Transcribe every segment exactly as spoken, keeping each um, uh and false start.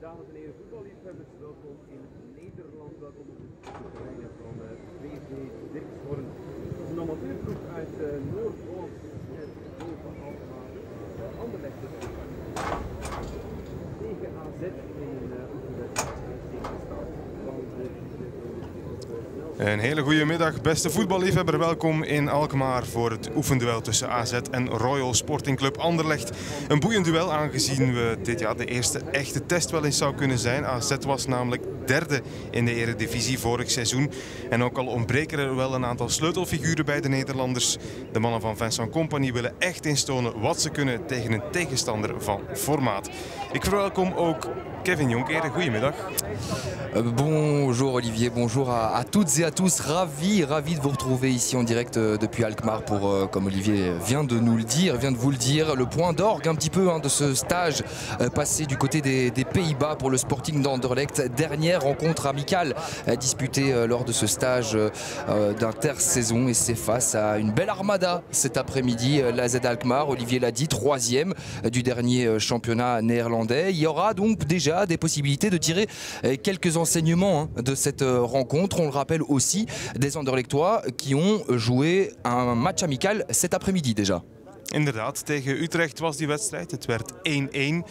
Dames en heren, voetballiefhebbers, welkom in Nederland, welkom op de terreinen van V V Dirkshorn. Het is een amateurgroep uit uh, Noord-Holland, het doel van Alkmaar, uh, Anderlecht tegen A Z in uh, Een hele goede middag, beste voetballiefhebber, welkom in Alkmaar voor het oefenduel tussen A Z en Royal Sporting Club Anderlecht. Een boeiend duel aangezien we dit jaar de eerste echte test wel eens zou kunnen zijn. A Z was namelijk derde in de eredivisie vorig seizoen. En ook al ontbreken er wel een aantal sleutelfiguren bij de Nederlanders. De mannen van Vincent Kompany willen echt instonen wat ze kunnen tegen een tegenstander van formaat. Ik verwelkom ook Kevin Jonker. Goedemiddag. Uh, bonjour Olivier, bonjour à, à toutes et à tous. Ravi, ravi de vous retrouver ici en direct depuis Alkmaar pour, euh, comme Olivier vient de nous le dire, vient de vous le dire, le point d'orgue un petit peu hein, de ce stage euh, passé du côté des, des Pays-Bas pour le Sporting d'Anderlecht. Dernière rencontre amicale disputée lors de ce stage d'intersaison et c'est face à une belle armada cet après-midi. L'A Z Alkmaar, Olivier l'a dit, troisième du dernier championnat néerlandais. Il y aura donc déjà des possibilités de tirer quelques enseignements de cette rencontre. On le rappelle aussi des Anderlechtois qui ont joué un match amical cet après-midi déjà. Inderdaad, tegen Utrecht was die wedstrijd. Het werd één één.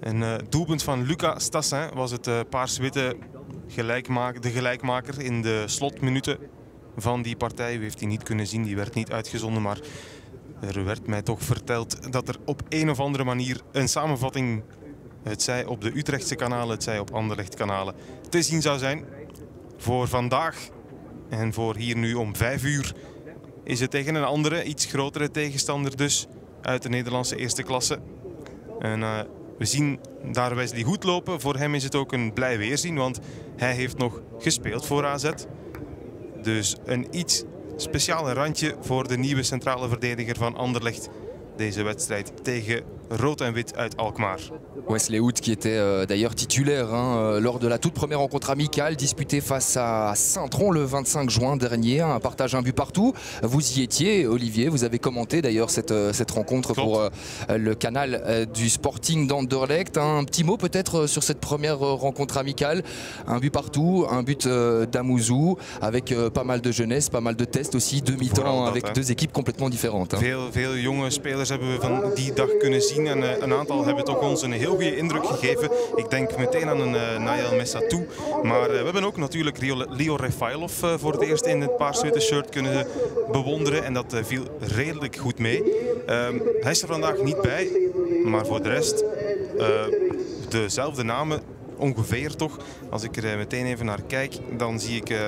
Een uh, doelpunt van Lucas Stassin was het uh, paars-witte gelijkmaker, de gelijkmaker in de slotminuten van die partij. U heeft die niet kunnen zien, die werd niet uitgezonden, maar er werd mij toch verteld dat er op een of andere manier een samenvatting, het zij op de Utrechtse kanalen, het zij op Anderlecht-kanalen, te zien zou zijn. Voor vandaag en voor hier nu om vijf uur is het tegen een andere, iets grotere tegenstander dus, uit de Nederlandse eerste klasse. En, uh, We zien daar Wesley Hoedt lopen. Voor hem is het ook een blij weerzien, want hij heeft nog gespeeld voor A Z. Dus een iets speciaal randje voor de nieuwe centrale verdediger van Anderlecht. Deze wedstrijd tegen Rood en Wit uit Alkmaar. Wesley Hoedt qui était euh, d'ailleurs titulaire hein, lors de la toute première rencontre amicale disputée face à Saint-Tron le vingt-cinq juin dernier. Un partage un but partout. Vous y étiez Olivier, vous avez commenté d'ailleurs cette, cette rencontre Klopt. Pour euh, le canal euh, du Sporting d'Anderlecht. Un petit mot peut-être sur cette première rencontre amicale. Un but partout, un but euh, d'Amuzu avec euh, pas mal de jeunesse, pas mal de tests aussi, deux mi-temps avec hein. deux équipes complètement différentes. Hein. Veel, veel jonge spelers hebben we van die dag kunnen zien. En een aantal hebben toch ons een heel goede indruk gegeven. Ik denk meteen aan een uh, Nayel Messa toe. Maar uh, we hebben ook natuurlijk Leo Refailov uh, voor het eerst in het paars-witte shirt kunnen bewonderen. En dat uh, viel redelijk goed mee. Um, hij is er vandaag niet bij. Maar voor de rest uh, dezelfde namen. Ongeveer toch. Als ik er meteen even naar kijk, dan zie ik uh,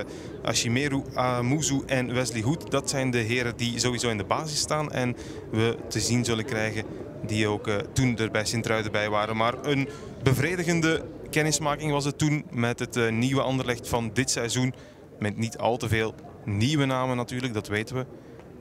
Ashimeru, Amuzu en Wesley Hoedt. Dat zijn de heren die sowieso in de basis staan. En we te zien zullen krijgen die ook uh, toen er bij Sint-Truiden bij waren. Maar een bevredigende kennismaking was het toen met het uh, nieuwe Anderlecht van dit seizoen. Met niet al te veel nieuwe namen natuurlijk, dat weten we.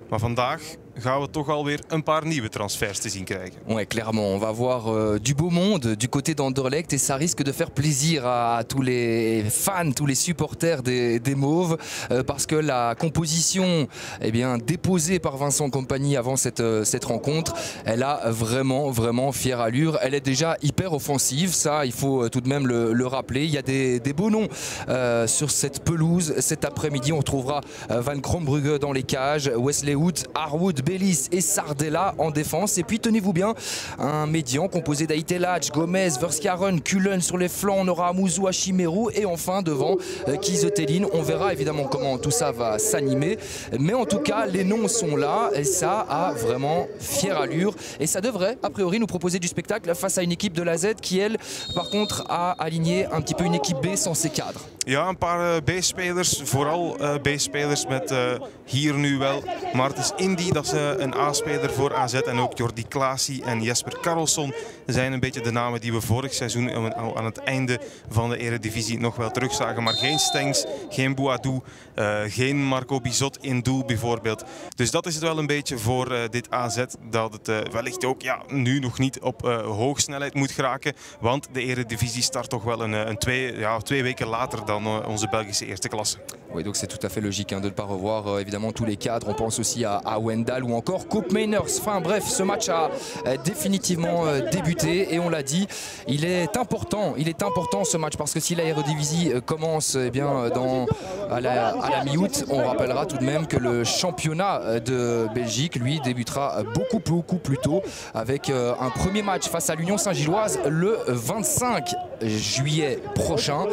Maar vandaag gaan we toch alweer een paar nieuwe transferts te zien krijgen. Oui, clairement, on va voir euh, du beau monde du côté d'Anderlecht et ça risque de faire plaisir à tous les fans, tous les supporters des, des Mauves euh, parce que la composition eh bien, déposée par Vincent Kompany avant cette, euh, cette rencontre, elle a vraiment, vraiment fière allure. Elle est déjà hyper offensive, ça il faut tout de même le, le rappeler. Il y a des, des beaux noms euh, sur cette pelouse. Cet après-midi, on retrouvera euh, Van Crombrugge dans les cages, Wesley Hoedt, Harwood, Harwood-Bellis et Sardella en défense. Et puis, tenez-vous bien, un médian composé d'Ait El Hadj, Gomez, Verschaeren, Cullen sur les flancs. On aura Amuzu, Ashimeru et enfin devant Kiese Thelin. On verra évidemment comment tout ça va s'animer. Mais en tout cas, les noms sont là et ça a vraiment fière allure. Et ça devrait, a priori, nous proposer du spectacle face à une équipe de l'A Z qui, elle, par contre, a aligné un petit peu une équipe B sans ses cadres. Ja, een paar B-spelers, vooral B-spelers met uh, hier nu wel Martins Indi, dat is uh, een A-speler voor A Z. En ook Jordi Klaasie en Jesper Karlsson zijn een beetje de namen die we vorig seizoen aan het einde van de Eredivisie nog wel terugzagen. Maar geen Stengs, geen Boadou, uh, geen Marco Bizot in doel bijvoorbeeld. Dus dat is het wel een beetje voor uh, dit A Z, dat het uh, wellicht ook ja, nu nog niet op uh, hoogsnelheid moet geraken. Want de Eredivisie start toch wel een, een twee, ja, twee weken later dan onze Belgische eerste klasse. Oui, donc c'est tout à fait logique hein, de ne pas revoir euh, évidemment tous les cadres. On pense aussi à, à Wendal ou encore Coupe Mainers. Enfin bref, ce match a euh, définitivement euh, débuté et on l'a dit, il est important, il est important ce match parce que si la Eredivisie euh, commence eh bien, euh, dans, à la, à la mi-août, on rappellera tout de même que le championnat de Belgique, lui, débutera beaucoup, beaucoup plus tôt avec euh, un premier match face à l'Union Saint-Gilloise le vingt-cinq juillet prochain.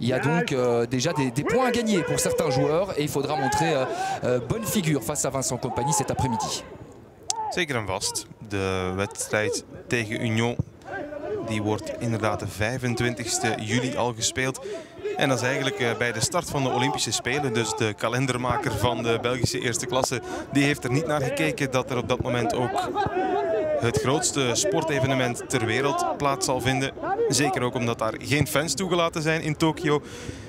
Il y a donc euh, déjà des, des points à gagner pour certains joueurs et il faudra montrer euh, euh, bonne figure face à Vincent Kompany cet après-midi. Zeker en vast. De wedstrijd tegen Union die wordt inderdaad de vijfentwintigste juli al gespeeld. En dat is eigenlijk bij de start van de Olympische Spelen. Dus de kalendermaker van de Belgische eerste klasse die heeft er niet naar gekeken dat er op dat moment ook het grootste sportevenement ter wereld plaats zal vinden. Zeker ook omdat daar geen fans toegelaten zijn in Tokio.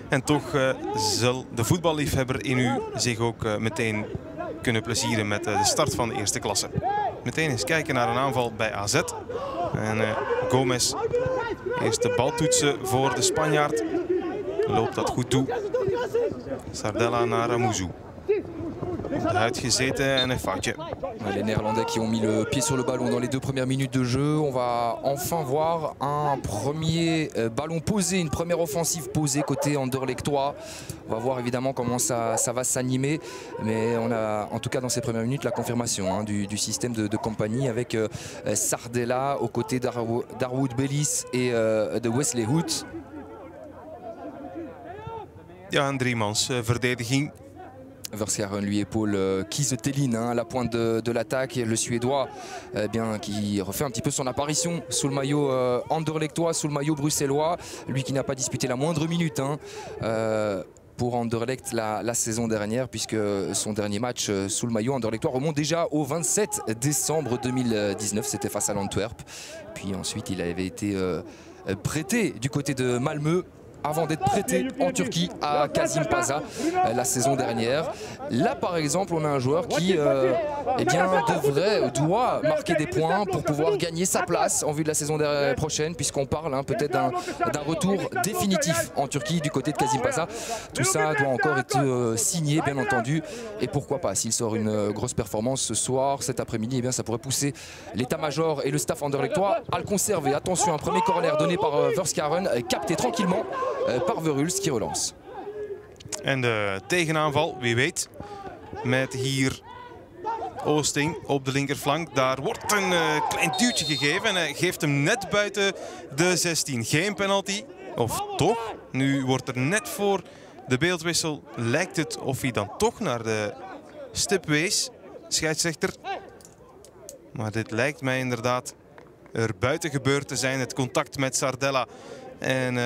En toch uh, zal de voetballiefhebber in u zich ook uh, meteen kunnen plezieren met uh, de start van de eerste klasse. Meteen eens kijken naar een aanval bij A Z. En uh, Gomez eerst de bal toetsen voor de Spanjaard. Loopt dat goed toe. Sardella naar Amuzu. Les Néerlandais qui ont mis le pied sur le ballon dans les deux premières minutes de jeu. On va enfin voir un premier ballon posé, une première offensive posée côté Anderlechtois. On va voir évidemment comment ça, ça va s'animer. Mais on a en tout cas dans ces premières minutes la confirmation hein, du, du système de, de Kompany avec euh, Sardella aux côtés d'Harwood-Bellis et euh, de Wesley Hoedt. Ja, een driemans verdediging. Verschaeren lui épaule euh, Kiese Thelin hein, à la pointe de, de l'attaque. Le Suédois eh bien, qui refait un petit peu son apparition sous le maillot euh, anderlechtois, sous le maillot bruxellois. Lui qui n'a pas disputé la moindre minute hein, euh, pour Anderlecht la, la saison dernière, puisque son dernier match euh, sous le maillot anderlechtois remonte déjà au vingt-sept décembre deux mille dix-neuf. C'était face à l'Antwerp. Puis ensuite, il avait été euh, prêté du côté de Malmö, avant d'être prêté en Turquie à Kasimpasa la saison dernière. Là, par exemple, on a un joueur qui euh, eh bien, devrait, doit marquer des points pour pouvoir gagner sa place en vue de la saison prochaine, puisqu'on parle hein, peut-être d'un retour définitif en Turquie du côté de Kasimpasa. Tout ça doit encore être euh, signé, bien entendu. Et pourquoi pas, s'il sort une grosse performance ce soir, cet après-midi, eh bien, ça pourrait pousser l'état-major et le staff anderlechtois à le conserver. Attention, un premier corner donné par euh, Verschaeren, capté tranquillement par Verhulst qui relance. En de tegenaanval, wie weet, met hier Oosting op de linkerflank. Daar wordt een uh, klein duwtje gegeven en hij geeft hem net buiten de zestien. Geen penalty, of toch? Nu wordt er net voor de beeldwissel, lijkt het of hij dan toch naar de stip wees, scheidsrechter. Maar dit lijkt mij inderdaad er buiten gebeurd te zijn. Het contact met Sardella en... Uh,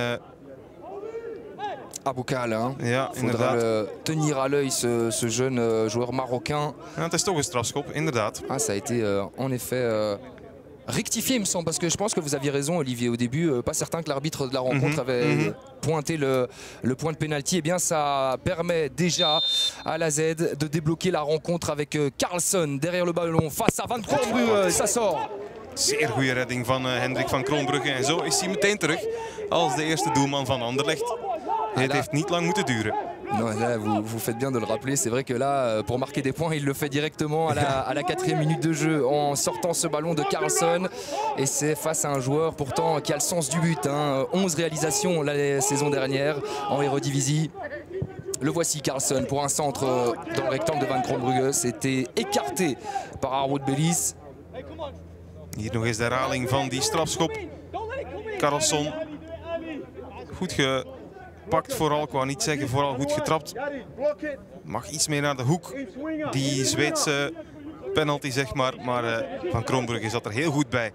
Aboukal, hein. Ja, inderdaad. Le tenir à l'œil ce, ce jeune joueur marocain. Ja, het is toch een strafschop, inderdaad. Ah, ça a été euh, en effet euh, rectifié, il me semble, parce que je pense que vous aviez raison, Olivier, au début. Euh, pas certain que l'arbitre de la rencontre mm-hmm. avait mm-hmm. pointé le, le point de pénalty. Eh bien, ça permet déjà à l'A Z de débloquer la rencontre avec Carlsson derrière le ballon face à Van Crombrugge. Ça sort. Zeer goede redding van uh, Hendrik van Crombrugge. En zo is hij meteen terug als de eerste doelman van Anderlecht. Het heeft niet lang moeten duren. Non, là, vous, vous faites bien de le rappeler. C'est vrai que là, pour marquer des points, il le fait directement à la, à la quatrième minute de jeu en sortant ce ballon de Carlsson. Et c'est face à un joueur pourtant qui a le sens du but. Hein. onze réalisations la saison dernière en Eredivisie. Le voici Carlsson pour un centre dans le rectangle de Van Crombrugge. C'était écarté par Harwood-Bellis. Hier nog eens de herhaling van die strafschop. Carlsson goed gepakt vooral, qua niet zeggen, vooral goed getrapt. Mag iets meer naar de hoek, die Zweedse penalty zeg maar. Maar Van Crombrugge zat er heel goed bij.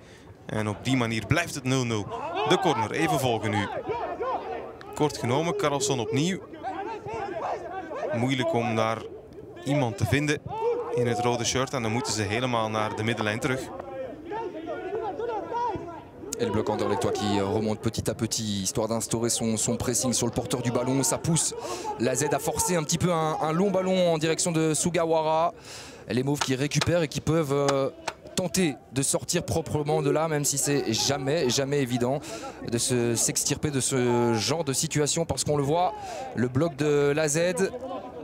En op die manier blijft het nul nul. De corner, even volgen nu. Kort genomen, Carlsson opnieuw. Moeilijk om daar iemand te vinden in het rode shirt. En dan moeten ze helemaal naar de middenlijn terug. Et le bloc anderlechtois qui remonte petit à petit, histoire d'instaurer son, son pressing sur le porteur du ballon. Ça pousse. La Z a forcé un petit peu un, un long ballon en direction de Sugawara. Les Mauves qui récupèrent et qui peuvent euh, tenter de sortir proprement de là, même si c'est jamais, jamais évident de se, s'extirper de ce genre de situation. Parce qu'on le voit, le bloc de la Z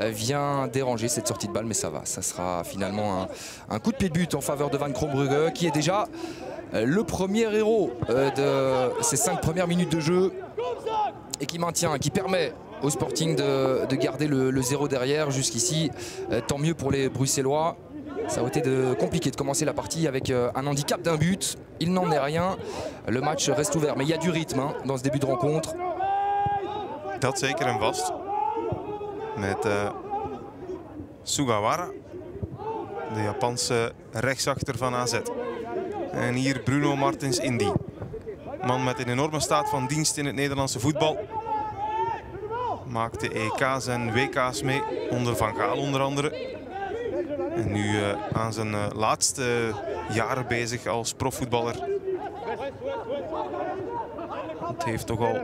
vient déranger cette sortie de balle, mais ça va. Ça sera finalement un, un coup de pied de but en faveur de Van Crombrugge qui est déjà... le premier héros de ces cinq premières minutes de jeu et qui maintient, qui permet au Sporting de, de garder le, le zéro derrière jusqu'ici. Tant mieux pour les Bruxellois. Ça a été de, compliqué de commencer la partie avec un handicap d'un but. Il n'en est rien. Le match reste ouvert. Mais il y a du rythme hein, dans ce début de rencontre. Dat zeker en vast. Met uh, Sugawara, de Japanse rechtsachter van A Z. En hier Bruno Martins Indi. Man met een enorme staat van dienst in het Nederlandse voetbal. Maakte E K's en W K's mee, onder Van Gaal onder andere. En nu uh, aan zijn uh, laatste jaren bezig als profvoetballer. Het heeft toch al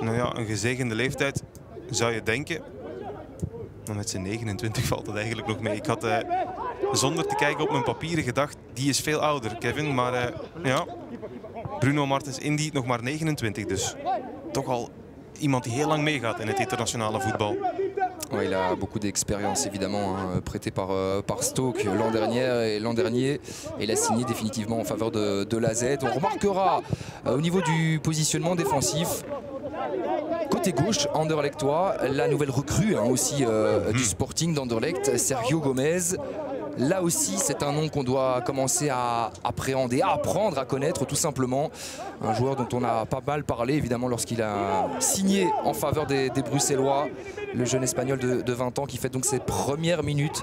nou ja, een gezegende leeftijd, zou je denken. Maar met zijn negenentwintig valt het eigenlijk nog mee. Ik had... Uh, Zonder te kijken op mijn papieren gedacht, die is veel ouder, Kevin. Maar uh, ja, Bruno Martins Indi, nog maar negenentwintig dus. Toch al iemand die heel lang meegaat in het internationale voetbal. Ouais, il a beaucoup d'expérience évidemment, hein, prêté par, euh, par Stoke l'an dernier et l'an dernier. Et il a signé définitivement en faveur de, de la Z. On remarquera euh, au niveau du positionnement défensif. Côté gauche, anderlechtois, la nouvelle recrue hein, aussi euh, mmh. du Sporting d'Anderlecht, Sergio Gomez. Là aussi, c'est un nom qu'on doit commencer à appréhender, à apprendre, à connaître tout simplement. Un joueur dont on a pas mal parlé, évidemment, lorsqu'il a signé en faveur des, des Bruxellois. Le jeune Espagnol de, de vingt ans qui fait donc ses premières minutes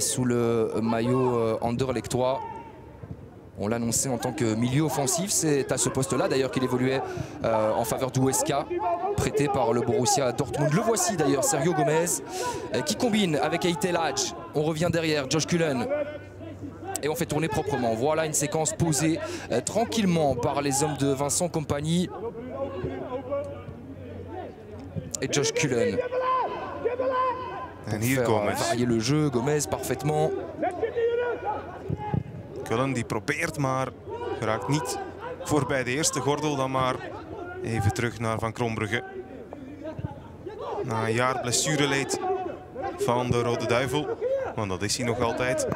sous le maillot anderlechtois. On l'annonçait en tant que milieu offensif. C'est à ce poste-là d'ailleurs qu'il évoluait euh, en faveur d'U S K, prêté par le Borussia Dortmund. Le voici d'ailleurs, Sergio Gomez, euh, qui combine avec Ait El Hadj. On revient derrière, Josh Cullen. Et on fait tourner proprement. Voilà une séquence posée euh, tranquillement par les hommes de Vincent Kompany. Et Josh Cullen. Pour faire euh, varier le jeu, Gomez parfaitement. Cullen die probeert, maar geraakt niet voorbij de eerste gordel. Dan maar even terug naar Van Crombrugge. Na een jaar blessureleed van de Rode Duivel. Want dat is hij nog altijd.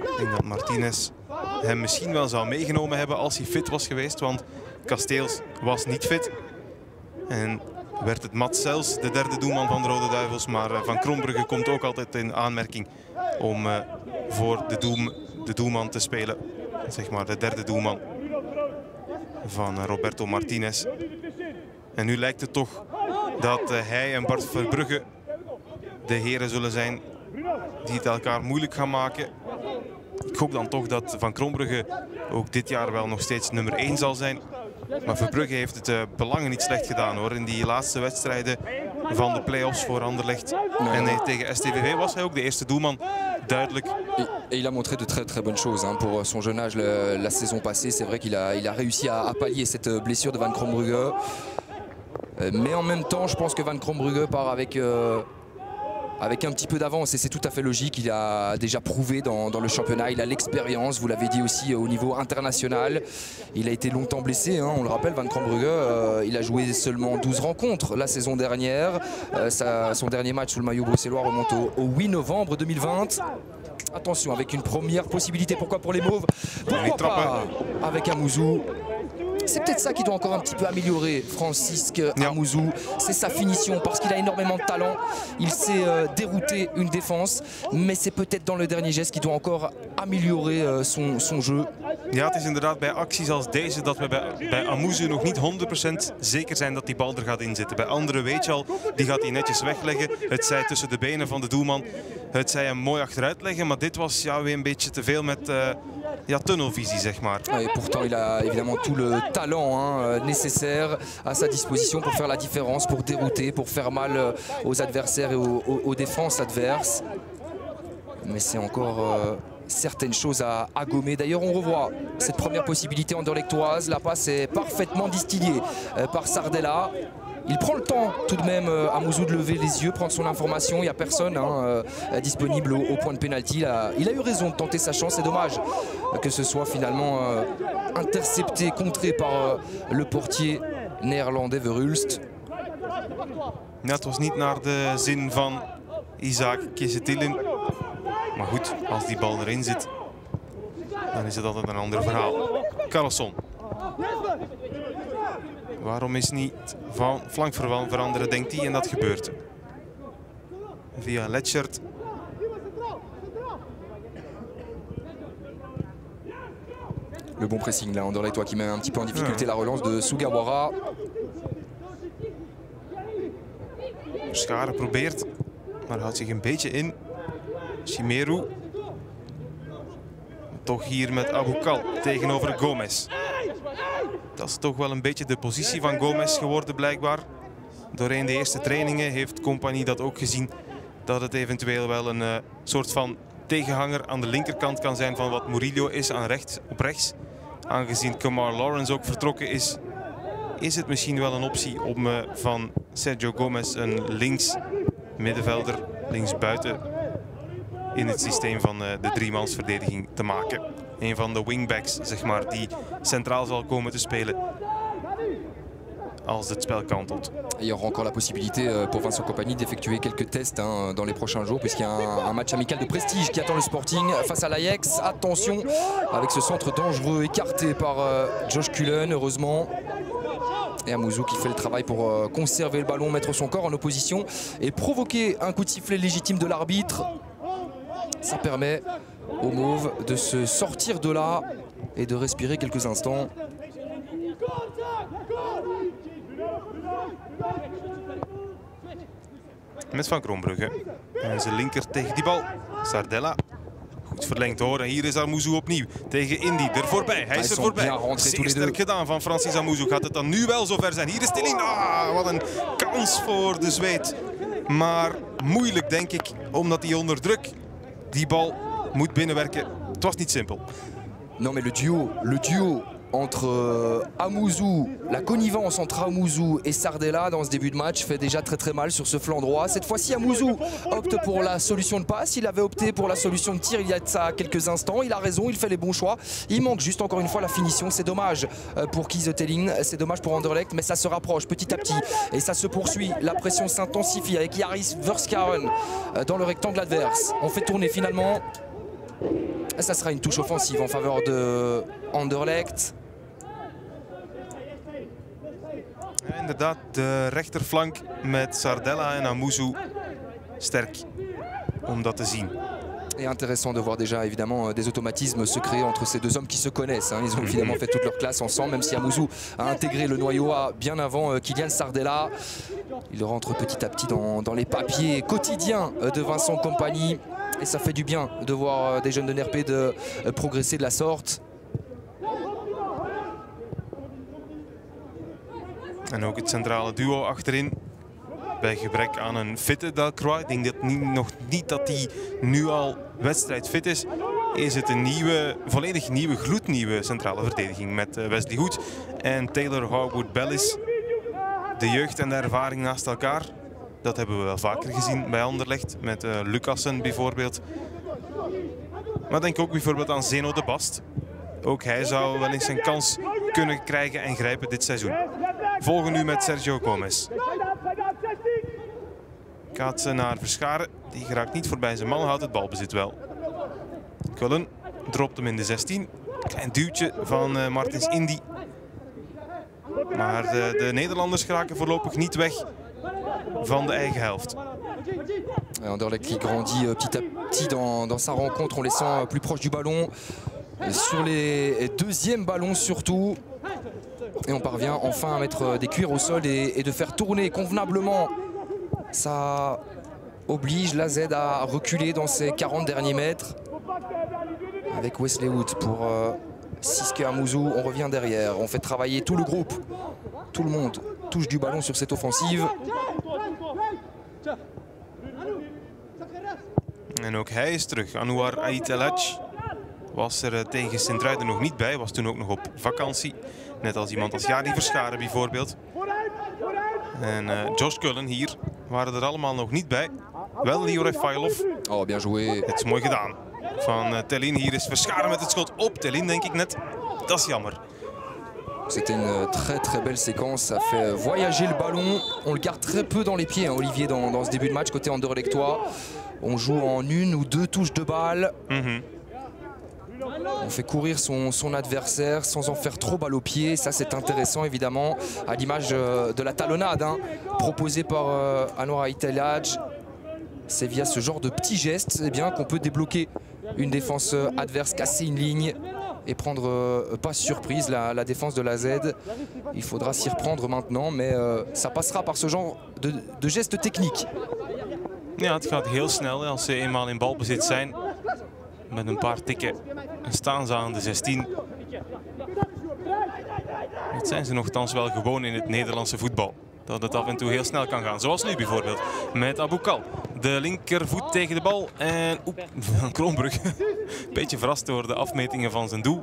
Ik denk dat Martinez hem misschien wel zou meegenomen hebben als hij fit was geweest. Want Kasteels was niet fit. En werd het Mats zelfs de derde doelman van de Rode Duivels. Maar Van Crombrugge komt ook altijd in aanmerking om uh, voor de doel... de doelman te spelen, zeg maar de derde doelman van Roberto Martinez. En nu lijkt het toch dat hij en Bart Verbrugge de heren zullen zijn die het elkaar moeilijk gaan maken. Ik hoop dan toch dat Van Crombrugge ook dit jaar wel nog steeds nummer één zal zijn. Maar Verbrugge heeft het belangen niet slecht gedaan hoor. In die laatste wedstrijden van de play-offs voor Anderlecht. En tegen S T V V was hij ook de eerste doelman. Duidelijk. Et il a montré de très très bonnes choses hein, pour son jeune âge le, la saison passée. C'est vrai qu'il a, il a réussi à, à pallier cette blessure de Van Crombrugge. Mais en même temps, je pense que Van Crombrugge part avec, euh, avec un petit peu d'avance. Et c'est tout à fait logique. Il a déjà prouvé dans, dans le championnat. Il a l'expérience, vous l'avez dit aussi, au niveau international. Il a été longtemps blessé. Hein, on le rappelle, Van Crombrugge, euh, il a joué seulement douze rencontres la saison dernière. Euh, sa, son dernier match sous le maillot bruxellois remonte au, au huit novembre deux mille vingt. Attention, avec une première possibilité, pourquoi pour les Mauves? Pourquoi pas avec Amuzu? c'est peut-être ça qui doit encore un petit peu améliorer Francis Amuzu, c'est sa finition, parce qu'il a énormément de talent, il sait euh, dérouter une défense, mais c'est peut-être dans le dernier geste qu'il doit encore améliorer euh, son, son jeu. Ja, het is inderdaad bij acties als deze dat we bij, bij Amuzu nog niet honderd procent zeker zijn dat die bal er gaat in zitten. Bij anderen weet je al, die gaat hij netjes wegleggen. Het zij tussen de benen van de doelman, het zij hem mooi achteruit leggen. Maar dit was ja, weer een beetje te veel met uh, ja, tunnelvisie, zeg maar. Et pourtant, il a évidemment tout le talent hein, nécessaire à sa disposition pour faire la différence, pour dérouter, pour faire mal aux adversaires et aux, aux, aux défenses adverses. Mais c'est encore... Euh... certaines choses à, à gommer. D'ailleurs, on revoit cette première possibilité anderlechtoise. La passe est parfaitement distillée euh, par Sardella. Il prend le temps tout de même euh, Amuzu de lever les yeux, prendre son information. Il n'y a personne hein, euh, disponible au, au point de pénalty. Il, il a eu raison de tenter sa chance. C'est dommage euh, que ce soit finalement euh, intercepté, contré par euh, le portier néerlandais Verhulst. Ja, het was niet naar de zin van Isaac Kiese Thelin. Maar goed, als die bal erin zit, dan is het altijd een ander verhaal. Carlsson. Waarom is niet van flank veranderen, denkt hij, en dat gebeurt. Via Letschert. Le bon pressing là, Anderlecht qui met un petit peu en difficulté ja. La relance de Sugawara. Verschaeren probeert, maar houdt zich een beetje in. Ashimeru. Toch hier met Aboukal tegenover Gomez. Dat is toch wel een beetje de positie van Gomez geworden blijkbaar. Doorheen de eerste trainingen heeft Kompany dat ook gezien. Dat het eventueel wel een uh, soort van tegenhanger aan de linkerkant kan zijn van wat Murillo is aan rechts, op rechts. Aangezien Kamar Lawrence ook vertrokken is, is het misschien wel een optie om uh, van Sergio Gomez een links middenvelder, links buiten... in het systeem van de driemansverdediging te maken. Een van de wingbacks, zeg maar, die centraal zal komen te spelen als het spel kantelt. Il y aura encore la possibilité pour Vincent Kompany d'effectuer quelques tests hein, dans les prochains jours, puisqu'il y a un, un match amical de prestige qui attend le Sporting face à l'Ajax. Attention avec ce centre dangereux écarté par euh, Josh Cullen, heureusement. Et Amuzu qui fait le travail pour euh, conserver le ballon, mettre son corps en opposition et provoquer un coup de sifflet légitime de l'arbitre. Ça permet aux Mauves de se sortir de là et de respirer quelques instants. Met Van Crombrugge. En zijn linker tegen die bal. Sardella. Goed verlengd hoor. En hier is Amuzu opnieuw tegen Indi. Er voorbij. Hij is er voorbij. Zeer sterk gedaan van Francis Amuzu. Gaat het dan nu wel zover zijn? Hier is Thelin. Ah, wat een kans voor de Zweed. Maar moeilijk denk ik, omdat hij onder druk... Die bal moet binnenwerken. Het was niet simpel. Non, mais le duo, le duo entre euh, Amuzu, la connivence entre Amuzu et Sardella dans ce début de match fait déjà très très mal sur ce flanc droit. Cette fois-ci, Amuzu opte pour la solution de passe. Il avait opté pour la solution de tir il y a de ça quelques instants. Il a raison, il fait les bons choix. Il manque juste encore une fois la finition. C'est dommage pour Kiese Thelin, c'est dommage pour Anderlecht, mais ça se rapproche petit à petit et ça se poursuit. La pression s'intensifie avec Yaris Verschaeren dans le rectangle adverse. On fait tourner finalement. Ça sera une touche offensive en faveur de Anderlecht. Ja, inderdaad, de rechterflank met Sardella en Amuzu sterk om dat te zien. Et intéressant de voir déjà évidemment des automatismes se créer entre ces deux hommes qui se connaissent. Hein. Ils ont évidemment fait toute leur classe ensemble, même si Amuzu a intégré le noyau A bien avant euh, Kylian Sardella. Il rentre petit à petit dans, dans les papiers quotidiens de Vincent Kompany. Et ça fait du bien de voir des jeunes de N R P de progresser de la sorte. En ook het centrale duo achterin. Bij gebrek aan een fitte Delcroix. Ik denk dat niet, nog niet dat hij nu al wedstrijdfit is. Is het een nieuwe, volledig nieuwe, gloednieuwe centrale verdediging. Met Wesley Hoedt en Taylor Harwood-Bellis. De jeugd en de ervaring naast elkaar. Dat hebben we wel vaker gezien bij Anderlecht, met uh, Lucassen bijvoorbeeld. Maar denk ook bijvoorbeeld aan Zeno de Bast. Ook hij zou wel eens een kans kunnen krijgen en grijpen dit seizoen. Volgen nu met Sergio Gomez. Kaatsen naar Verschaeren, die geraakt niet voorbij zijn man, houdt het balbezit wel. Cullen dropt hem in de zestien. Klein duwtje van uh, Martins Indi. Maar uh, de Nederlanders geraken voorlopig niet weg van de eigen helft. Anderlecht qui grandit petit à petit dans, dans sa rencontre, on les sent plus proches du ballon. Sur les deuxièmes ballons surtout. Et on parvient enfin à mettre des cuirs au sol et, et de faire tourner convenablement. Ça oblige l'A Z à reculer dans ses quarante derniers mètres. Avec Wesley Hoedt pour euh, Siske Amuzu, on revient derrière. On fait travailler tout le groupe. Tout le monde touche du ballon sur cette offensive. En ook hij is terug. Anouar Ait El Hadj was er tegen Sint-Truiden nog niet bij. Was toen ook nog op vakantie. Net als iemand als Jari Verschaeren bijvoorbeeld. En uh, Josh Cullen hier waren er allemaal nog niet bij. Wel Lior Failov. Oh, bien joué. Het is mooi gedaan. Van uh, Thelin. Hier is Verschaeren met het schot op Thelin, denk ik net. Dat is jammer. C'était une très très belle séquence, ça fait voyager le ballon, on le garde très peu dans les pieds hein, Olivier dans, dans ce début de match côté Anderlechtois, on joue en une ou deux touches de balle, mm-hmm. On fait courir son, son adversaire sans en faire trop balle au pied, ça c'est intéressant évidemment à l'image de la talonnade hein, proposée par euh, Anouar Ait El Hadj, c'est via ce genre de petits gestes eh bien, qu'on peut débloquer une défense adverse, casser une ligne. Et prendre euh, pas surprise la, la défense de la Z. Il faudra s'y reprendre maintenant, mais euh, ça passera par ce genre de, de gestes techniques. Ja, het gaat heel snel als ze eenmaal in balbezit zijn. Met een paar tikken staan ze aan de zestien. Dat zijn ze nogthans wel gewoon in het Nederlandse voetbal. Dat het af en toe heel snel kan gaan. Zoals nu bijvoorbeeld met Aboukal. De linkervoet tegen de bal. En oep, Van Crombrugge. Een beetje verrast door de afmetingen van zijn doel.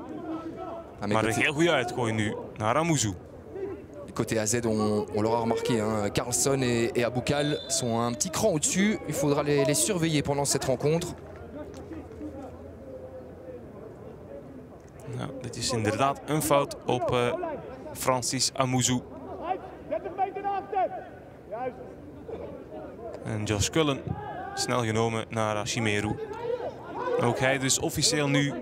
Maar een heel goede uitgooi nu naar Amuzu. Côté A Z, on, on l'aura remarqué. Hein. Carlsson et, et Aboukal sont un petit cran au-dessus. Il faudra les, les surveiller pendant cette rencontre. Nou, dit is inderdaad een fout op uh, Francis Amuzu. En Josh Cullen, snel genomen naar Ashimeru. Ook hij dus officieel nu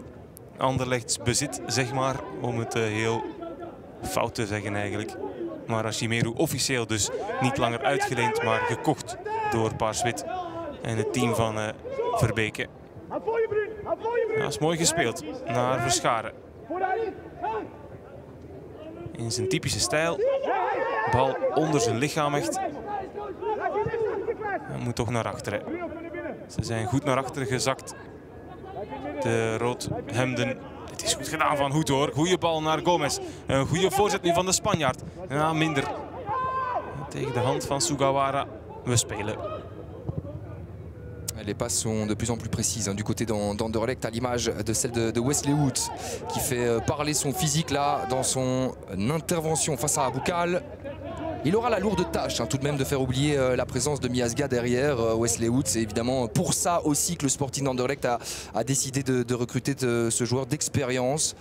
Anderlechts bezit, zeg maar. Om het heel fout te zeggen eigenlijk. Maar Ashimeru officieel dus niet langer uitgeleend, maar gekocht door Paarswit en het team van uh, Verbeke. Dat is mooi gespeeld naar Verschaeren. In zijn typische stijl. Bal onder zijn lichaam echt. Hij moet toch naar achteren. Ze zijn goed naar achteren gezakt. De roodhemden. Het is goed gedaan van Hoedt hoor. Goeie bal naar Gomez. Een goede voorzet nu van de Spanjaard. Ja, minder. Tegen de hand van Sugawara. We spelen. Les passes sont de plus en plus précises hein, du côté d'Anderlecht à l'image de celle de, de Wesley Hoedt qui fait parler son physique là dans son intervention face à Aboukal. Il aura la lourde tâche hein, tout de même de faire oublier euh, la présence de Miazga derrière euh, Wesley Hoedt. C'est évidemment pour ça aussi que le Sporting Anderlecht a, a décidé de, de recruter de, ce joueur d'expérience.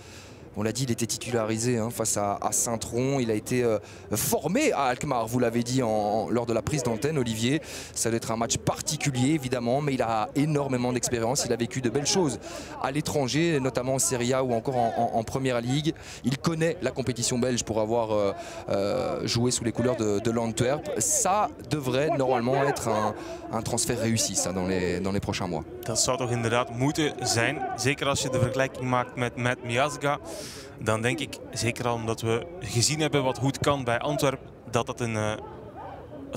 On l'a dit, il était titularisé hein, face à, à Saint-Tron. Il a été euh, formé à Alkmaar, vous l'avez dit en, en, lors de la prise d'antenne, Olivier. Ça doit être un match particulier, évidemment, mais il a énormément d'expérience. Il a vécu de belles choses à l'étranger, notamment en Serie A ou encore en, en, en Première Ligue. Il connaît la compétition belge pour avoir euh, euh, joué sous les couleurs de, de l'Antwerp. Ça devrait normalement être un, un transfert réussi, ça, dans les, dans les prochains mois. Dat zou toch inderdaad moeten zijn. Zeker als je de vergelijking maakt met Matt Miazga. Dan denk ik, zeker al omdat we gezien hebben wat goed kan bij Antwerpen, dat dat een, uh,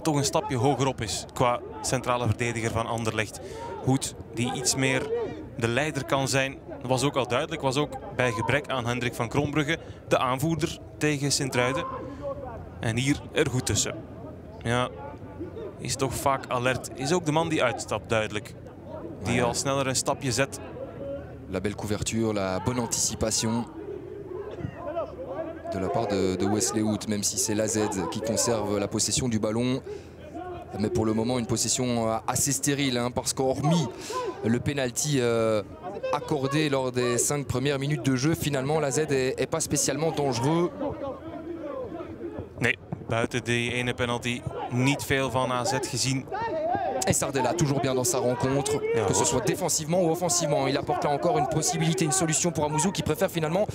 toch een stapje hoger op is qua centrale verdediger van Anderlecht. Hoedt, die iets meer de leider kan zijn, was ook al duidelijk. Was ook bij gebrek aan Hendrik van Crombrugge de aanvoerder tegen Sint-Truiden. En hier er goed tussen. Ja, is toch vaak alert. Is ook de man die uitstapt duidelijk. Die al sneller een stapje zet. La belle couverture, la bonne anticipation. De la part de, de Wesley Hoedt, même si c'est l'A Z qui conserve la possession du ballon. Mais pour le moment, une possession assez stérile, hein, parce qu'hormis le pénalty euh, accordé lors des cinq premières minutes de jeu, finalement, l'A Z est, est pas spécialement dangereux. Nee, buiten die ene penalty, niet veel van A Z gezien. Et Sardella, toujours bien dans sa rencontre, que ce soit défensivement ou offensivement. Il apporte là encore une possibilité, une solution pour Amuzu qui préfère finalement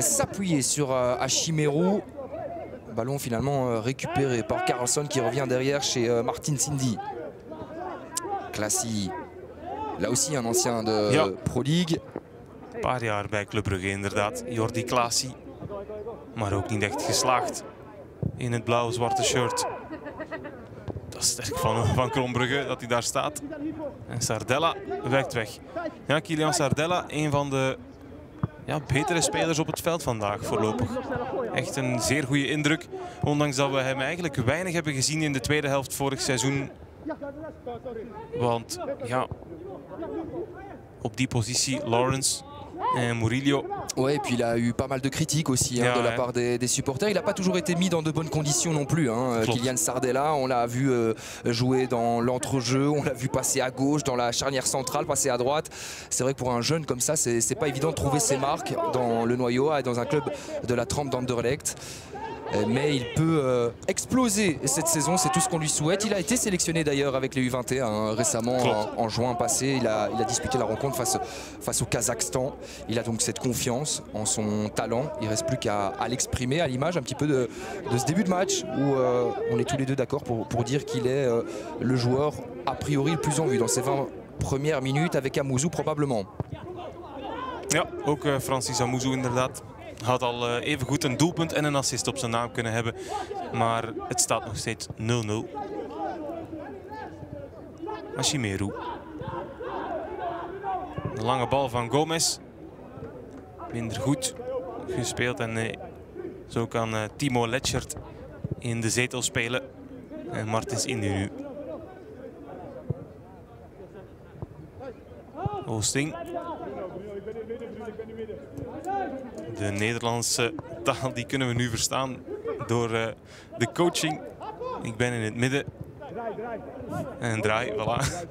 s'appuyer sur Ashimeru. Ballon finalement récupéré par Carlsson qui revient derrière chez Martins Indi. Klassie, là aussi un ancien de ja. Pro League. Een paar jaar bij Club Brugge inderdaad. Jordi Klassie, maar ook niet echt geslaagd in het blauw-zwarte shirt. Dat is sterk van, van Crombrugge dat hij daar staat. En Sardella wijkt weg. Ja, Kylian Sardella, een van de ja, betere spelers op het veld vandaag voorlopig. Echt een zeer goede indruk. Ondanks dat we hem eigenlijk weinig hebben gezien in de tweede helft vorig seizoen. Want ja, op die positie Lawrence en Murillo. Ouais, et puis il a eu pas mal de critiques aussi hein, yeah, de la part des, des supporters. Il n'a pas toujours été mis dans de bonnes conditions non plus. Hein. Kylian Sardella, on l'a vu euh, jouer dans l'entrejeu, on l'a vu passer à gauche, dans la charnière centrale, passer à droite. C'est vrai que pour un jeune comme ça, c'est pas évident de trouver ses marques dans le noyau et dans un club de la trempe d'Anderlecht. Mais il peut euh, exploser cette saison, c'est tout ce qu'on lui souhaite. Il a été sélectionné d'ailleurs avec les U vingt et un hein, récemment en, en juin passé. Il a, il a disputé la rencontre face, face au Kazakhstan. Il a donc cette confiance en son talent. Il ne reste plus qu'à l'exprimer à l'image un petit peu de, de ce début de match où euh, on est tous les deux d'accord pour, pour dire qu'il est euh, le joueur a priori le plus en vue dans ces vingt premières minutes avec Amuzu probablement. Ja, ook euh, Francis Amuzu inderdaad. Had al even goed een doelpunt en een assist op zijn naam kunnen hebben. Maar het staat nog steeds nul nul. Ashimeru. De lange bal van Gomez. Minder goed gespeeld. En eh, zo kan eh, Timo Letschert in de zetel spelen. En Martins Indi nu. Oosting. De Nederlandse taal die kunnen we nu verstaan door uh, de coaching. Ik ben in het midden. En draai, voilà.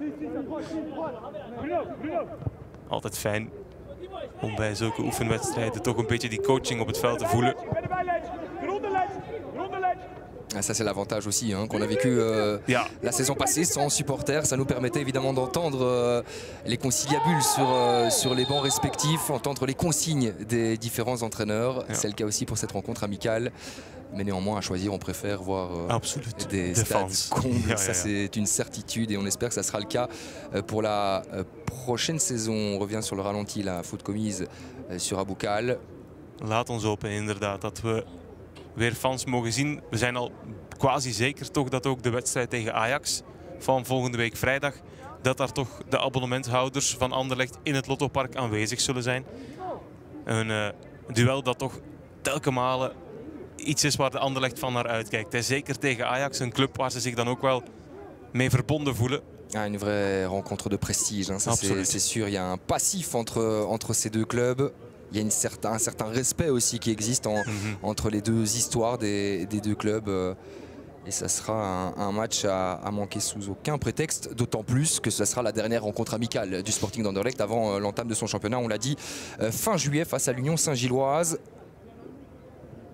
Altijd fijn om bij zulke oefenwedstrijden toch een beetje die coaching op het veld te voelen. Ça c'est l'avantage aussi hein, qu'on a vécu euh, yeah. la saison passée sans supporters. Ça nous permettait évidemment d'entendre euh, les conciliabules sur, euh, sur les bancs respectifs, entendre les consignes des différents entraîneurs. Yeah. C'est le cas aussi pour cette rencontre amicale. Mais néanmoins à choisir on préfère voir euh, des stades combles. Yeah, yeah, yeah. Ça c'est une certitude et on espère que ça sera le cas pour la prochaine saison. On revient sur le ralenti, la faute commise sur Aboukal. Laat ons hopen inderdaad dat we weer fans mogen zien. We zijn al quasi zeker toch dat ook de wedstrijd tegen Ajax van volgende week vrijdag, dat daar toch de abonnementhouders van Anderlecht in het Lottopark aanwezig zullen zijn. Een uh, duel dat toch telke malen iets is waar de Anderlecht van naar uitkijkt. En zeker tegen Ajax, een club waar ze zich dan ook wel mee verbonden voelen. Ah, une vraie rencontre de prestige, hein. Ça c'est sûr. Il y a un passif entre, entre ces deux clubs. Il y a une certain, un certain respect aussi qui existe en, mm-hmm. entre les deux histoires des, des deux clubs. Euh, et ça sera un, un match à, à manquer sous aucun prétexte, d'autant plus que ça sera la dernière rencontre amicale du Sporting d'Anderlecht avant euh, l'entame de son championnat, on l'a dit, euh, fin juillet face à l'Union Saint-Gilloise.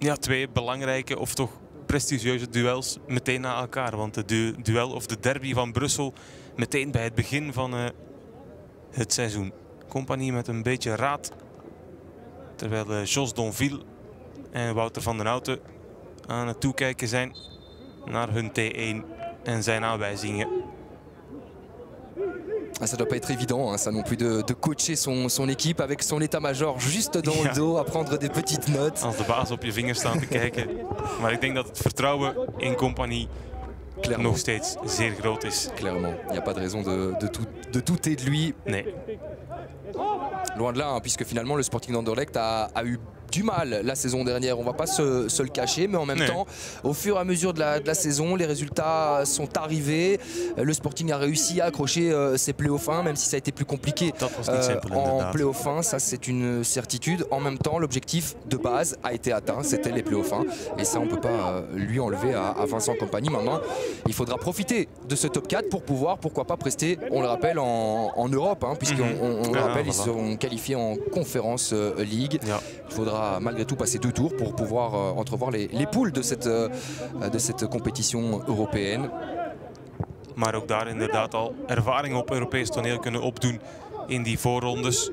Ja, twee belangrijke of toch prestigieuze duels meteen na elkaar. Want de du duel of de derby van Brussel meteen bij het begin van uh, het seizoen. Kompany met een beetje raad. Terwijl Jos Donville en Wouter van den Houten aan het toekijken zijn naar hun T één en zijn aanwijzingen. Ah, ça ne doit pas être évident, hein, ça non plus, de, de coacher son, son équipe avec son état-major juste dans ja. Le dos, à prendre des petites notes. Als de baas op je vingers staan te kijken. Maar ik denk dat het vertrouwen in Kompany nog steeds zeer groot is. Clairement, il n'y a pas de raison de, de, tout, de douter de lui. Nee. Loin de là, hein, puisque finalement le Sporting d'Anderlecht a, a eu du mal la saison dernière, on va pas se, se le cacher, mais en même nee. temps, au fur et à mesure de la, de la saison, les résultats sont arrivés. Le Sporting a réussi à accrocher euh, ses playoffs un, même si ça a été plus compliqué euh, en playoffs un, ça c'est une certitude. En même temps, l'objectif de base a été atteint, c'était les playoffs un, et ça on peut pas euh, lui enlever à, à Vincent Kompany. Maintenant, il faudra profiter de ce top quatre pour pouvoir, pourquoi pas, prester, on le rappelle, en, en Europe, hein, puisqu'on mm-hmm. on, on ah, le rappelle, voilà. Ils seront qualifiés en Conference euh, League. Yeah. Il faudra malgré tout passer deux tours pour pouvoir euh, entrevoir les, les poules de cette, euh, de cette compétition européenne. Maar ook daar inderdaad al ervaring op Europees toneel kunnen opdoen in die voorrondes.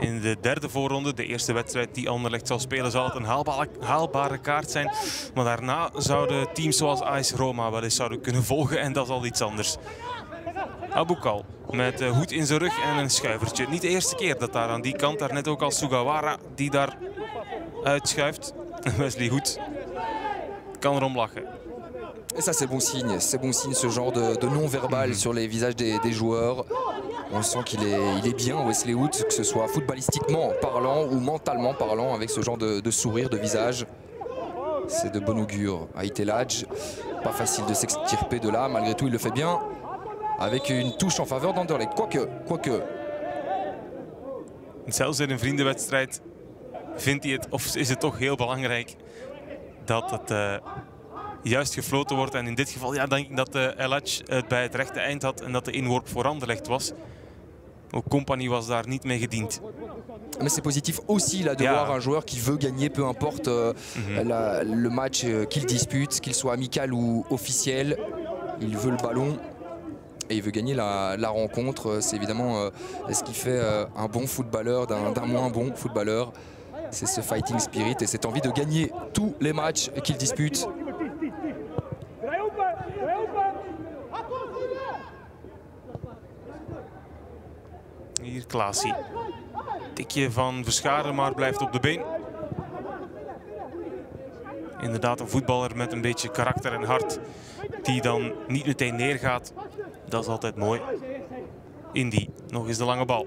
in de derde voorronde. De eerste wedstrijd die Anderlecht zal spelen zal het een haalbare, haalbare kaart zijn. Maar daarna zouden teams zoals A S Roma wel eens zouden kunnen volgen en dat is al iets anders. Aboukal met Hoedt in zijn rug en een schuivertje. Niet de eerste keer dat daar aan die kant, daar net ook al Sugawara die daar uitschuift. Wesley Hoedt kan erom lachen. Et ça c'est bon signe, c'est bon signe ce genre de, de non-verbal sur les visages des, des joueurs. On sent qu'il est, il est bien Wesley Hoedt, que ce soit footballistiquement parlant ou mentalement parlant avec ce genre de, de sourire, de visage. C'est de bon augure. Ait El Hadj, pas facile de s'extirper de là, malgré tout il le fait bien. Avec une touche en faveur d'Anderlecht, quoique, quoique. Zelfs in een vriendenwedstrijd vindt hij het, of is het toch heel belangrijk dat het... Uh... juist gefloten wordt en in dit geval ja, denk ik dat de El Hadj het bij het rechte eind had en dat de inworp voor Anderlecht was. Ook Kompany was daar niet mee gediend. Maar c'est positif aussi là de ja. Voir un joueur qui veut gagner, peu importe uh, mm-hmm. la, le match qu'il dispute, qu'il soit amical ou officiel. Il veut le ballon et il veut gagner la, la rencontre. C'est évidemment uh, ce qui fait uh, un bon footballeur d'un moins bon footballeur. C'est ce fighting spirit et cette envie de gagner tous les matchs qu'il dispute. Hier Klaasie. Tikje van Verschaeren, maar blijft op de been. Inderdaad, een voetballer met een beetje karakter en hart. Die dan niet meteen neergaat. Dat is altijd mooi. Indi, nog eens de lange bal.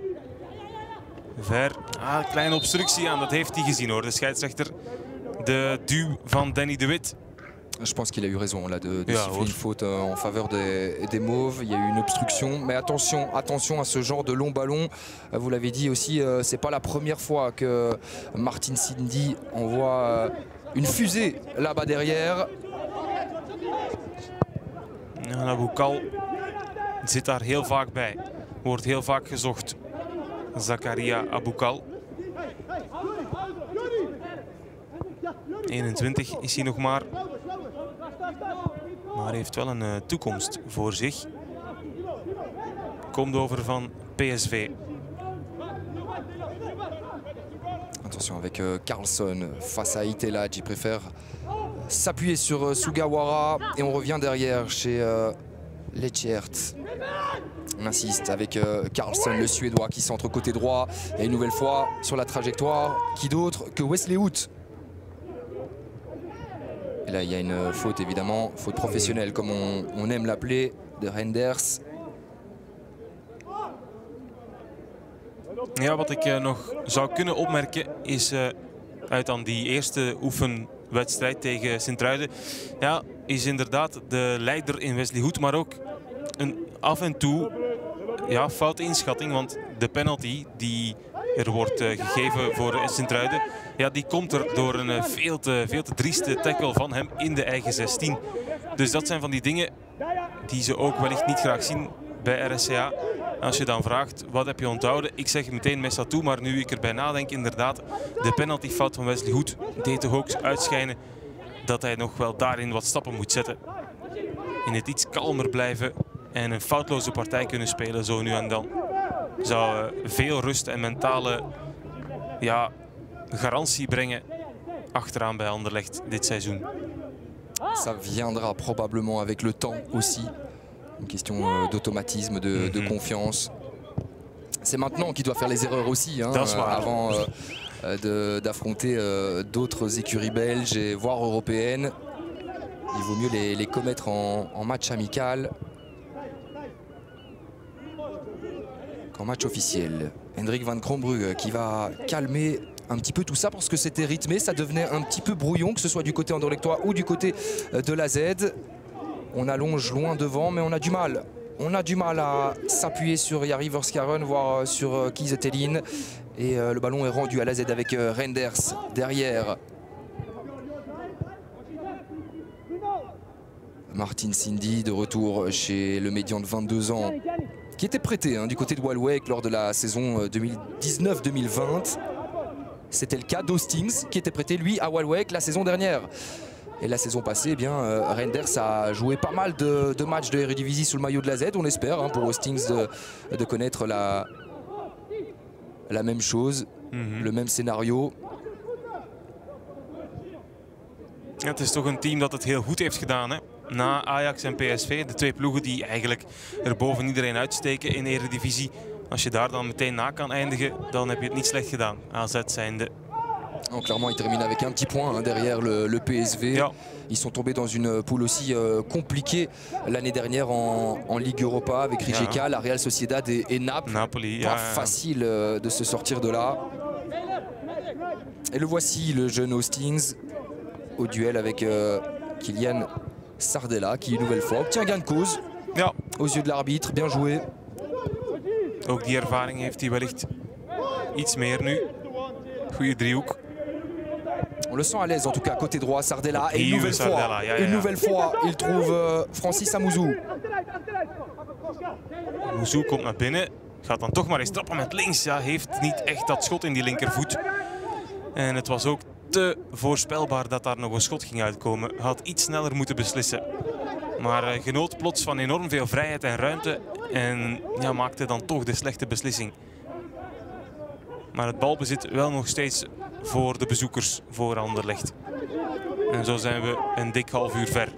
Ver. Ah, kleine obstructie aan. Dat heeft hij gezien hoor. De scheidsrechter. De duw van Danny De Witt. Je pense qu'il a eu raison là de, de yeah, siffler une faute euh, en faveur des, des mauves. Il y a eu une obstruction, mais attention, attention à ce genre de long ballon. Vous l'avez dit aussi, euh, c'est pas la première fois que Martins Indi envoie euh, une fusée là-bas derrière. Aboukal zit daar heel vaak bij, wordt heel vaak gezocht. Zakaria Aboukal. eenentwintig is hij nog maar. Maar heeft wel een uh, toekomst voor zich. Komt over van P S V. Attention avec uh, Carlsson face à Ait El Hadj. Il préfère s'appuyer sur uh, Sugawara. Et on revient derrière chez uh, Lechert. On insiste avec uh, Carlsson, le Suédois, qui centre côté droit. Et une nouvelle fois sur la trajectoire. Qui d'autre que Wesley Hoedt. Et là, il y a une faute, évidemment, faute professionnelle, comme on, on aime l'appeler, de Renders. Ja, wat ik uh, nog zou kunnen opmerken is uh, uit aan die eerste oefenwedstrijd tegen Sint-Truiden. Ja, is inderdaad de leider in Wesley Hoedt, maar ook een af en toe ja, foute inschatting. Want de penalty die er wordt uh, gegeven voor Sint-Truiden, ja, die komt er door een veel te, veel te drieste tackle van hem in de eigen zestien. Dus dat zijn van die dingen die ze ook wellicht niet graag zien bij R S C A. Als je dan vraagt, wat heb je onthouden? Ik zeg meteen Messa toe, maar nu ik erbij nadenk, inderdaad, de penaltyfout van Wesley Hoedt deed toch ook uitschijnen dat hij nog wel daarin wat stappen moet zetten. In het iets kalmer blijven en een foutloze partij kunnen spelen zo nu en dan. Zou uh, veel rust en mentale... ja, garantie brengen achteraan bij Anderlecht dit seizoen. Ça viendra probablement avec le temps aussi. Une question d'automatisme, de, mm-hmm. de confiance. C'est maintenant qu'il doit faire les erreurs aussi, hein, euh, avant euh, d'affronter euh, d'autres écuries belges et voire européennes. Il vaut mieux les, les commettre en, en match amical qu'en match officiel. Hendrik van Crombrugge qui va calmer un petit peu tout ça parce que c'était rythmé, ça devenait un petit peu brouillon, que ce soit du côté anderlechtois ou du côté de la Z. On allonge loin devant, mais on a du mal. On a du mal à s'appuyer sur Jari Verschaeren, voire sur Kiese Thelin. Et euh, le ballon est rendu à la Z avec euh, Renders derrière. Martins Indi de retour chez le médian de vingt-deux ans, qui était prêté hein, du côté de Walwijk lors de la saison deux mille dix-neuf deux mille vingt. C'était le cas d'Hostings qui était prêté lui à Walwijk la saison dernière. Et la saison passée, eh bien, Renders a joué pas mal de, de matchs de Eredivisie sous le maillot de la Z. On espère hein, pour Hostings de, de connaître la, la même chose, mm-hmm. le même scenario. Ja, het is toch een team dat het heel goed heeft gedaan, hè? Na Ajax en P S V. De twee ploegen die eigenlijk er boven iedereen uitsteken in de Eredivisie. Als je daar dan meteen na kan eindigen, dan heb je het niet slecht gedaan. A Z zijnde. Oh, clairement, ils terminent avec un petit point hein, derrière le, le P S V. Yeah. Ils sont tombés dans une poule aussi euh, compliquée l'année dernière en, en Ligue Europa avec Rijeka, yeah. la Real Sociedad et, et Naples. Napoli, pas yeah. facile euh, de se sortir de là. Et le voici, le jeune Hastings, au duel avec euh, Kylian Sardella, qui une nouvelle fois obtient gain de cause yeah. aux yeux de l'arbitre. Bien joué. Ook die ervaring heeft hij wellicht iets meer nu. Goede driehoek. On le sent à l'aise en tout cas, côté droit, Sardella. Et une nouvelle fois, une nouvelle fois, il trouve Francis Amuzu. Amuzu komt naar binnen, gaat dan toch maar eens trappen met links. Ja, heeft niet echt dat schot in die linkervoet. En het was ook te voorspelbaar dat daar nog een schot ging uitkomen. Had iets sneller moeten beslissen. Maar genoot plots van enorm veel vrijheid en ruimte. En ja, maakte dan toch de slechte beslissing. Maar het balbezit wel nog steeds voor de bezoekers voor Anderlecht. En zo zijn we een dik half uur ver.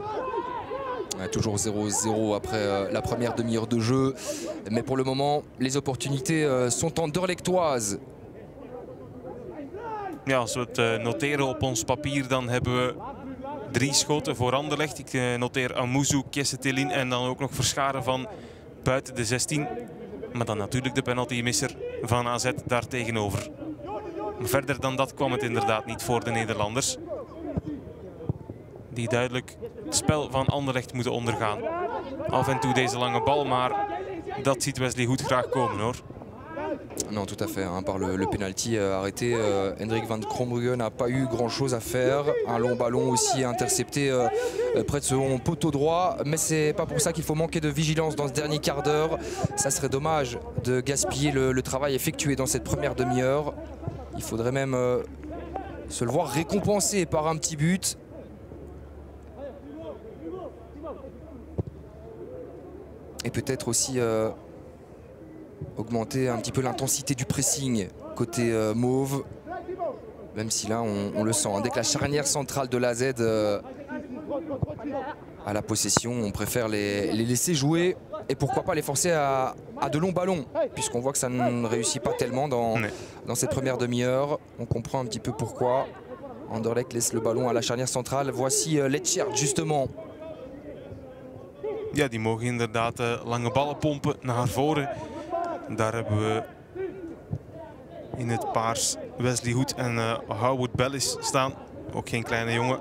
Ouais, toujours zéro zéro après euh, la première demi-heure de jeu. Mais pour le moment, les opportunités euh, sont anderlechtoises. Ja, als we het uh, noteren op ons papier, dan hebben we drie schoten voor Anderlecht. Ik uh, noteer Amuzu, Kiese Thelin en dan ook nog Verschaeren van buiten de zestien. Maar dan natuurlijk de penaltymisser van A Z daar tegenover. Verder dan dat kwam het inderdaad niet voor de Nederlanders. Die duidelijk het spel van Anderlecht moeten ondergaan. Af en toe deze lange bal, maar dat ziet Wesley Hoedt graag komen hoor. Non, tout à fait. Hein, par le, le penalty euh, arrêté, euh, Hendrik van Crombrugge n'a pas eu grand-chose à faire. Un long ballon aussi intercepté euh, près de son poteau droit. Mais c'est pas pour ça qu'il faut manquer de vigilance dans ce dernier quart d'heure. Ça serait dommage de gaspiller le, le travail effectué dans cette première demi-heure. Il faudrait même euh, se le voir récompensé par un petit but. Et peut-être aussi... Euh, augmenter un petit peu l'intensité du pressing côté euh, mauve, même si là on, on le sent. Hein. Dès que la charnière centrale de l'A Z euh, à la possession, on préfère les, les laisser jouer et pourquoi pas les forcer à, à de longs ballons, puisqu'on voit que ça ne réussit pas tellement dans, oui. dans cette première demi-heure. On comprend un petit peu pourquoi. Anderlecht laisse le ballon à la charnière centrale. Voici euh, Letchert justement. Ja, die mogen inderdaad euh, lange ballen pompen naar voren. Daar hebben we in het paars Wesley Hoedt en uh, Harwood-Bellis staan. Ook geen kleine jongen.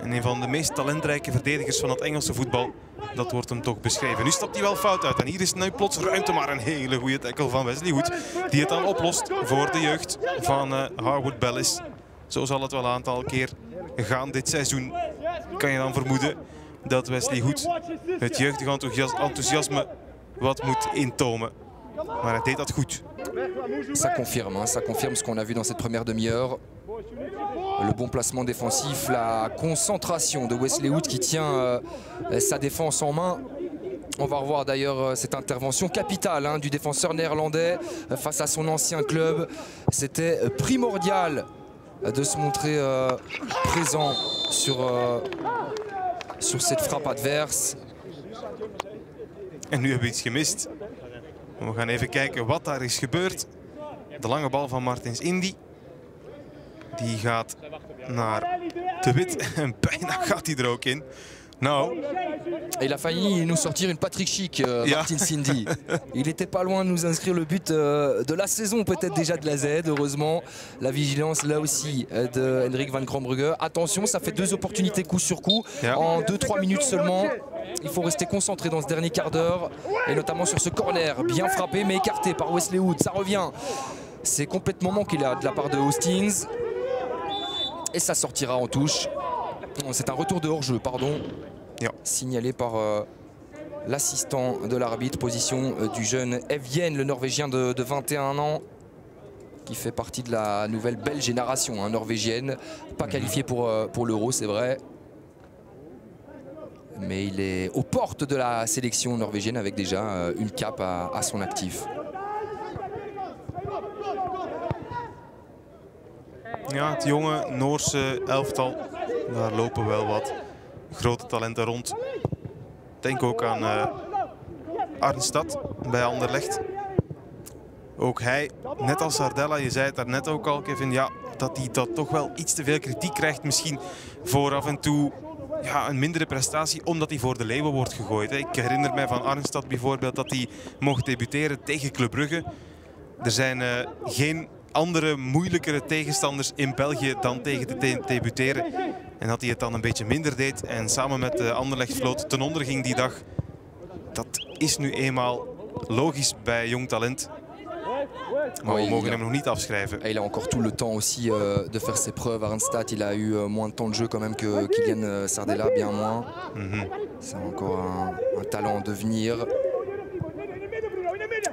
En een van de meest talentrijke verdedigers van het Engelse voetbal. Dat wordt hem toch beschreven. Nu stapt hij wel fout uit. En hier is nu plots ruimte, maar een hele goede tackle van Wesley Hoedt. Die het dan oplost voor de jeugd van uh, Harwood-Bellis. Zo zal het wel een aantal keer gaan dit seizoen. Kan je dan vermoeden dat Wesley Hoedt het jeugdig enthousiasme wat moet intomen. Maar hij deed dat goed. Ça confirme, hein, ça confirme ce qu'on a vu dans cette première demi-heure. Le bon placement défensif, la concentration de Wesley Hoedt qui tient euh, sa défense en main. On va revoir d'ailleurs euh, cette intervention capitale hein, du défenseur néerlandais euh, face à son ancien club. C'était primordial de se montrer euh, présent sur, euh, sur cette frappe adverse. En nu hebben we iets gemist. We gaan even kijken wat daar is gebeurd. De lange bal van Martins Indi. Die gaat naar De Witt. En bijna gaat hij er ook in. Nou. Il a failli nous sortir une Patrick Schick, euh, ja. Martins Indi. Il était pas loin de nous inscrire le but euh, de la saison, peut-être déjà de la Z. Heureusement, la vigilance là aussi de Hendrik van Crombrugge. Attention, ça fait deux opportunités coup sur coup. Ja. En deux trois minutes seulement. Il faut rester concentré dans ce dernier quart d'heure et notamment sur ce corner bien frappé mais écarté par Wesley Hoedt. Ça revient, c'est complètement manqué là de la part de Hastings et ça sortira en touche. C'est un retour de hors-jeu, pardon, yeah. signalé par euh, l'assistant de l'arbitre, position euh, du jeune Evjen, le Norvégien de, de vingt et un ans qui fait partie de la nouvelle belle génération hein, norvégienne, pas qualifiée pour, euh, pour l'Euro, c'est vrai. Mais il est aux portes de la sélection norvégienne avec déjà une cape à, à son actif. Ja, het jonge Noorse elftal. Daar lopen wel wat grote talenten rond. Denk ook aan uh, Arnstad bij Anderlecht. Ook hij, net als Sardella, je zei het daarnet ook al, Kevin, ja, dat hij dat toch wel iets te veel kritiek krijgt. Misschien voor af en toe ja, een mindere prestatie, omdat hij voor de leeuwen wordt gegooid. Hè. Ik herinner mij van Arnstad bijvoorbeeld dat hij mocht debuteren tegen Club Brugge. Er zijn uh, geen andere moeilijkere tegenstanders in België dan tegen te, te debuteren. En dat hij het dan een beetje minder deed en samen met de Anderlechtvloot ten onder ging die dag. Dat is nu eenmaal logisch bij jong talent. Maar ouais, we mogen a, hem nog niet afschrijven. Il a encore tout le temps aussi euh, de faire ses preuves. Arnstad, il a eu euh, moins de temps de jeu quand même que Kylian euh, Sardella, bien moins. Mm-hmm. C'est encore un, un talent en devenir.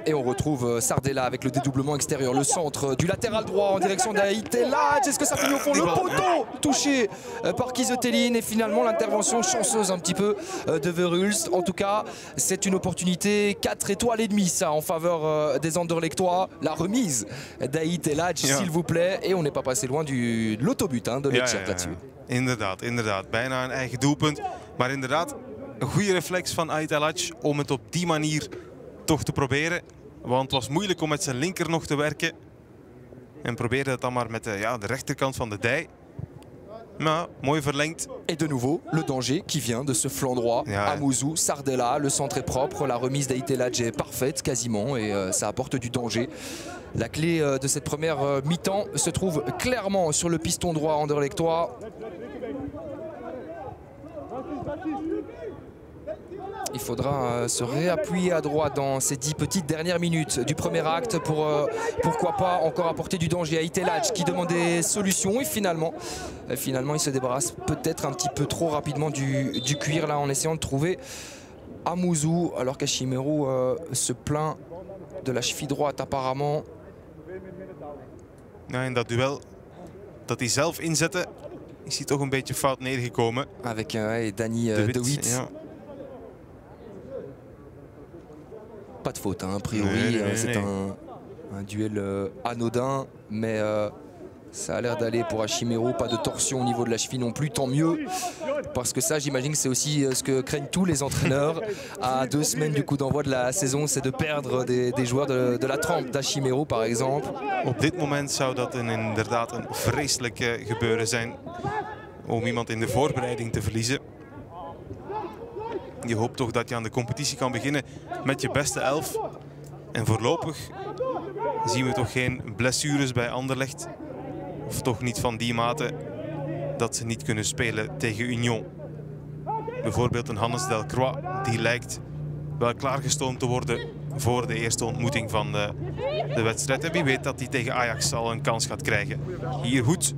Et on retrouve Sardella avec le dédoublement extérieur, le centre du latéral droit en direction d'Ait El Hadj. Est-ce que ça finit au fond? Le poteau touché par Kiese Thelin et finalement l'intervention chanceuse un petit peu de Verhulst. En tout cas, c'est une opportunité quatre étoiles et demie ça en faveur des Anderlechtois. La remise d'Ait El Hadj, ja, s'il vous plaît. Et on n'est pas passé loin du l'autobut hein, de Letchert, ja, ja, là-dessus. Inderdaad, inderdaad. Bijna een eigen doelpunt. Maar inderdaad, een goede reflex van Ait El Hadj om het op die manier toch te proberen, want het was moeilijk om met zijn linker nog te werken. En probeerde het dan maar met de, ja, de rechterkant van de dij. Maar mooi verlengd. Et de nouveau, le danger qui vient de ce flanc droit. Ja, Amuzu, Sardella, le centre est propre. La remise d'Ait El Hadj est parfaite quasiment et euh, ça apporte du danger. La clé euh, de cette première euh, mi-temps se trouve clairement sur le piston droit anderlechtois. Il faudra euh, se réappuyer à droite dans ces dix petites dernières minutes du premier acte pour euh, pourquoi pas encore apporter du danger à Ait El Hadj qui demande des solutions et finalement, euh, finalement il se débarrasse peut-être un petit peu trop rapidement du, du cuir là en essayant de trouver Amuzu alors qu'Ashimeru euh, se plaint de la cheville droite apparemment. Ja, in dat duel dat hij zelf inzette is hij toch een beetje fout neergekomen. Avec euh, Danny euh, De Witt. Ja. Pas de faute, hein. A priori, nee, nee, c'est nee. un, un duel euh, anodin, mais euh, ça a l'air d'aller pour Ashimeru. Pas de torsion au niveau de la cheville non plus, tant mieux. Parce que ça, j'imagine que c'est aussi ce que craignent tous les entraîneurs à deux semaines du coup d'envoi de la saison, c'est de perdre des, des joueurs de, de la trempe d'Ashimeru par exemple. Op dit moment zou dat een, inderdaad een vreselijk gebeuren zijn om iemand in de voorbereiding te verliezen. Je hoopt toch dat je aan de competitie kan beginnen met je beste elf. En voorlopig zien we toch geen blessures bij Anderlecht. Of toch niet van die mate dat ze niet kunnen spelen tegen Union. Bijvoorbeeld een Anes Delcroix die lijkt wel klaargestoomd te worden voor de eerste ontmoeting van de, de wedstrijd. En wie weet dat hij tegen Ajax al een kans gaat krijgen. Hier goed.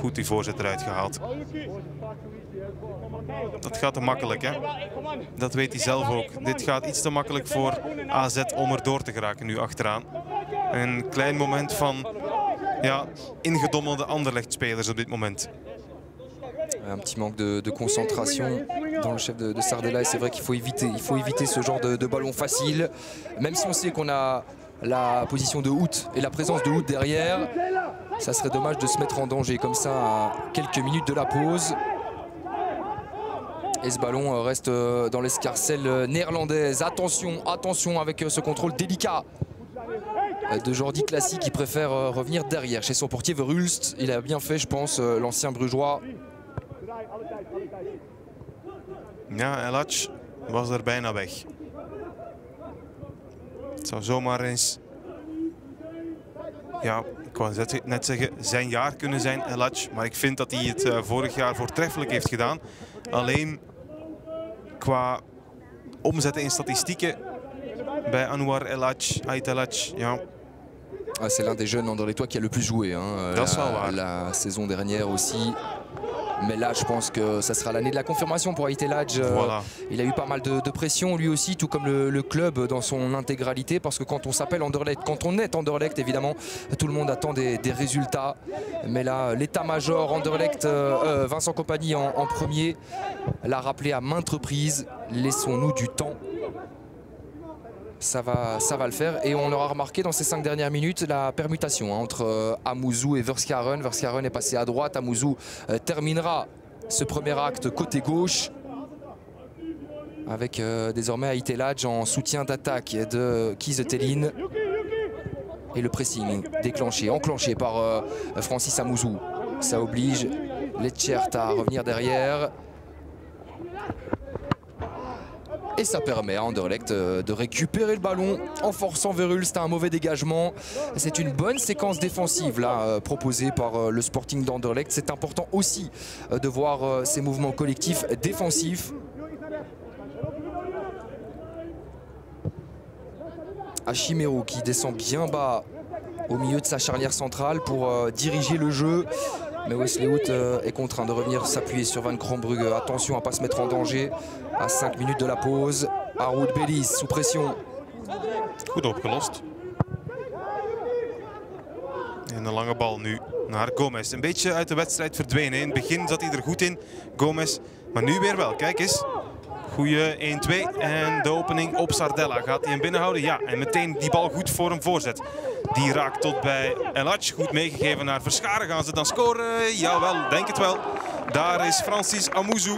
Goed die voorzet eruit gehaald. Dat gaat te makkelijk, hè? Dat weet hij zelf ook. Dit gaat iets te makkelijk voor A Z om er door te geraken nu achteraan. Een klein moment van ja, ingedommelde Anderlecht-spelers op dit moment. Un petit manque de, de concentration dans le chef de, de Sardella et c'est vrai qu'il faut éviter, il faut éviter ce genre de, de ballon facile. Même si on sait qu'on a la position de Hoedt et la présence de Hoedt derrière, ça serait dommage de se mettre en danger comme ça à quelques minutes de la pause. Et ce ballon reste dans l'escarcelle néerlandaise. Attention, attention avec ce contrôle délicat de Jordi Clasie qui préfère revenir derrière. Chez son portier Verhulst, il a bien fait, je pense, l'ancien Brugeois. Ja, El Hadj was er bijna weg. Het zou zomaar eens, ja, ik wou net zeggen, zijn jaar kunnen zijn, El Hadj. Maar ik vind dat hij het vorig jaar voortreffelijk heeft gedaan. Alleen qua omzetten in statistieken bij Anouar El Hadj, Ait El Hadj, ja. Ah, c'est l'un des jeunes Anderlechtois qui a le plus joué, hein, la, la saison dernière aussi. Mais là, je pense que ça sera l'année de la confirmation pour Ait El Hadj. Voilà. Il a eu pas mal de, de pression, lui aussi, tout comme le, le club dans son intégralité. Parce que quand on s'appelle Anderlecht, quand on est Anderlecht, évidemment, tout le monde attend des, des résultats. Mais là, l'état-major Anderlecht, euh, Vincent Kompany en, en premier, l'a rappelé à maintes reprises. Laissons-nous du temps. Ça va, ça va le faire. Et on aura remarqué dans ces cinq dernières minutes la permutation hein, entre euh, Amuzu et Verschaeren. Verschaeren est passé à droite. Amuzu euh, terminera ce premier acte côté gauche. Avec euh, désormais Ait El Hadj en soutien d'attaque de Kiese Thelin. Et le pressing déclenché, enclenché par euh, Francis Amuzu. Ça oblige Letchert à revenir derrière. Et ça permet à Anderlecht de récupérer le ballon en forçant Verul. C'était un mauvais dégagement. C'est une bonne séquence défensive là, proposée par le Sporting d'Anderlecht. C'est important aussi de voir ces mouvements collectifs défensifs. Ashimeru qui descend bien bas au milieu de sa charnière centrale pour euh, diriger le jeu. Mais Wesley Hoedt euh, est contraint de revenir s'appuyer sur Van Crombrugge. Attention à ne pas se mettre en danger à cinq minutes de la pause. Harwood-Bellis sous pression. Goed opgelost. En een lange bal nu naar Gomez. Een beetje uit de wedstrijd verdwenen. In het begin zat hij er goed in, Gomez. Maar nu weer wel. Kijk eens. Goeie één twee en de opening op Sardella. Gaat hij hem binnenhouden? Ja, en meteen die bal goed voor hem voorzet. Die raakt tot bij El Hadj. Goed meegegeven naar Verschaeren. Gaan ze dan scoren? Jawel, denk het wel. Daar is Francis Amuzu.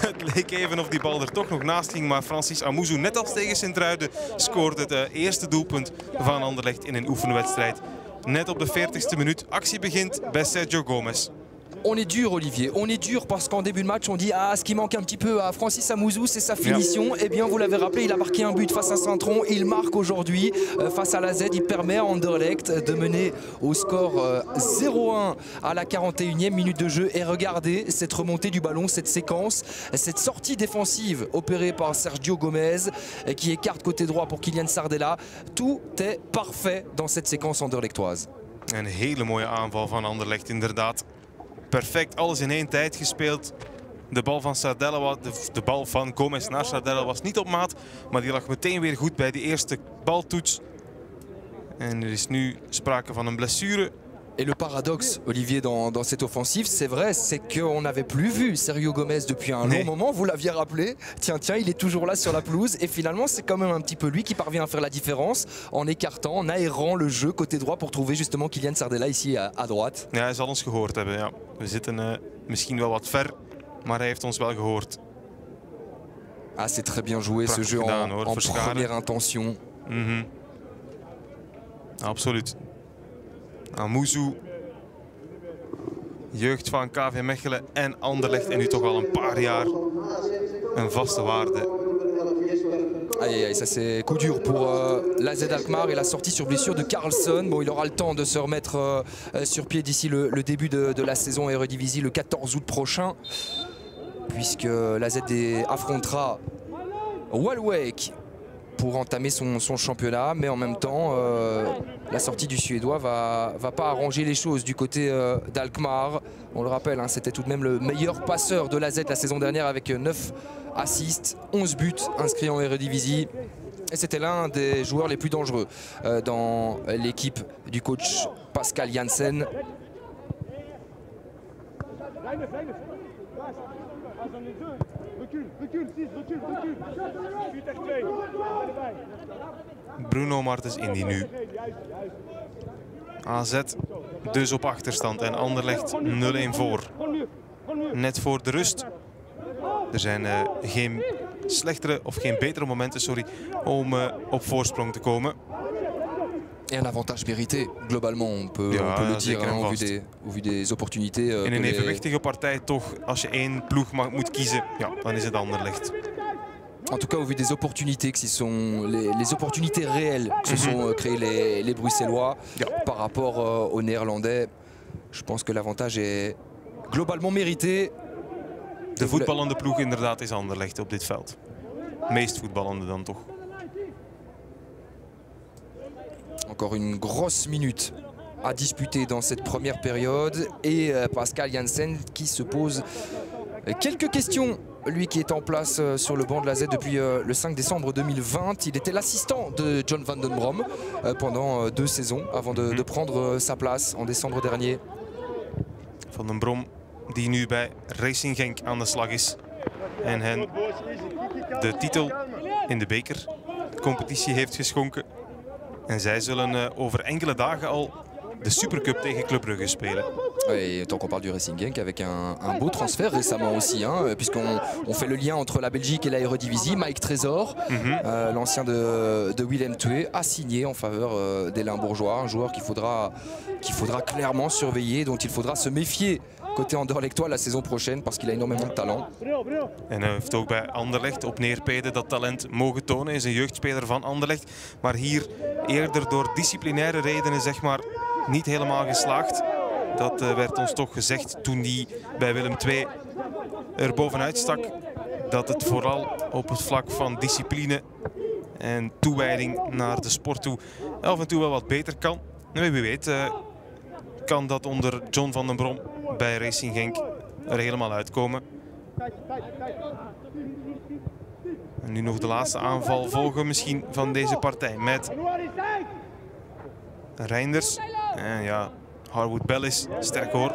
Het leek even of die bal er toch nog naast ging. Maar Francis Amuzu, net als tegen Sint-Truiden, scoorde het eerste doelpunt van Anderlecht in een oefenwedstrijd. Net op de veertigste minuut. Actie begint bij Sergio Gomez. On est dur, Olivier, on est dur parce qu'en début de match, on dit ah, ce qui manque un petit peu à Francis Amuzu, c'est sa finition. Yeah. Eh bien, vous l'avez rappelé, il a marqué un but face à Saint-Tron, il marque aujourd'hui euh, face à l'A Z. Il permet à Anderlecht de mener au score euh, zéro un à la quarante et unième minute de jeu. Et regardez cette remontée du ballon, cette séquence, cette sortie défensive opérée par Sergio Gomez qui écarte côté droit pour Kylian Sardella. Tout est parfait dans cette séquence anderlechtoise. Een hele mooie aanval van Anderlecht, inderdaad. Perfect, alles in één tijd gespeeld. De bal van Sardella, de, de bal van Gomez naar Sardella was niet op maat. Maar die lag meteen weer goed bij die eerste baltoets. En er is nu sprake van een blessure. Et le paradoxe, Olivier, dans, dans cette offensive, c'est vrai, c'est qu'on n'avait plus vu Sergio Gomez depuis un long moment. Vous l'aviez rappelé. Tiens, tiens, il est toujours là sur la pelouse. Et finalement, c'est quand même un petit peu lui qui parvient à faire la différence en écartant, en aérant le jeu côté droit pour trouver justement Kylian Sardella ici à, à droite. Ja, hij zal ons gehoord hebben. Ja. We zitten uh, misschien wel wat ver, maar hij heeft ons wel gehoord. Ah, c'est très bien joué Prachtig ce jeu gedaan, en, hoor, en première intention. Mm-hmm. Absoluut. Amuzu, jeugd van K V Mechelen en Anderlecht en nu toch al een paar jaar een vaste waarde. Aïe, aïe, ça c'est coup dur pour euh, l'A Z Alkmaar et la sortie sur blessure de Carlsson. Bon, il aura le temps de se remettre euh, sur pied d'ici le, le début de, de la saison Eredivisie le quatorze août prochain, puisque l'A Z affrontera Waalwijk pour entamer son, son championnat, mais en même temps, euh, la sortie du Suédois va, va pas arranger les choses du côté euh, d'Alkmaar. On le rappelle, hein, c'était tout de même le meilleur passeur de l'A Z la saison dernière avec neuf assists, onze buts inscrits en Eredivisie. Et c'était l'un des joueurs les plus dangereux euh, dans l'équipe du coach Pascal Janssen. Bruno Martins Indi nu. A Z dus op achterstand en Anderlecht nul één voor. Net voor de rust. Er zijn uh, geen slechtere of geen betere momenten, sorry, om uh, op voorsprong te komen. Et un avantage mérité, globalement, on peut, ja, on peut ja, le dire, hein, au, vu des, au vu des opportunités. Uh, in een evenwichtige partij toch, als je één ploeg mag, moet kiezen, ja, dan is het Anderlecht. En tout cas, au vu des opportunités, que ce sont les, les opportunités réelles que se sont créées les, les Bruxellois ja. Par rapport euh, aux Néerlandais, je pense que l'avantage est globalement mérité. De voetballende ploeg inderdaad is Anderlecht op dit veld. Meest voetballende dan toch. Encore une grosse minute à disputer dans cette première période et euh, Pascal Janssen qui se pose quelques questions. Lui qui est en place sur le banc de l'A Z depuis le cinq décembre deux mille vingt. Il était l'assistant de John Van den Brom pendant deux saisons avant de, de prendre sa place en décembre dernier. Van den Brom die nu bij Racing Genk aan de slag is en hen de titel in de beker, competitie heeft geschonken. En zij zullen uh, over enkele dagen al de Supercup tegen Club Brugge spelen. Et tant qu'on parle du Racing Genk avec un, un beau transfert récemment aussi, hein, puisqu'on on fait le lien entre la Belgique et la Eredivisie. Mike Trésor, mm-hmm. euh, l'ancien de, de Willem Thué, a signé en faveur euh, des Limbourgeois, un joueur qu'il faudra, qu'il faudra clairement surveiller, dont il faudra se méfier côté Anderlechtois la saison prochaine, parce qu'il a énormément de talent. En hij heeft ook bij Anderlecht op neerpeden dat talent mogen tonen. Hij is een jeugdspeler van Anderlecht, maar hier eerder door disciplinaire redenen zeg maar niet helemaal geslaagd. Dat werd ons toch gezegd toen hij bij Willem twee er bovenuit stak. Dat het vooral op het vlak van discipline en toewijding naar de sport toe af en toe wel wat beter kan. En wie weet kan dat onder John van den Brom bij Racing Genk er helemaal uitkomen. En nu nog de laatste aanval volgen misschien van deze partij met Reinders. En ja... Harwood-Bellis, sterk hoor.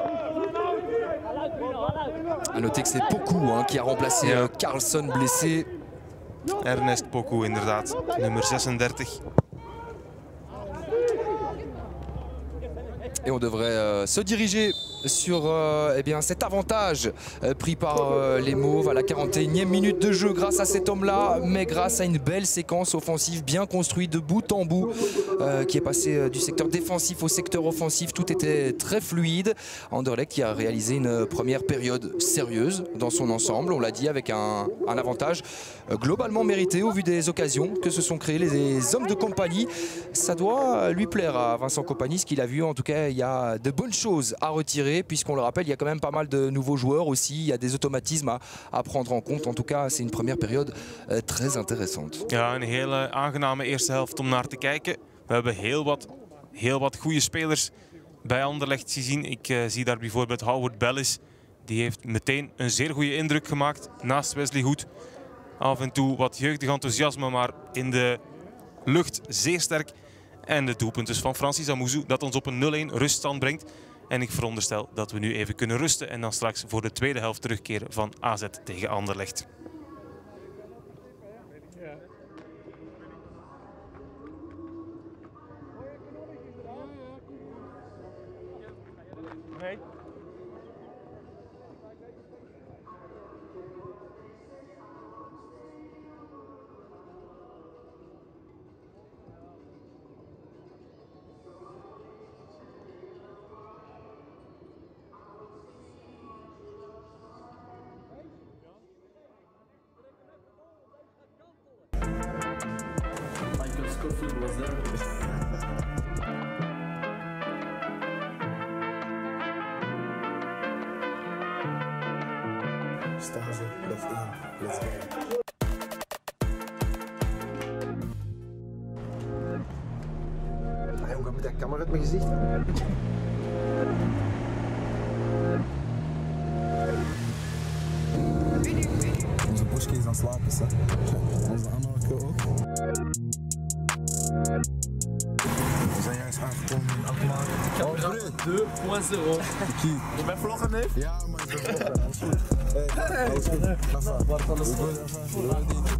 A noter que c'est Poku hein, qui a remplacé ja. Carlsson blessé. Ernest Poku inderdaad, nummer zesendertig. Et on devrait euh, se diriger sur euh, eh bien, cet avantage euh, pris par euh, les Mauves à la quarante et unième minute de jeu grâce à cet homme-là, mais grâce à une belle séquence offensive bien construite de bout en bout euh, qui est passée euh, du secteur défensif au secteur offensif. Tout était très fluide. Anderlecht qui a réalisé une première période sérieuse dans son ensemble, on l'a dit, avec un, un avantage euh, globalement mérité au vu des occasions que se sont créées les, les hommes de Kompany. Ça doit lui plaire à Vincent Kompany, ce qu'il a vu en tout cas. Il y a de bonnes choses à retirer puisqu'on le rappelle, il y a quand même pas mal de nouveaux joueurs aussi. Il y a des automatismes à, à prendre en compte. En tout cas, c'est une première période euh, très intéressante. Ja, een hele aangename eerste helft om naar te kijken. We hebben heel wat, heel wat goede spelers bij Anderlecht gezien. Ik uh, zie daar bijvoorbeeld Harwood-Bellis. Die heeft meteen een zeer goede indruk gemaakt naast Wesley Hoedt. Af en toe wat jeugdig enthousiasme, maar in de lucht zeer sterk. En de doelpunt dus van Francis Amuzu dat ons op een nul één ruststand brengt. En ik veronderstel dat we nu even kunnen rusten en dan straks voor de tweede helft terugkeren van A Z tegen Anderlecht. Je bent vloggen, nee? Ja, maar ik ben vloggen. Dat is goed. Hey, dat is goed. Wat van de school?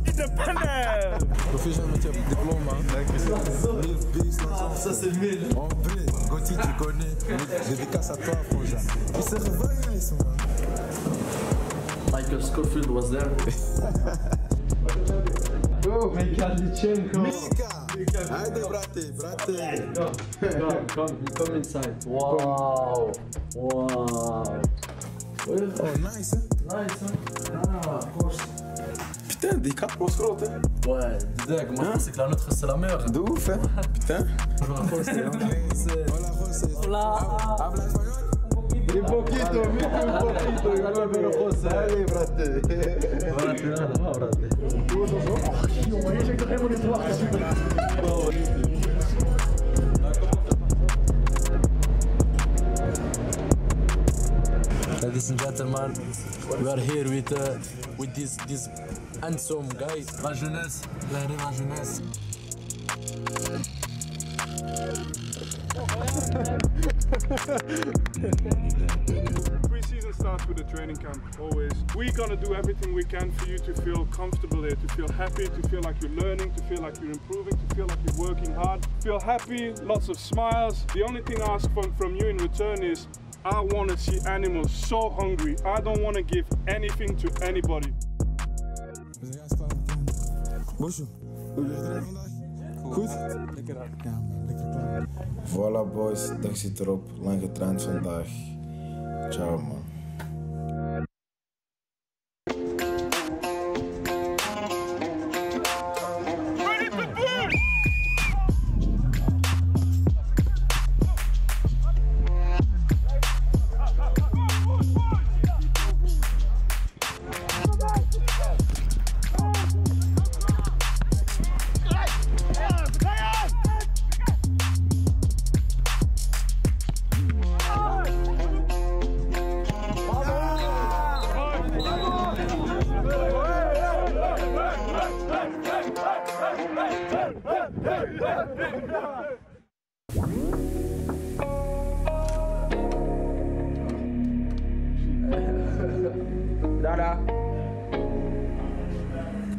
Independent! Proficiat met je diploma. Dank je wel. Dat is mille. En vrai, Gauthier, je connais. Dédicace à toi, Proja. Is er gevangen, is man. Michael Scofield was there. Go, Mika Lichenko. Mika! Haydi brate, brate. Come, come, come inside. Wow. Wow. Oh, nice, hè? Nice, hè? Ah, of course. Putain, die kap was groot, hè? Ouais, deg, maar als ik la notre c'est la meilleure. De ouf, hè? Putain. Hola, José. Hola. Habla español? Un poquito, mica, un poquito. Ganó el mero José. Allez, brate. Brate, nada, va, brate. Oh, jongen, hier zit ik toch helemaal niet te wachten. Ladies and gentlemen, we are here with uh, with these these handsome guys. La jeunesse, la riva jeunesse. Pre-season season starts with a training camp, always. We're gonna do everything we can for you to feel comfortable there, to feel happy, to feel like you're learning, to feel like you're improving, to feel like you're working hard. Feel happy, lots of smiles. The only thing I ask from, from you in return is, I wanna see animals so hungry. I don't wanna give anything to anybody. Goed? Lekker aan. Ja, lekker klaar. Voilà boys, dag zit erop. Lang getraind vandaag. Ciao man.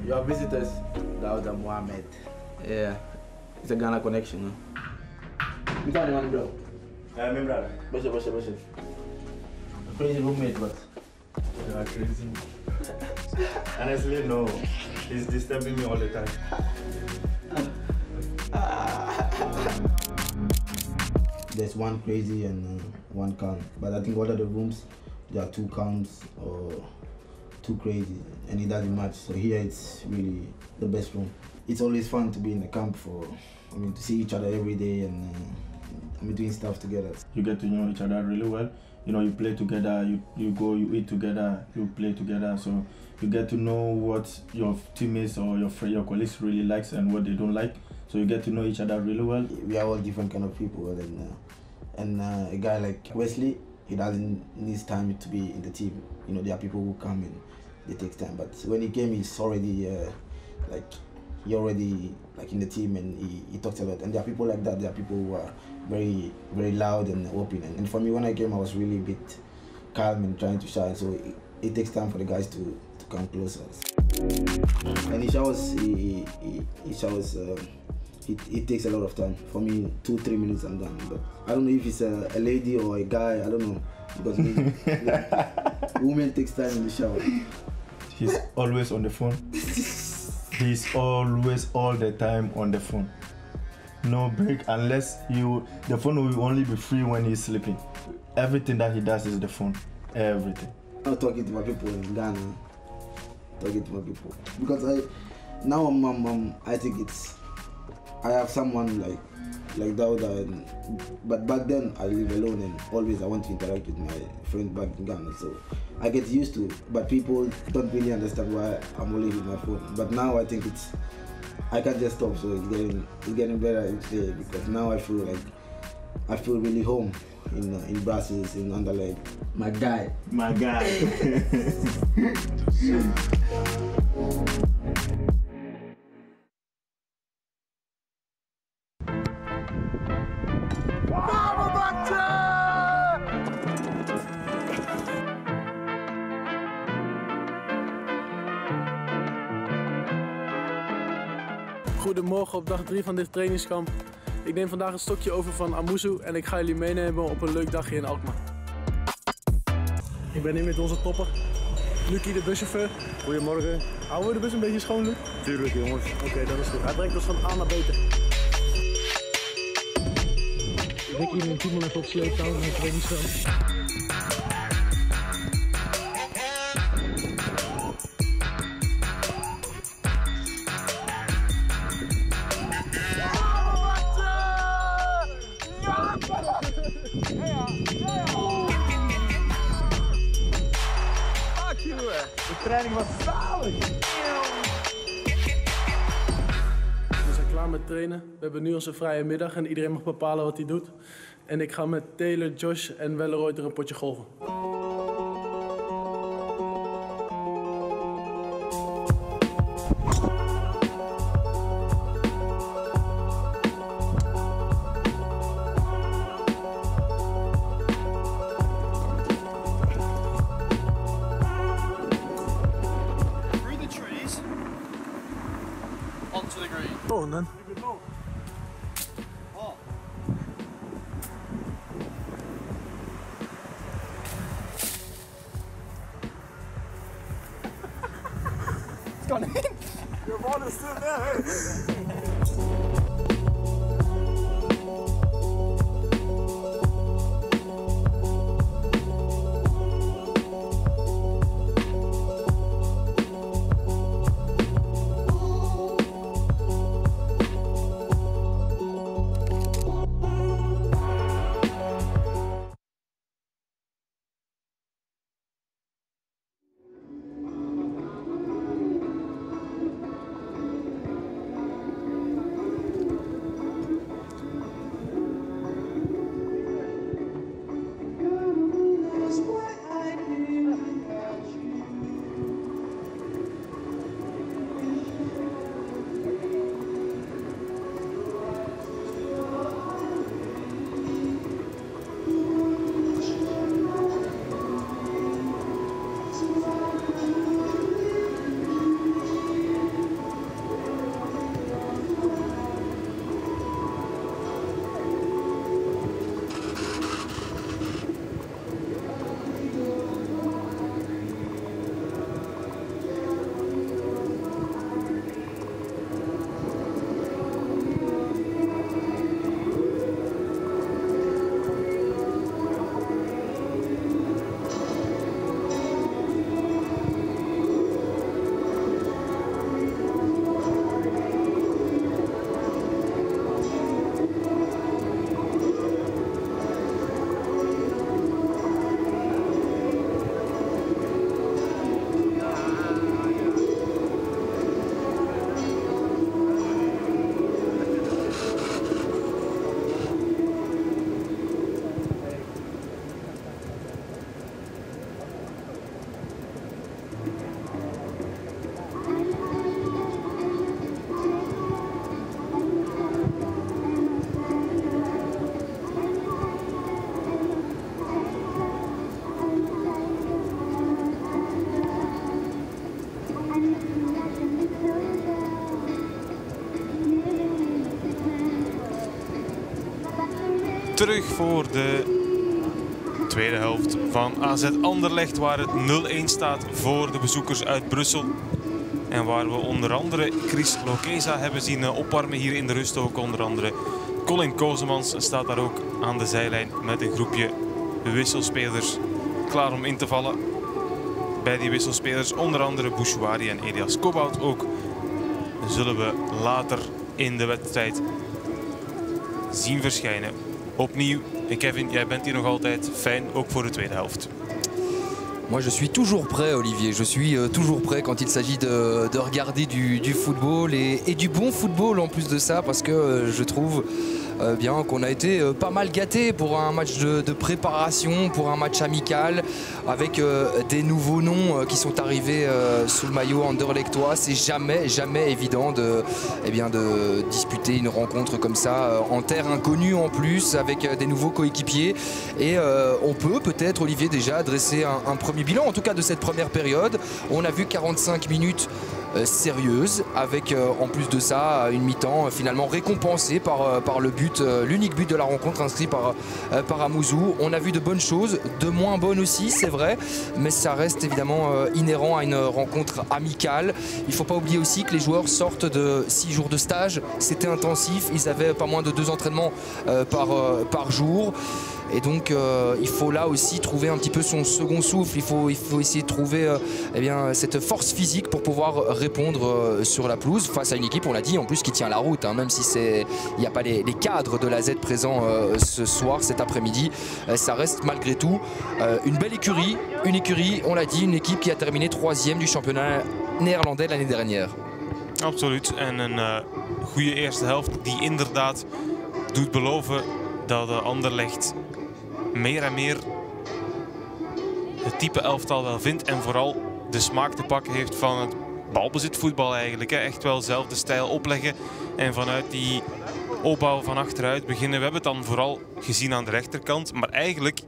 Your visitors, Daoud and Mohamed. Yeah, it's a Ghana connection. You got anyone, bro? Yeah, my brother. What's up, what's up, what's up? Crazy roommate, but... You are crazy. Honestly, no. He's disturbing me all the time. There's one crazy and uh, one calm. But I think all of the rooms, there are two calms or... too crazy, and it doesn't match. So here it's really the best room. It's always fun to be in the camp for, I mean, to see each other every day and uh, I mean, doing stuff together. You get to know each other really well. You know, you play together, you, you go, you eat together, you play together. So you get to know what your teammates or your friend, your colleagues really likes and what they don't like. So you get to know each other really well. We are all different kind of people. And, uh, and uh, a guy like Wesley, he doesn't need time to be in the team. You know, there are people who come and it takes time, but when he came, he's already uh, like he already like in the team, and he, he talks a lot. And there are people like that. There are people who are very, very loud and open. And, and for me, when I came, I was really a bit calm and trying to shine. So it, it takes time for the guys to, to come closer. And he showers. He he, he showers. Uh, It, it takes a lot of time. For me, two, three minutes, I'm done. But I don't know if it's a, a lady or a guy, I don't know. Because we, like, women takes time in the shower. He's always on the phone. He's always, all the time on the phone. No break, unless you, the phone will only be free when he's sleeping. Everything that he does is the phone, everything. I'm talking to my people in Ghana, talking to my people. Because I, now I'm, I'm, I'm I think it's, I have someone like like Dauda, and, but back then I live alone and always I want to interact with my friend back in Ghana, so I get used to it. But people don't really understand why I'm only with my phone. But now I think it's, I can't just stop, so it's getting it's getting better each day, because now I feel like I feel really home in uh, in Brussels, in Anderlecht. My guy, my guy. Goedemorgen op dag drie van dit trainingskamp. Ik neem vandaag een stokje over van Amuzu en ik ga jullie meenemen op een leuk dagje in Alkmaar. Ik ben hier met onze topper, Lucie de buschauffeur. Goedemorgen. Houden we de bus een beetje schoon, Luc? Tuurlijk jongens. Oké, okay, dat is goed. Hij brengt ons van A naar B. Ik denk hier mijn team even op sleeptouw en ik weet niet zo. De training was zalig! We zijn klaar met trainen. We hebben nu onze vrije middag en iedereen mag bepalen wat hij doet. En ik ga met Taylor, Josh en Welleroy er een potje golven. kan heen. Je bal is te ver. Terug voor de tweede helft van A Z Anderlecht, waar het nul een staat voor de bezoekers uit Brussel. En waar we onder andere Chris Lokeza hebben zien opwarmen hier in de rust ook. Onder andere Colin Kozemans staat daar ook aan de zijlijn met een groepje wisselspelers klaar om in te vallen. Bij die wisselspelers onder andere Boussouari en Elias Cobbaut ook. Zullen we later in de wedstrijd zien verschijnen. Opnieuw, en Kevin, jij bent hier nog altijd. Fijn, ook voor de tweede helft. Moi, je suis toujours prêt, Olivier. Je suis euh, toujours prêt quand il s'agit de, de regarder du, du football et, et du bon football en plus de ça, parce que euh, je trouve euh, bien qu'on a été euh, pas mal gâtés pour un match de, de préparation, pour un match amical, avec euh, des nouveaux noms euh, qui sont arrivés euh, sous le maillot anderlechtois. C'est jamais, jamais évident de, eh bien, de disputer une rencontre comme ça euh, en terre inconnue en plus, avec euh, des nouveaux coéquipiers. Et euh, on peut peut-être, Olivier, déjà dresser un, un premier bilan, en tout cas de cette première période. On a vu quarante-cinq minutes euh, sérieuses, avec euh, en plus de ça une mi-temps euh, finalement récompensée par, euh, par le but, euh, l'unique but de la rencontre inscrit par, euh, par Amuzu. On a vu de bonnes choses, de moins bonnes aussi, c'est vrai, mais ça reste évidemment euh, inhérent à une rencontre amicale. Il ne faut pas oublier aussi que les joueurs sortent de six jours de stage, c'était intensif, ils avaient pas moins de deux entraînements euh, par, euh, par jour. Et donc euh, il faut là aussi trouver un petit peu son second souffle, il faut, il faut essayer de trouver euh, eh bien, cette force physique pour pouvoir répondre euh, sur la pelouse face à une équipe, on l'a dit, en plus qui tient la route, hein, même si il n'y a pas les, les cadres de l'A Z présents euh, ce soir, cet après-midi, euh, ça reste malgré tout euh, une belle écurie, une écurie, on l'a dit, une équipe qui a terminé troisième du championnat néerlandais l'année dernière. Absoluut, en een uh, goede eerste helft die inderdaad doet beloven dat de Anderlecht meer en meer het type elftal wel vindt en vooral de smaak te pakken heeft van het balbezitvoetbal eigenlijk. Echt wel zelf de stijl opleggen en vanuit die opbouw van achteruit beginnen. We hebben het dan vooral gezien aan de rechterkant, maar eigenlijk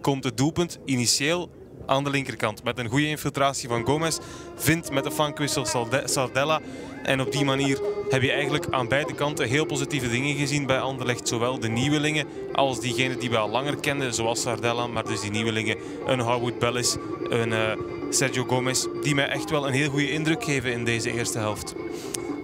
komt het doelpunt initieel aan de linkerkant. Met een goede infiltratie van Gomez, vindt met de vankwissel Sardella. En op die manier heb je eigenlijk aan beide kanten heel positieve dingen gezien bij Anderlecht. Zowel de nieuwelingen als diegenen die we al langer kenden, zoals Sardella. Maar dus die nieuwelingen, een Harwood-Bellis, een uh, Sergio Gomez, die mij echt wel een heel goede indruk geven in deze eerste helft.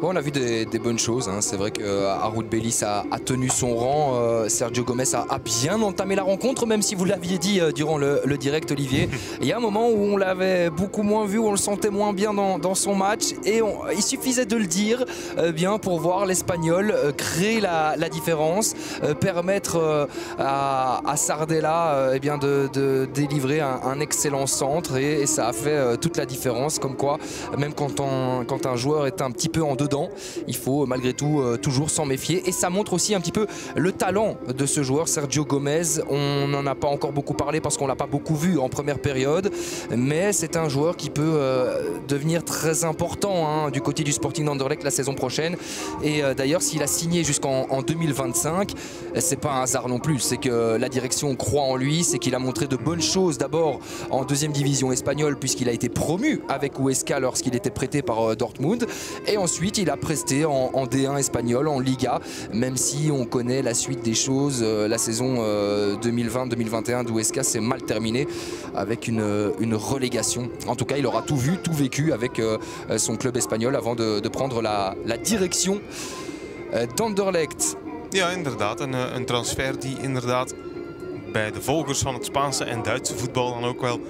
On a vu des, des bonnes choses, hein. C'est vrai que Harwood-Bellis a, a tenu son rang, euh, Sergio Gomez a, a bien entamé la rencontre, même si vous l'aviez dit euh, durant le, le direct, Olivier. Il y a un moment où on l'avait beaucoup moins vu, où on le sentait moins bien dans, dans son match, et on, il suffisait de le dire euh, bien, pour voir l'Espagnol euh, créer la, la différence, euh, permettre euh, à, à Sardella euh, eh bien, de, de délivrer un, un excellent centre, et, et ça a fait euh, toute la différence, comme quoi, même quand, on, quand un joueur est un petit peu en deux, il faut malgré tout euh, toujours s'en méfier, et ça montre aussi un petit peu le talent de ce joueur Sergio Gomez. On n'en a pas encore beaucoup parlé parce qu'on l'a pas beaucoup vu en première période, mais c'est un joueur qui peut euh, devenir très important, hein, du côté du Sporting d'Anderlecht la saison prochaine. Et euh, d'ailleurs, s'il a signé jusqu'en deux mille vingt-cinq, c'est pas un hasard non plus, c'est que la direction croit en lui, c'est qu'il a montré de bonnes choses d'abord en deuxième division espagnole, puisqu'il a été promu avec Huesca lorsqu'il était prêté par euh, Dortmund, et ensuite il a presté en, en D één espagnol, en Liga, même si on connaît la suite des choses. Euh, la saison euh, deux mille vingt deux mille vingt et un d'Huesca s'est mal terminée avec une, une relégation. En tout cas, il aura tout vu, tout vécu avec euh, son club espagnol avant de, de prendre la, la direction euh, d'Anderlecht. Ja, inderdaad. Een, een transfer die inderdaad bij de volgers van het Spaanse en Duitse voetbal dan ook wel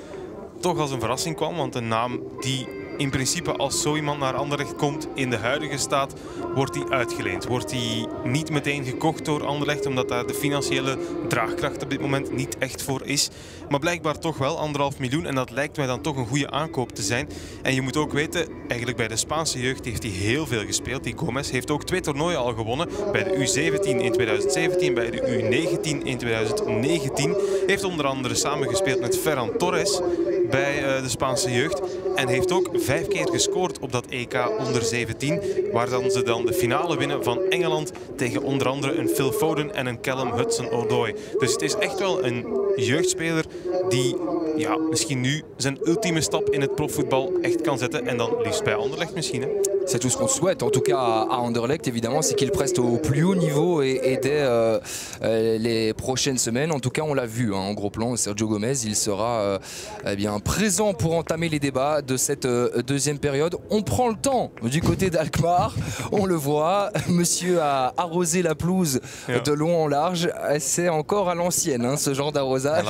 toch als een verrassing kwam, want een naam die in principe, als zo iemand naar Anderlecht komt in de huidige staat, wordt hij uitgeleend. Wordt hij niet meteen gekocht door Anderlecht, omdat daar de financiële draagkracht op dit moment niet echt voor is. Maar blijkbaar toch wel, anderhalf miljoen. En dat lijkt mij dan toch een goede aankoop te zijn. En je moet ook weten, eigenlijk bij de Spaanse jeugd heeft hij heel veel gespeeld. Die Gomez heeft ook twee toernooien al gewonnen. Bij de U zeventien in twintig zeventien, bij de U negentien in twintig negentien. Heeft onder andere samengespeeld met Ferran Torres bij de Spaanse jeugd. En heeft ook vijf keer gescoord op dat E K onder zeventien. Waar dan ze dan de finale winnen van Engeland tegen onder andere een Phil Foden en een Callum Hudson-Odoi. Dus het is echt wel een jeugdspeler die ja, misschien nu zijn ultieme stap in het profvoetbal echt kan zetten. En dan liefst bij Anderlecht misschien, hè? C'est tout ce qu'on souhaite, en tout cas à Anderlecht évidemment, c'est qu'il preste au plus haut niveau et, et dès euh, les prochaines semaines. En tout cas, on l'a vu hein, en gros plan, Sergio Gomez, il sera euh, eh bien, présent pour entamer les débats de cette euh, deuxième période. On prend le temps du côté d'Alkmaar, on le voit, monsieur a arrosé la pelouse ja. de long en large, c'est encore à l'ancienne hein, ce genre d'arrosage.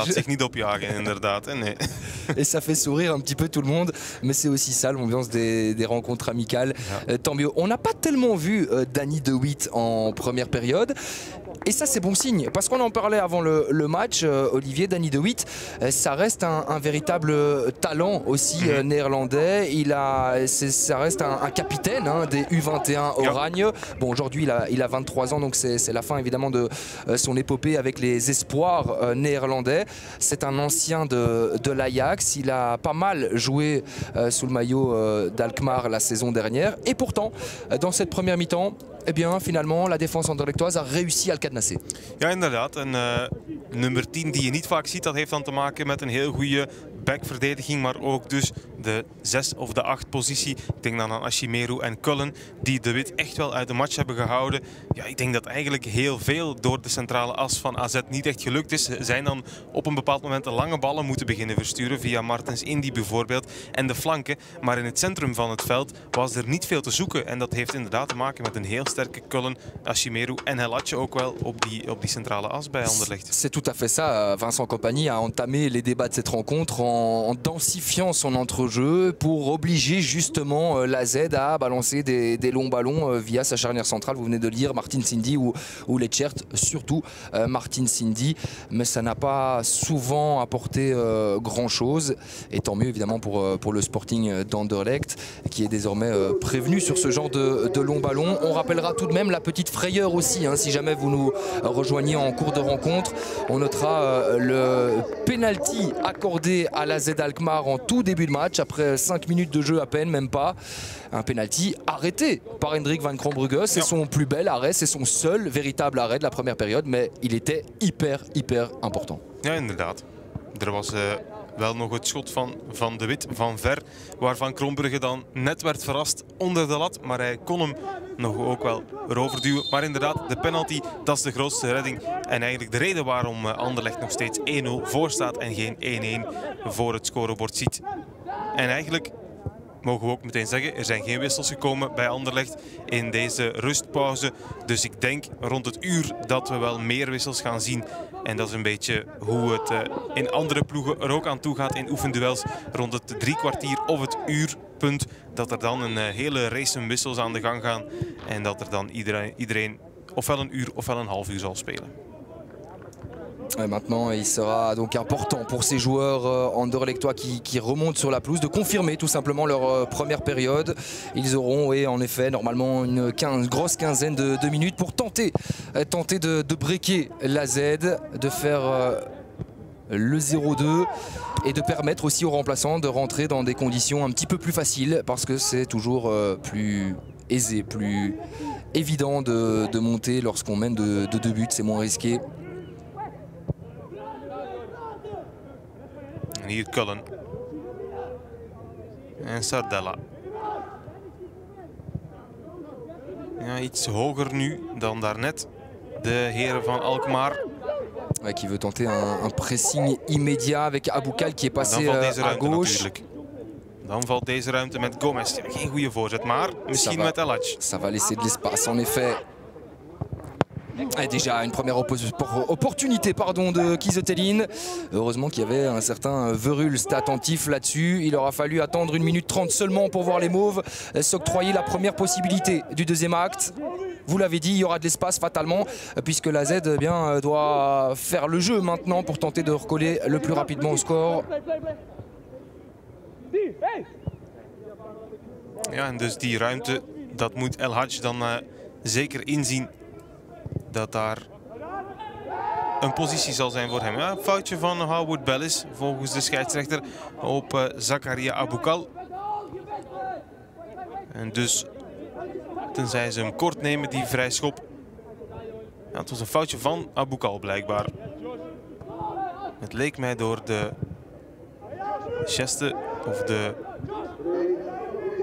Et ça fait sourire un petit peu tout le monde, mais c'est aussi ça l'ambiance des, des rencontres amicales. Euh, tant mieux. On n'a pas tellement vu euh, Danny De Witt en première période. Et ça, c'est bon signe, parce qu'on en parlait avant le, le match, euh, Olivier. Danny De Witt, euh, ça reste un, un véritable talent aussi euh, néerlandais. Il a, ça reste un, un capitaine hein, des U vingt et un Oranje. Bon, aujourd'hui, il a, il a vingt-trois ans, donc c'est la fin évidemment de euh, son épopée avec les espoirs euh, néerlandais. C'est un ancien de, de l'Ajax. Il a pas mal joué euh, sous le maillot euh, d'Alkmaar la saison dernière. Et pourtant, dans cette première mi-temps, eh bien, finalement, la défense anderlechtoise a réussi à le cadenasser. Ja, inderdaad. Een uh, nummer tien die je niet vaak ziet, dat heeft dan te maken met een heel goede backverdediging, maar ook dus de zes of de acht positie. Ik denk dan aan Ashimeru en Cullen, die De Witt echt wel uit de match hebben gehouden. Ja, ik denk dat eigenlijk heel veel door de centrale as van A Z niet echt gelukt is. Ze zijn dan op een bepaald moment de lange ballen moeten beginnen versturen, via Martins Indi bijvoorbeeld, en de flanken. Maar in het centrum van het veld was er niet veel te zoeken. En dat heeft inderdaad te maken met een heel sterke Cullen, Ashimeru en El Hadj ook wel op die, op die centrale as bij Anderlecht. C'est tout à fait ça. Vincent Kompany a entamé les débats de cette rencontre en densifiant son entrejeu pour obliger justement l'A Z à balancer des, des longs ballons via sa charnière centrale. Vous venez de lire Martins Indi ou, ou Letchert, surtout Martins Indi. Mais ça n'a pas souvent apporté euh, grand-chose. Et tant mieux évidemment pour, pour le Sporting d'Anderlecht, qui est désormais euh, prévenu sur ce genre de, de longs ballons. On rappellera tout de même la petite frayeur aussi. Hein, si jamais vous nous rejoignez en cours de rencontre, on notera euh, le penalty accordé à à l'A Z Alkmaar en tout début de match, après cinq minutes de jeu à peine, même pas. Un penalty arrêté par Hendrik van Crombrugge. C'est son plus bel arrêt, c'est son seul véritable arrêt de la première période, mais il était hyper, hyper important. Ja, inderdaad. Er was uh, wel nog het schot van, van De Witt van ver, waar Van Crombrugge dan net werd verrast onder de lat, maar hij kon hem nog ook wel erover duwen. Maar inderdaad, de penalty, dat is de grootste redding. En eigenlijk de reden waarom Anderlecht nog steeds één nul voor staat en geen één één voor het scorebord ziet. En eigenlijk mogen we ook meteen zeggen, er zijn geen wissels gekomen bij Anderlecht in deze rustpauze. Dus ik denk rond het uur dat we wel meer wissels gaan zien. En dat is een beetje hoe het in andere ploegen er ook aan toe gaat in oefenduels. Rond het drie kwartier of het uurpunt dat er dan een hele race wissels aan de gang gaan. En dat er dan iedereen, iedereen ofwel een uur ofwel een half uur zal spelen. Et maintenant, il sera donc important pour ces joueurs euh, anderlechtois qui, qui remontent sur la pelouse de confirmer tout simplement leur euh, première période. Ils auront, oui, en effet, normalement une, quinze, une grosse quinzaine de, de minutes pour tenter, euh, tenter de, de breaker la Z, de faire euh, le zéro deux et de permettre aussi aux remplaçants de rentrer dans des conditions un petit peu plus faciles parce que c'est toujours euh, plus aisé, plus évident de, de monter lorsqu'on mène de, de deux buts, c'est moins risqué. Hier Cullen en Sardella. Ja, iets hoger nu dan daarnet de heren van Alkmaar. Ouais, qui veut tenter un, un pressing immédiat avec Aboukal qui est passé euh, à gauche. Natuurlijk. Dan valt deze ruimte met Gomez. Ja, geen goede voorzet, maar misschien va, met El Hadj. Ça va laisser de l'espace en effet. Et déjà une première opportunité pardon, de Kiese Thelin. Heureusement qu'il y avait un certain Verhulst attentif là-dessus. Il aura fallu attendre une minute trente seulement pour voir les Mauves s'octroyer la première possibilité du deuxième acte. Vous l'avez dit, il y aura de l'espace fatalement puisque la Z eh bien, doit faire le jeu maintenant pour tenter de recoller le plus rapidement au score. Ja, en dus die ruimte, dat moet El Hadj dan uh, zeker inzien. Dat daar een positie zal zijn voor hem. Ja, foutje van Harwood-Bellis volgens de scheidsrechter op uh, Zakaria Aboukal. En dus, tenzij ze hem kort nemen, die vrijschop. Ja, het was een foutje van Aboukal blijkbaar. Het leek mij door de geste of de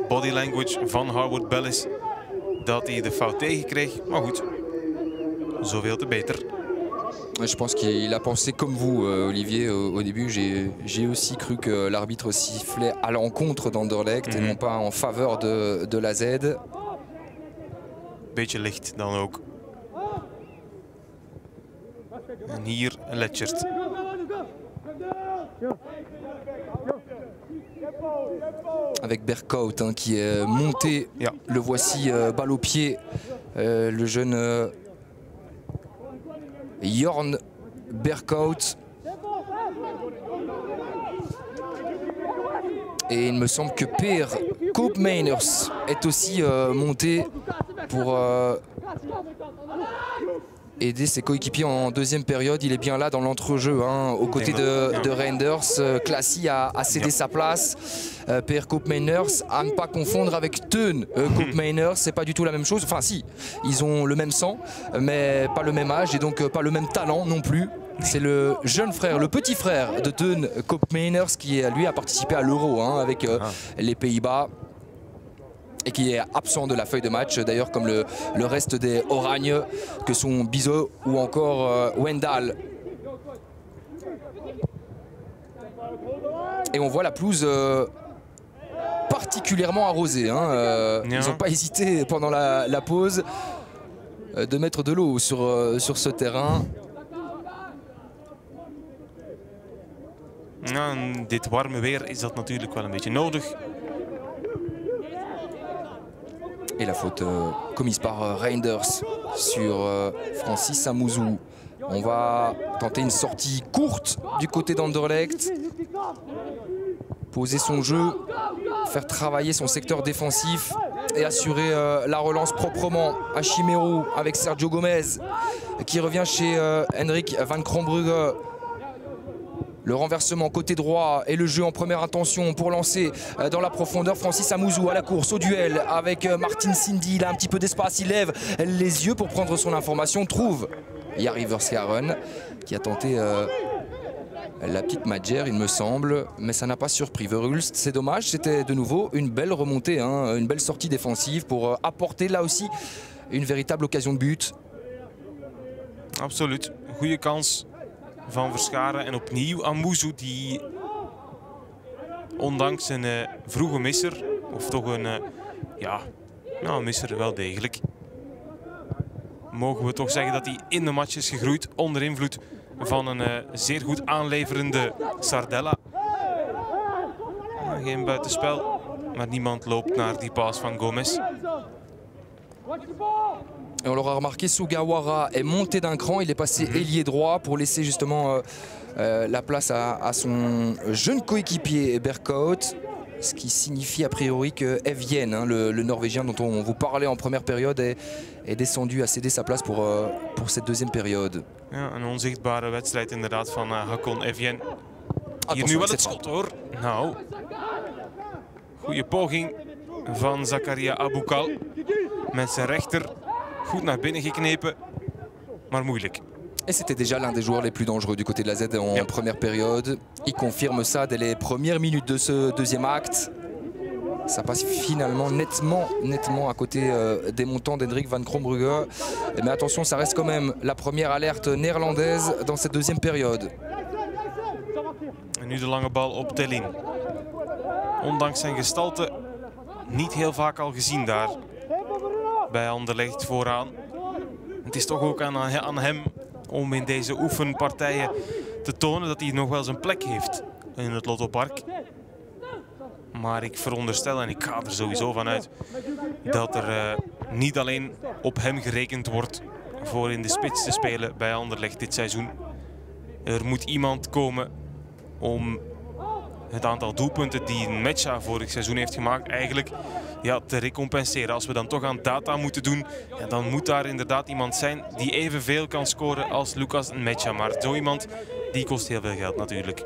body language van Harwood-Bellis dat hij de fout tegenkreeg. Maar goed. Zoveel te beter. Je pense qu'il a pensé comme vous, Olivier, au début. J'ai aussi cru que l'arbitre sifflait à l'encontre d'Anderlecht mm-hmm. et non pas en faveur de, de la Z. Beetje licht dan ook. En hier Letchert. Avec Berkhout hein, qui est monté. Yeah. Le voici euh, balle au pied. Euh, le jeune... Euh, Jorn Berkhout. Et il me semble que Per Koopmeiners est aussi euh, monté pour euh, aider ses coéquipiers en deuxième période. Il est bien là dans l'entrejeu, hein, aux côtés de, de Reinders. Euh, Klassi a, a cédé sa place. Euh, Per Koopmeiners, à ne pas confondre avec Teun euh, Koopmeiners, c'est pas du tout la même chose. Enfin si, ils ont le même sang, mais pas le même âge et donc euh, pas le même talent non plus. C'est le jeune frère, le petit frère de Teun Koopmeiners qui lui a participé à l'Euro hein, avec euh, ah. les Pays-Bas. Et qui est absent de la feuille de match, d'ailleurs comme le, le reste des Oragnes, que sont Bizot ou encore euh, Wendal. Et on voit la pelouse euh, particulièrement arrosée. Hein, euh, ils n'ont pas hésité pendant la, la pause euh, de mettre de l'eau sur, euh, sur ce terrain. Nou, dit warme weer is dat natuurlijk wel een beetje nodig. Et la faute euh, commise par euh, Reinders sur euh, Francis Amuzu. On va tenter une sortie courte du côté d'Anderlecht. Poser son jeu, faire travailler son secteur défensif et assurer euh, la relance proprement. Ashimeru avec Sergio Gomez qui revient chez euh, Hendrik van Crombrugge. Le renversement côté droit et le jeu en première intention pour lancer dans la profondeur. Francis Amuzu à la course, au duel avec Martins Indi. Il a un petit peu d'espace, il lève les yeux pour prendre son information. Trouve Jari Verschaeren qui a tenté euh, la petite magère, il me semble. Mais ça n'a pas surpris Verhulst, c'est dommage. C'était de nouveau une belle remontée, hein, une belle sortie défensive pour euh, apporter là aussi une véritable occasion de but. Absoluut, goede kans. Van Verschaeren en opnieuw Amuzu die Ondanks een uh, vroege misser, of toch een, uh, ja, nou, misser wel degelijk. Mogen we toch zeggen dat hij in de match is gegroeid onder invloed van een uh, zeer goed aanleverende Sardella. Nou, geen buitenspel, maar niemand loopt naar die paas van Gomez. Et on l'aura remarqué, Sugawara est monté d'un cran, il est passé ailier droit pour laisser justement euh, euh, la place à, à son jeune coéquipier Berkhout, ce qui signifie a priori que Evjen, hein, le, le Norvégien dont on vous parlait en première période, est, est descendu, a cédé sa place pour, euh, pour cette deuxième période. Ja, een onzichtbare wedstrijd inderdaad van uh, Hakon Evjen. Hier nu wel het schot hoor. Nou, goede poging van Zakaria Aboukal met zijn rechter. Goed naar binnen geknepen, maar moeilijk. Et c'était déjà l'un des joueurs les plus dangereux du côté de la Z en ja. Première période. Il confirme ça dès les premières minutes de ce deuxième acte. Ça passe finalement nettement, nettement à côté euh, des montants d'Hendrik van Crombrugge. Mais attention, ça reste quand même la première alerte néerlandaise dans cette deuxième période. Et nu de lange bal op Thelin. Ondanks zijn gestalte, niet heel vaak al gezien daar. Bij Anderlecht vooraan. Het is toch ook aan, aan hem om in deze oefenpartijen te tonen dat hij nog wel zijn plek heeft in het Lottopark. Maar ik veronderstel, en ik ga er sowieso vanuit, dat er uh, niet alleen op hem gerekend wordt voor in de spits te spelen bij Anderlecht dit seizoen. Er moet iemand komen om het aantal doelpunten die Nmecha vorig seizoen heeft gemaakt eigenlijk... Ja, te recompenseren. Als we dan toch aan data moeten doen, ja, dan moet daar inderdaad iemand zijn die evenveel kan scoren als Lucas Nmecha. Maar zo iemand, die kost heel veel geld natuurlijk.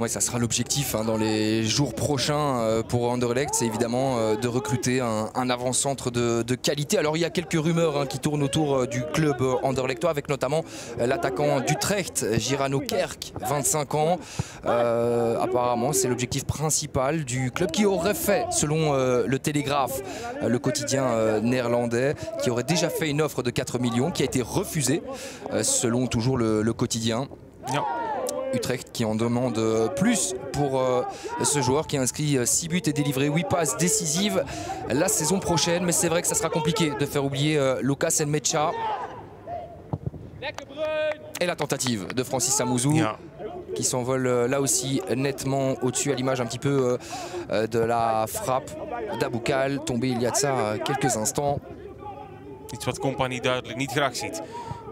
Oui, ça sera l'objectif hein, dans les jours prochains euh, pour Anderlecht, c'est évidemment euh, de recruter un, un avant-centre de, de qualité. Alors il y a quelques rumeurs hein, qui tournent autour euh, du club euh, anderlechtois, avec notamment euh, l'attaquant d'Utrecht, Girano Kerk, vingt-cinq ans. Euh, apparemment, c'est l'objectif principal du club qui aurait fait, selon euh, le Télégraphe, euh, le quotidien euh, néerlandais, qui aurait déjà fait une offre de quatre millions, qui a été refusée, euh, selon toujours le, le quotidien. Non. Utrecht qui en demande plus pour euh, ce joueur qui a inscrit six buts et délivré huit passes décisives la saison prochaine. Mais c'est vrai que ça sera compliqué de faire oublier euh, Lucas Nmecha. Et la tentative de Francis Amuzu yeah. qui s'envole euh, là aussi nettement au-dessus, à l'image un petit peu euh, de la frappe d'Aboukal tombée il y a de ça euh, quelques instants. Iets wat Kompany duidelijk niet graag ziet.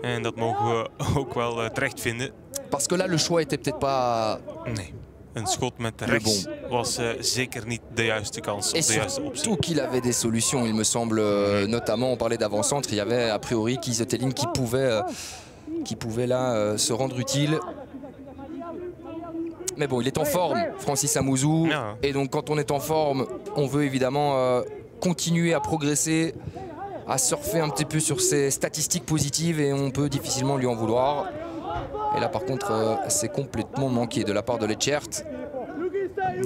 En dat mogen we ook wel uh, terecht vinden. Parce que là, le choix était peut-être pas. Nee. Een schot met rechts was uh, zeker niet de juiste kans. Et de juiste optie. Surtout qu'il avait des solutions, il me semble. Euh, notamment, on parlait d'avant-centre. Il y avait a priori Kiese Thelin qui pouvait, euh, qui pouvait là euh, se rendre utile. Mais bon, il est en forme, Francis Amuzu. Ja. Et donc, quand on est en forme, on veut évidemment euh, continuer à progresser, à surfer un petit peu sur ses statistiques positives, et on peut difficilement lui en vouloir. Et là, par contre, euh, c'est complètement manqué de la part de Letchert.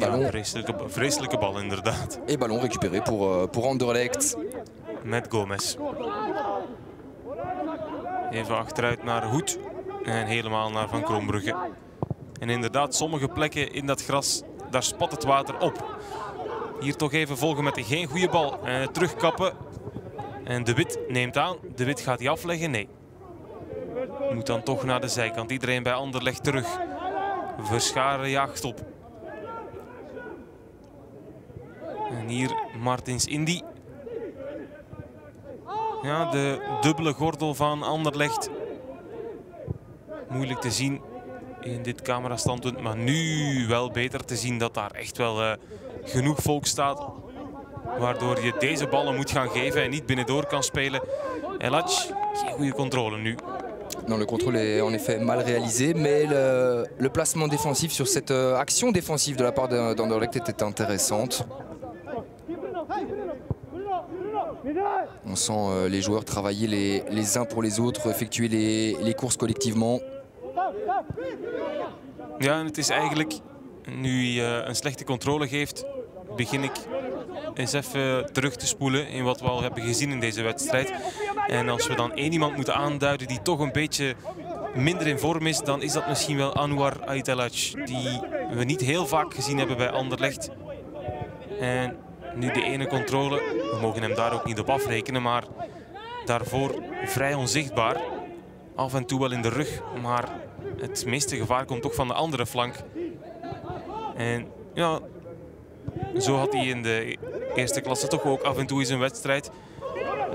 Ballon... Ja, vreselijke, vreselijke bal, inderdaad. Et ballon récupéré pour, euh, pour Anderlecht. Met Gomez. Even achteruit naar Hoedt en helemaal naar Van Crombrugge. En inderdaad, sommige plekken in dat gras, daar spat het water op. Hier toch even volgen met een geen goede bal. Eh, terugkappen. En De Witt neemt aan. De Witt gaat die afleggen. Nee. Moet dan toch naar de zijkant. Iedereen bij Anderlecht terug. Verschaeren jaagt op. En hier Martins Indi. Ja, de dubbele gordel van Anderlecht. Moeilijk te zien in dit camerastandpunt. Maar nu wel beter te zien dat daar echt wel uh, genoeg volk staat. Waardoor je deze ballen moet gaan geven en niet binnendoor kan spelen. El Hadj, geen goede controle nu. Non, le contrôle est en effet mal réalisé, mais le, le placement défensif sur cette euh, action défensive de la part d'Anderlecht était intéressante. On sent euh, les joueurs travailler les, les uns pour les autres, effectuer les, les courses collectivement. Ja, en het is eigenlijk, nu hij uh, een slechte controle geeft, begin ik eens even terug te spoelen in wat we al hebben gezien in deze wedstrijd. En als we dan één iemand moeten aanduiden die toch een beetje minder in vorm is, dan is dat misschien wel Anwar Ait El Hadj. Die we niet heel vaak gezien hebben bij Anderlecht. En nu de ene controle. We mogen hem daar ook niet op afrekenen, maar daarvoor vrij onzichtbaar. Af en toe wel in de rug, maar het meeste gevaar komt toch van de andere flank. En ja, zo had hij in de eerste klasse toch ook af en toe in zijn wedstrijd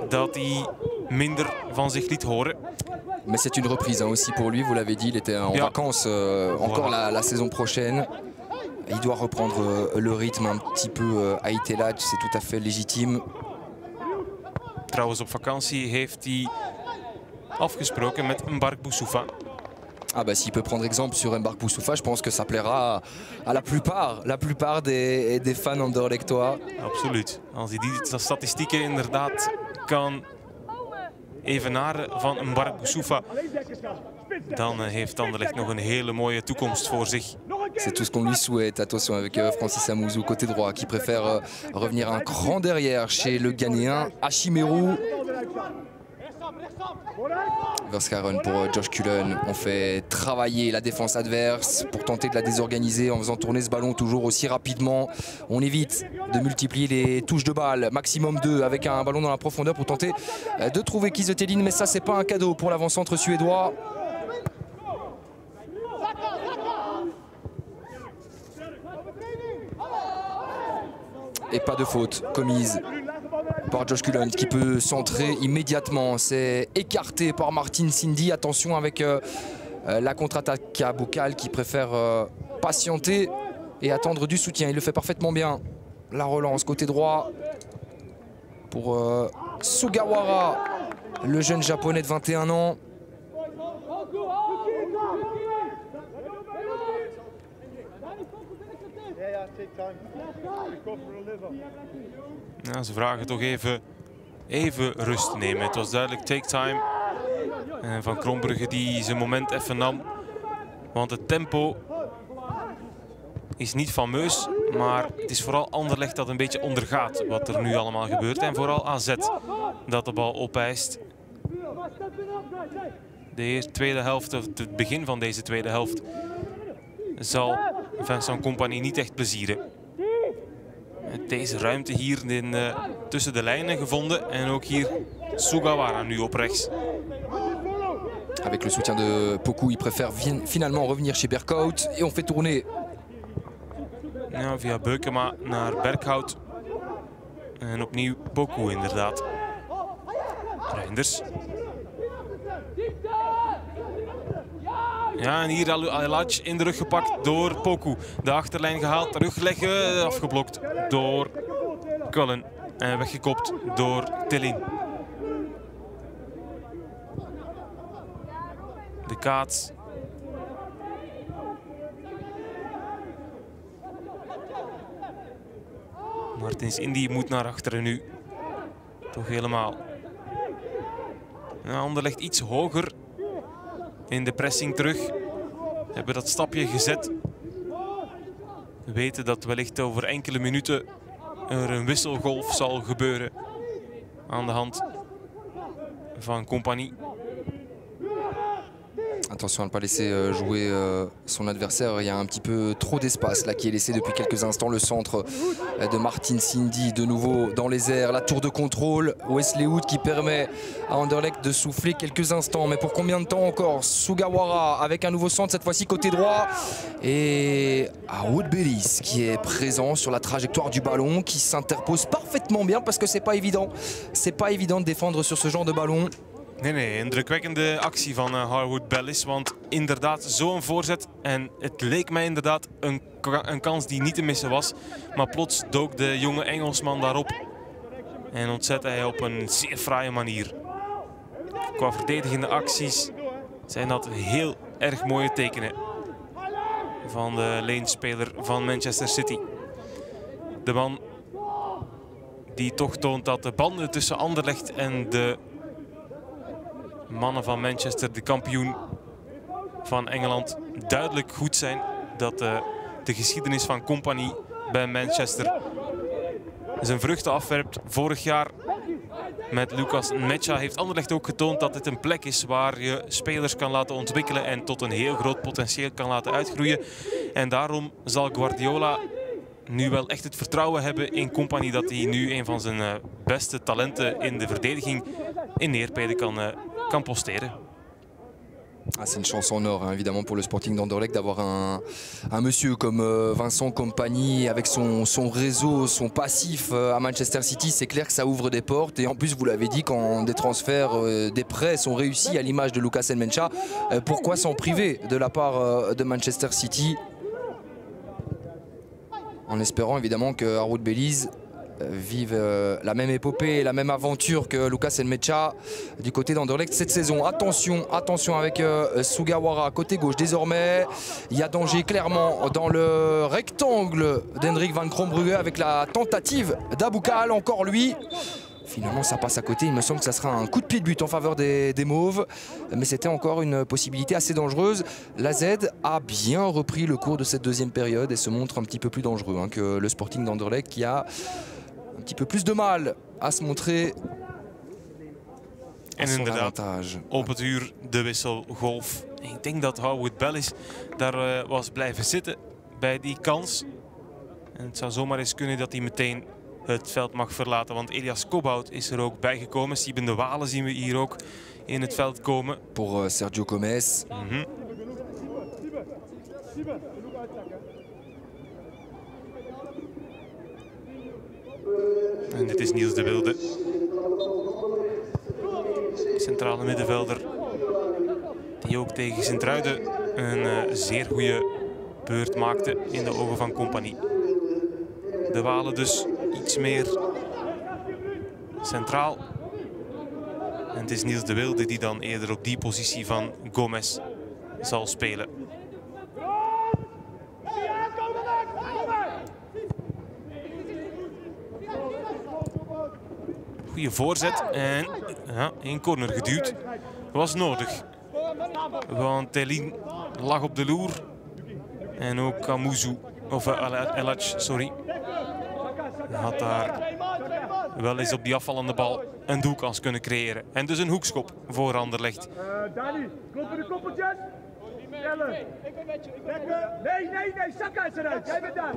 dat hij minder van zich liet horen. Mais c'est une reprise hein, aussi pour lui, vous l'avez dit, il était en ja. vacances euh, encore voilà. la, la saison prochaine. Il doit reprendre euh, le rythme un petit peu euh, Ait El Hadj, c'est tout à fait légitime. Trouwens, op vakantie heeft hij afgesproken met Mbark Boussoufa. Ah bah s'il peut prendre exemple sur Mbark Boussoufa, je pense que ça plaira à la plupart, la plupart des, des fans anderlechtois. Absoluut. Als hij die statistieken inderdaad kan evenaren van Mbark Boussoufa, dan heeft Anderlecht nog een hele mooie toekomst voor zich. C'est tout ce qu'on lui souhaite. Attention avec Francis Amuzu côté droit qui préfère revenir un cran derrière chez le Ghanéen Ashimeru. Verschaeren pour Josh Cullen. On fait travailler la défense adverse pour tenter de la désorganiser en faisant tourner ce ballon toujours aussi rapidement. On évite de multiplier les touches de balle, maximum deux avec un ballon dans la profondeur pour tenter de trouver Kiese Thelin. Mais ça, c'est pas un cadeau pour l'avant-centre suédois. Et pas de faute commise par Josh Cullen qui peut centrer immédiatement. C'est écarté par Martins Indi. Attention avec euh, la contre-attaque à Boukal qui préfère euh, patienter et attendre du soutien. Il le fait parfaitement bien. La relance côté droit pour euh, Sugawara, le jeune japonais de vingt et un ans. Ja, ze vragen toch even, even rust nemen. Het was duidelijk take time. En Van Crombrugge die zijn moment even nam. Want het tempo is niet fameus. Maar het is vooral Anderlecht dat een beetje ondergaat wat er nu allemaal gebeurt. En vooral A Z dat de bal opeist. De tweede helft, of het begin van deze tweede helft, zal Vincent Kompany niet echt plezieren. Met deze ruimte hier in, uh, tussen de lijnen gevonden. En ook hier Sugawara nu op rechts. Avec le soutien de Poku, il préfère finalement revenir chez Berkhout. Et on fait tourner. Ja, via Beukema naar Berkhout. En opnieuw Poku inderdaad. Reinders. Ja, en hier Ait El Hadj in de rug gepakt door Poku. De achterlijn gehaald, terugleggen, afgeblokt door Cullen. En weggekopt door Thelin. De kaats. Martins Indi moet naar achteren nu. Toch helemaal. Ja, Anderlecht iets hoger in de pressing terug. Hebben dat stapje gezet. We weten dat wellicht over enkele minuten er een wisselgolf zal gebeuren aan de hand van Kompany. Attention à ne pas laisser jouer son adversaire. Il y a un petit peu trop d'espace là qui est laissé depuis quelques instants. Le centre de Martins Indi de nouveau dans les airs. La tour de contrôle. Wesley Hoedt qui permet à Anderlecht de souffler quelques instants. Mais pour combien de temps encore? Sugawara avec un nouveau centre cette fois-ci côté droit. Et Harwood-Bellis qui est présent sur la trajectoire du ballon. Qui s'interpose parfaitement bien parce que c'est pas évident. C'est pas évident de défendre sur ce genre de ballon. Nee, nee, een drukwekkende actie van uh, Harwood-Bellis, want inderdaad zo'n voorzet. En het leek mij inderdaad een, een kans die niet te missen was. Maar plots dook de jonge Engelsman daarop en ontzette hij op een zeer fraaie manier. Qua verdedigende acties zijn dat heel erg mooie tekenen van de leenspeler van Manchester City. De man die toch toont dat de banden tussen Anderlecht en de mannen van Manchester, de kampioen van Engeland, duidelijk goed zijn. Dat uh, de geschiedenis van Kompany bij Manchester zijn vruchten afwerpt. Vorig jaar met Lucas Nmecha heeft Anderlecht ook getoond dat het een plek is waar je spelers kan laten ontwikkelen en tot een heel groot potentieel kan laten uitgroeien. En daarom zal Guardiola nu wel echt het vertrouwen hebben in Kompany dat hij nu een van zijn beste talenten in de verdediging in neerpijden kan, kan posteren. Ah, c'est une chance en or hein, évidemment pour le Sporting d'Anderlecht d'avoir un, un monsieur comme euh, Vincent Kompany avec son, son réseau, son passif euh, à Manchester City. C'est clair que ça ouvre des portes et en plus vous l'avez dit, quand des transferts, euh, des prêts sont réussis à l'image de Lucas Nmecha, euh, pourquoi s'en priver de la part euh, de Manchester City? En espérant évidemment que Harwood-Bellis vive la même épopée, la même aventure que Lucas Nmecha du côté d'Anderlecht cette saison. Attention, attention avec Sugawara, côté gauche. Désormais, il y a danger clairement dans le rectangle d'Hendrik van Crombrugge avec la tentative d'Aboukal, encore lui. Finalement, ça passe à côté. Il me semble que ça sera un coup de pied de but en faveur des, des Mauves. Mais c'était encore une possibilité assez dangereuse. L'A Z a bien repris le cours de cette deuxième période et se montre un petit peu plus dangereux hein, que le Sporting d'Anderlecht qui a un petit peu plus de mal à se montrer. En inderdaad, op het uur de wisselgolf. Ik denk dat Harwood-Bellis daar uh, was blijven zitten bij die kans. En het zou zomaar eens kunnen dat hij meteen het veld mag verlaten. Want Elias Cobbaut is er ook bijgekomen. Sieben de Walen zien we hier ook in het veld komen. Voor uh, Sergio Gomez. Mm-hmm. En dit is Niels de Wilde, centrale middenvelder, die ook tegen Sint-Truiden een uh, zeer goede beurt maakte in de ogen van Kompany. De Walen dus iets meer centraal. En het is Niels de Wilde die dan eerder op die positie van Gomez zal spelen. Goeie voorzet en ja, in corner geduwd. Was nodig. Want Thelin lag op de loer. En ook Amuzu, of Ait El Hadj, sorry. Had daar wel eens op die afvallende bal een doelkans kunnen creëren. En dus een hoekschop voor Anderlecht. Danny, kloppen de koppeltjes. Nee, nee, nee, Saka is eruit. Jij bent daar.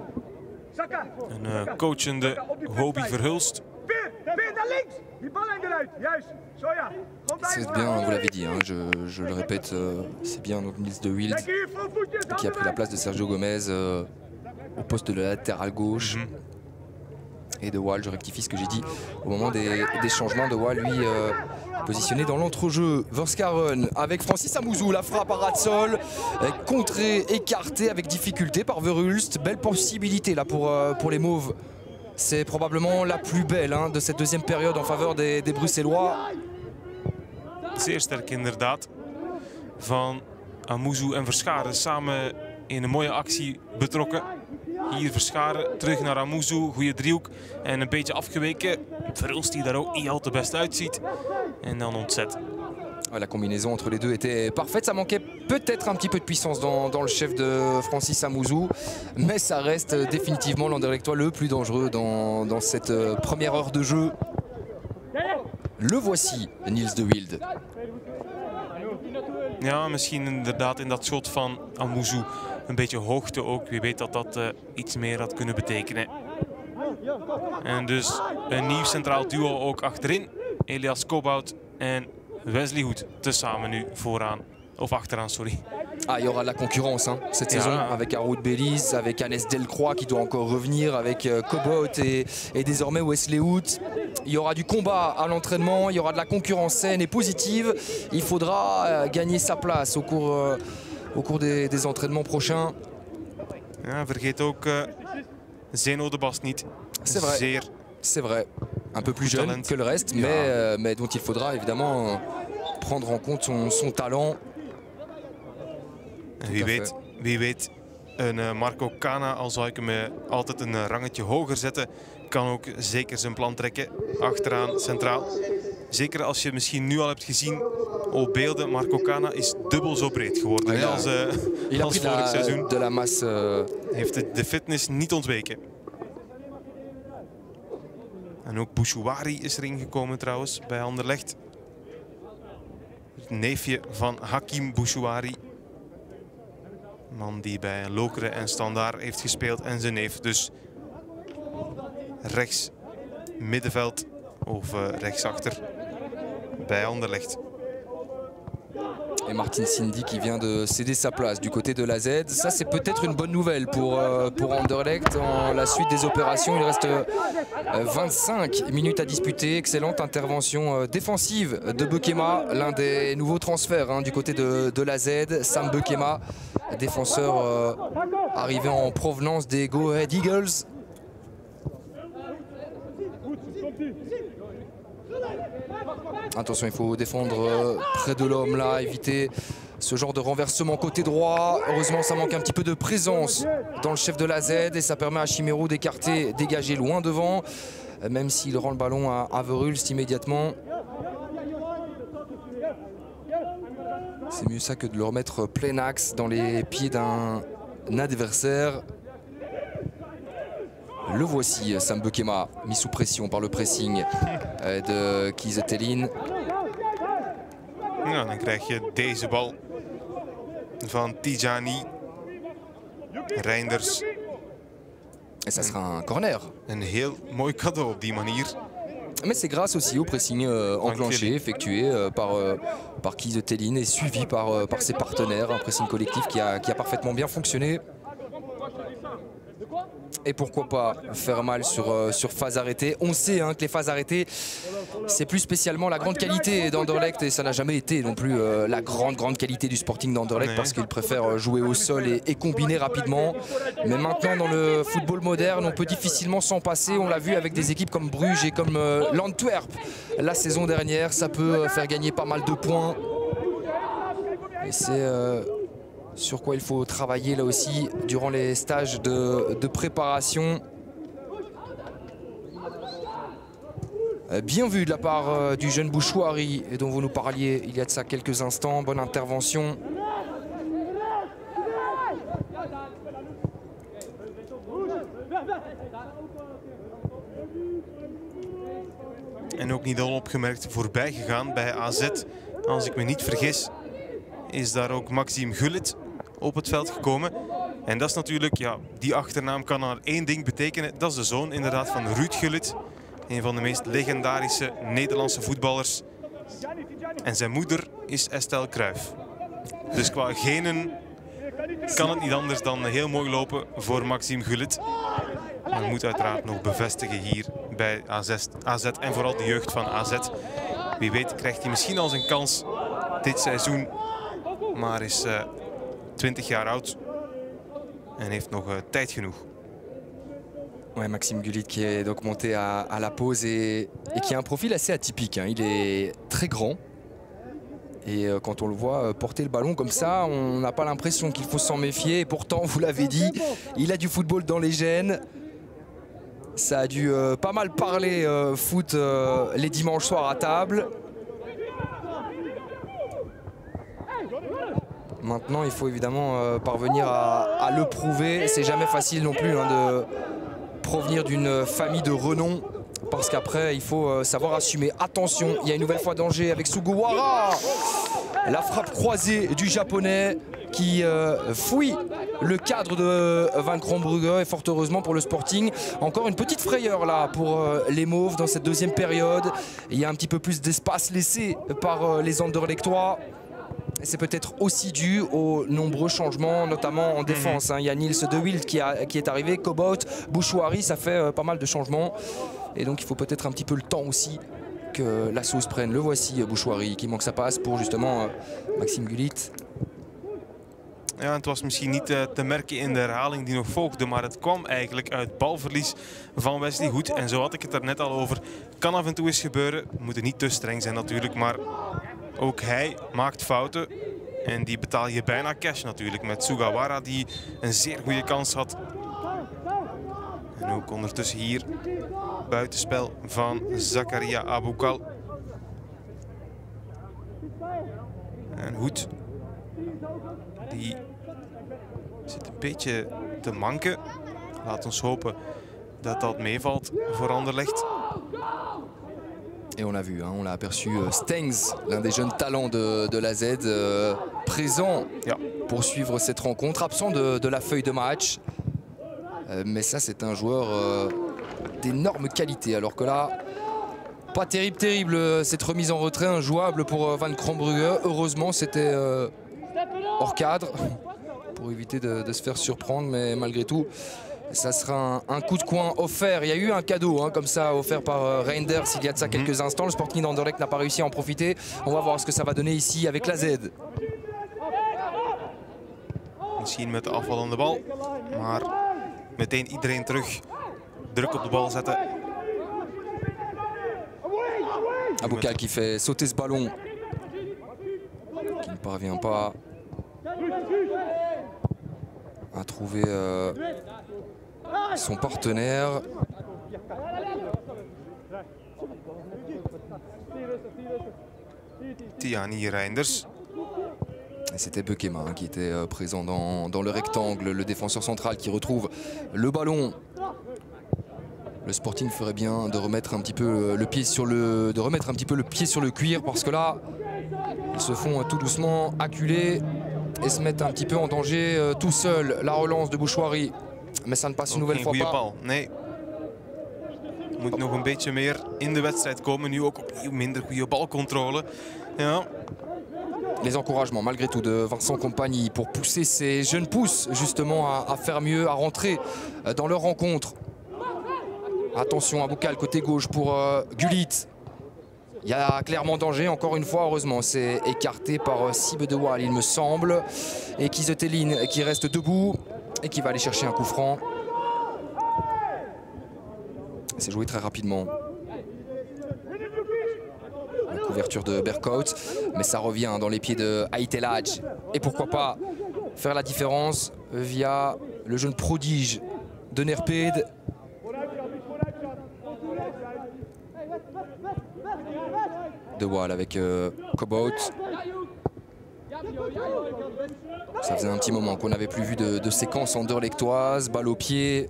Saka. Een uh, coachende Hobby Verhulst. C'est bien, vous l'avez dit, hein, je, je le répète, euh, c'est bien donc Niels de Wild qui a pris la place de Sergio Gomez euh, au poste de la latérale gauche. Mm -hmm. Et de Waal, je rectifie ce que j'ai dit au moment des, des changements. De Waal, lui, euh, positionné dans l'entrejeu. Verschaeren avec Francis Amuzu, la frappe à ras de sol, contrée, écartée avec difficulté par Verhulst. Belle possibilité là pour, euh, pour les Mauves. C'est probablement la plus belle hein, de cette deuxième période en faveur des, des Bruxellois. Zeer sterk inderdaad van Amuzu en Verschaeren samen in een mooie actie betrokken. Hier Verschaeren, terug naar Amuzu, goede driehoek en een beetje afgeweken. Verhulst die daar ook niet al te best uitziet en dan ontzet. La combinaison entre les deux était parfaite. Ça manquait peut-être un petit peu de puissance dans, dans le chef de Francis Amuzu, mais ça reste définitivement l'Anderlechtois le plus dangereux dans, dans cette première heure de jeu. Le voici, Niels de Wild. Ja, misschien inderdaad in dat schot van Amuzu een beetje hoogte ook. Wie weet dat dat uh, iets meer had kunnen betekenen. En dus een nieuw centraal duo ook achterin. Elias Cobbaut en Wesley Hoedt tezamen nu vooraan. Of achteraan, sorry. Ah, il y aura de la concurrence hein, cette saison ah. avec Harwood-Bellis, avec Anes Delcroix qui doit encore revenir, avec euh, Cobbaut et, et désormais Wesley Hoedt. Il y aura du combat à l'entraînement, il y aura de la concurrence saine et positive. Il faudra euh, gagner sa place au cours, euh, au cours des, des entraînements prochains. Ja, vergeet ook uh, Zeno de Bast niet. C'est vrai. Zeer... C'est vrai. Un peu plus jeune que le reste, mais, euh, mais dont il faudra évidemment prendre en compte son, son talent. Wie weet, wie weet, een Marco Cana, al zou ik hem altijd een rangetje hoger zetten, kan ook zeker zijn plan trekken achteraan centraal. Zeker als je misschien nu al hebt gezien op beelden, Marco Cana is dubbel zo breed geworden ja, ja. als, uh, als vorig seizoen. De la masse, uh... heeft de, de fitness niet ontweken. En ook Bouchouari is erin gekomen trouwens bij Anderlecht. Het neefje van Hakim Bouchouari. Man die bij Lokeren en Standaard heeft gespeeld. En zijn neef dus rechts middenveld of uh, rechtsachter bij Anderlecht. Et Martins Indi qui vient de céder sa place du côté de la Z. Ça, c'est peut-être une bonne nouvelle pour, euh, pour Anderlecht. En la suite des opérations, il reste euh, vingt-cinq minutes à disputer. Excellente intervention euh, défensive de Beukema, l'un des nouveaux transferts hein, du côté de, de la Z. Sam Beukema, défenseur euh, arrivé en provenance des Go Ahead Eagles. Attention, il faut défendre euh, près de l'homme là, éviter ce genre de renversement côté droit. Heureusement, ça manque un petit peu de présence dans le chef de la Z et ça permet à Ashimeru d'écarter, dégager loin devant. Même s'il rend le ballon à Averulst immédiatement. C'est mieux ça que de le remettre plein axe dans les pieds d'un adversaire. Le voici, Sam Beukema, mis sous pression par le pressing de Kiese Thelin. Nou, dan krijg je deze bal van Tijani. Reinders. En dat sera een corner. Een heel mooi cadeau op die manier. Mais c'est grâce aussi au pressing euh, enclenché, effectué euh, par, euh, par Kiese Thelin et suivi par, euh, par ses partenaires. Un pressing collectif qui a, qui a parfaitement bien fonctionné. Et pourquoi pas faire mal sur, euh, sur phase arrêtée. On sait hein, que les phases arrêtées, c'est plus spécialement la grande qualité d'Anderlecht. Et ça n'a jamais été non plus euh, la grande, grande qualité du Sporting d'Anderlecht. Parce qu'ils préfèrent jouer au sol et, et combiner rapidement. Mais maintenant, dans le football moderne, on peut difficilement s'en passer. On l'a vu avec des équipes comme Bruges et comme euh, l'Antwerp la saison dernière. Ça peut euh, faire gagner pas mal de points. Et c'est... Euh sur quoi il faut travailler là aussi durant les stages de, de préparation. Bien vu de la part du jeune Bouchouari dont vous nous parliez il y a de ça quelques instants. Bonne intervention. En ook niet onopgemerkt voorbij gegaan bij A Z. Als ik me niet vergis is daar ook Maxime Gullit op het veld gekomen. En dat is natuurlijk, ja, die achternaam kan maar één ding betekenen. Dat is de zoon inderdaad van Ruud Gullit. Een van de meest legendarische Nederlandse voetballers. En zijn moeder is Estelle Cruijff. Dus qua genen kan het niet anders dan heel mooi lopen voor Maxime Gullit. Maar moet uiteraard nog bevestigen hier bij A Z en vooral de jeugd van A Z. Wie weet krijgt hij misschien al zijn kans dit seizoen. Maar is uh, twintig jaar oud en heeft nog uh, tijd genoeg. Ouais, Maxime Gullit qui est donc monté à, à la pause et, et qui a un profil assez atypique. Hein. Il est très grand et euh, quand on le voit porter le ballon comme ça, on n'a pas l'impression qu'il faut s'en méfier. Et pourtant, vous l'avez dit, il a du football dans les gènes. Ça a dû euh, pas mal parler euh, foot euh, les dimanches soirs à table. Maintenant, il faut évidemment euh, parvenir à, à le prouver. C'est jamais facile non plus hein, de provenir d'une famille de renom. Parce qu'après, il faut euh, savoir assumer. Attention, il y a une nouvelle fois danger avec Sugawara. La frappe croisée du Japonais qui euh, fouille le cadre de Van Crombrugge. Et fort heureusement pour le Sporting, encore une petite frayeur là pour euh, les Mauves dans cette deuxième période. Il y a un petit peu plus d'espace laissé par euh, les Anderlechtois. C'est peut-être aussi dû aux nombreux changements, notamment en défense. Il y a Niels De Wild qui, a, qui est arrivé, Cobbaut, Bouchouari, ça fait euh, pas mal de changements. Et donc il faut peut-être un petit peu le temps aussi que la sauce prenne. Le voici, Bouchouari, qui manque sa passe pour justement euh, Maxime Gullit. Ja, het was misschien niet uh, te merken in de herhaling die nog volgde, maar het kwam eigenlijk uit balverlies van Wesley Hoedt. En zo had ik het er net al over. Kan af en toe eens gebeuren, we moeten niet te streng zijn natuurlijk, maar... Ook hij maakt fouten en die betaal je bijna cash natuurlijk. Met Sugawara die een zeer goede kans had. En ook ondertussen hier buitenspel van Zakaria Aboukal. En Hoedt die zit een beetje te manken. Laat ons hopen dat dat meevalt voor Anderlecht. Et on l'a vu, hein, on l'a aperçu euh, Stengs, l'un des jeunes talents de, de l'A Z, euh, présent yeah. pour suivre cette rencontre, absent de, de la feuille de match. Euh, mais ça, c'est un joueur euh, d'énorme qualité. Alors que là, pas terrible, terrible euh, cette remise en retrait, injouable pour euh, Van Crombrugge. Heureusement, c'était euh, hors cadre pour éviter de, de se faire surprendre. Mais malgré tout, ça sera un, un coup de coin offert. Il y a eu un cadeau hein, comme ça offert par euh, Reinders il y a de ça mm-hmm. quelques instants. Le Sporting d'Anderlecht n'a pas réussi à en profiter. On va voir ce que ça va donner ici avec la Z. Misschien met de afvallende bal, maar meteen iedereen terug. Druk op de bal zetten. Aboukal qui fait sauter ce ballon, qui ne parvient pas à trouver euh, son partenaire. Tiani Reinders. C'était Beukema hein, qui était euh, présent dans, dans le rectangle. Le défenseur central qui retrouve le ballon. Le Sporting ferait bien de remettre un petit peu le pied sur le, de remettre un petit peu le pied sur le cuir, parce que là, ils se font tout doucement acculer et se mettent un petit peu en danger euh, tout seul. La relance de Bouchouari, mais ça ne passe une nouvelle fois pas. Nee. Moet nog een beetje meer in de wedstrijd komen. Nu ook opnieuw minder goede balcontrole. Ja. Les encouragements malgré tout de Vincent Kompany pour pousser ces jeunes pousses justement à, à faire mieux, à rentrer dans leur rencontre. Attention à Boukal côté gauche pour euh, Gullit. Il y a clairement danger, encore une fois, heureusement. C'est écarté par euh, Sibe de Waal, il me semble. Et Kiese Thelin qui reste debout et qui va aller chercher un coup franc. C'est joué très rapidement. La couverture de Berkhout, mais ça revient dans les pieds de Ait El Hadj. Et pourquoi pas faire la différence via le jeune prodige de Nerpede. De Waal avec euh, Cobbaut. Ça faisait un petit moment qu'on n'avait plus vu de, de séquence anderlechtoise. Balle au pied.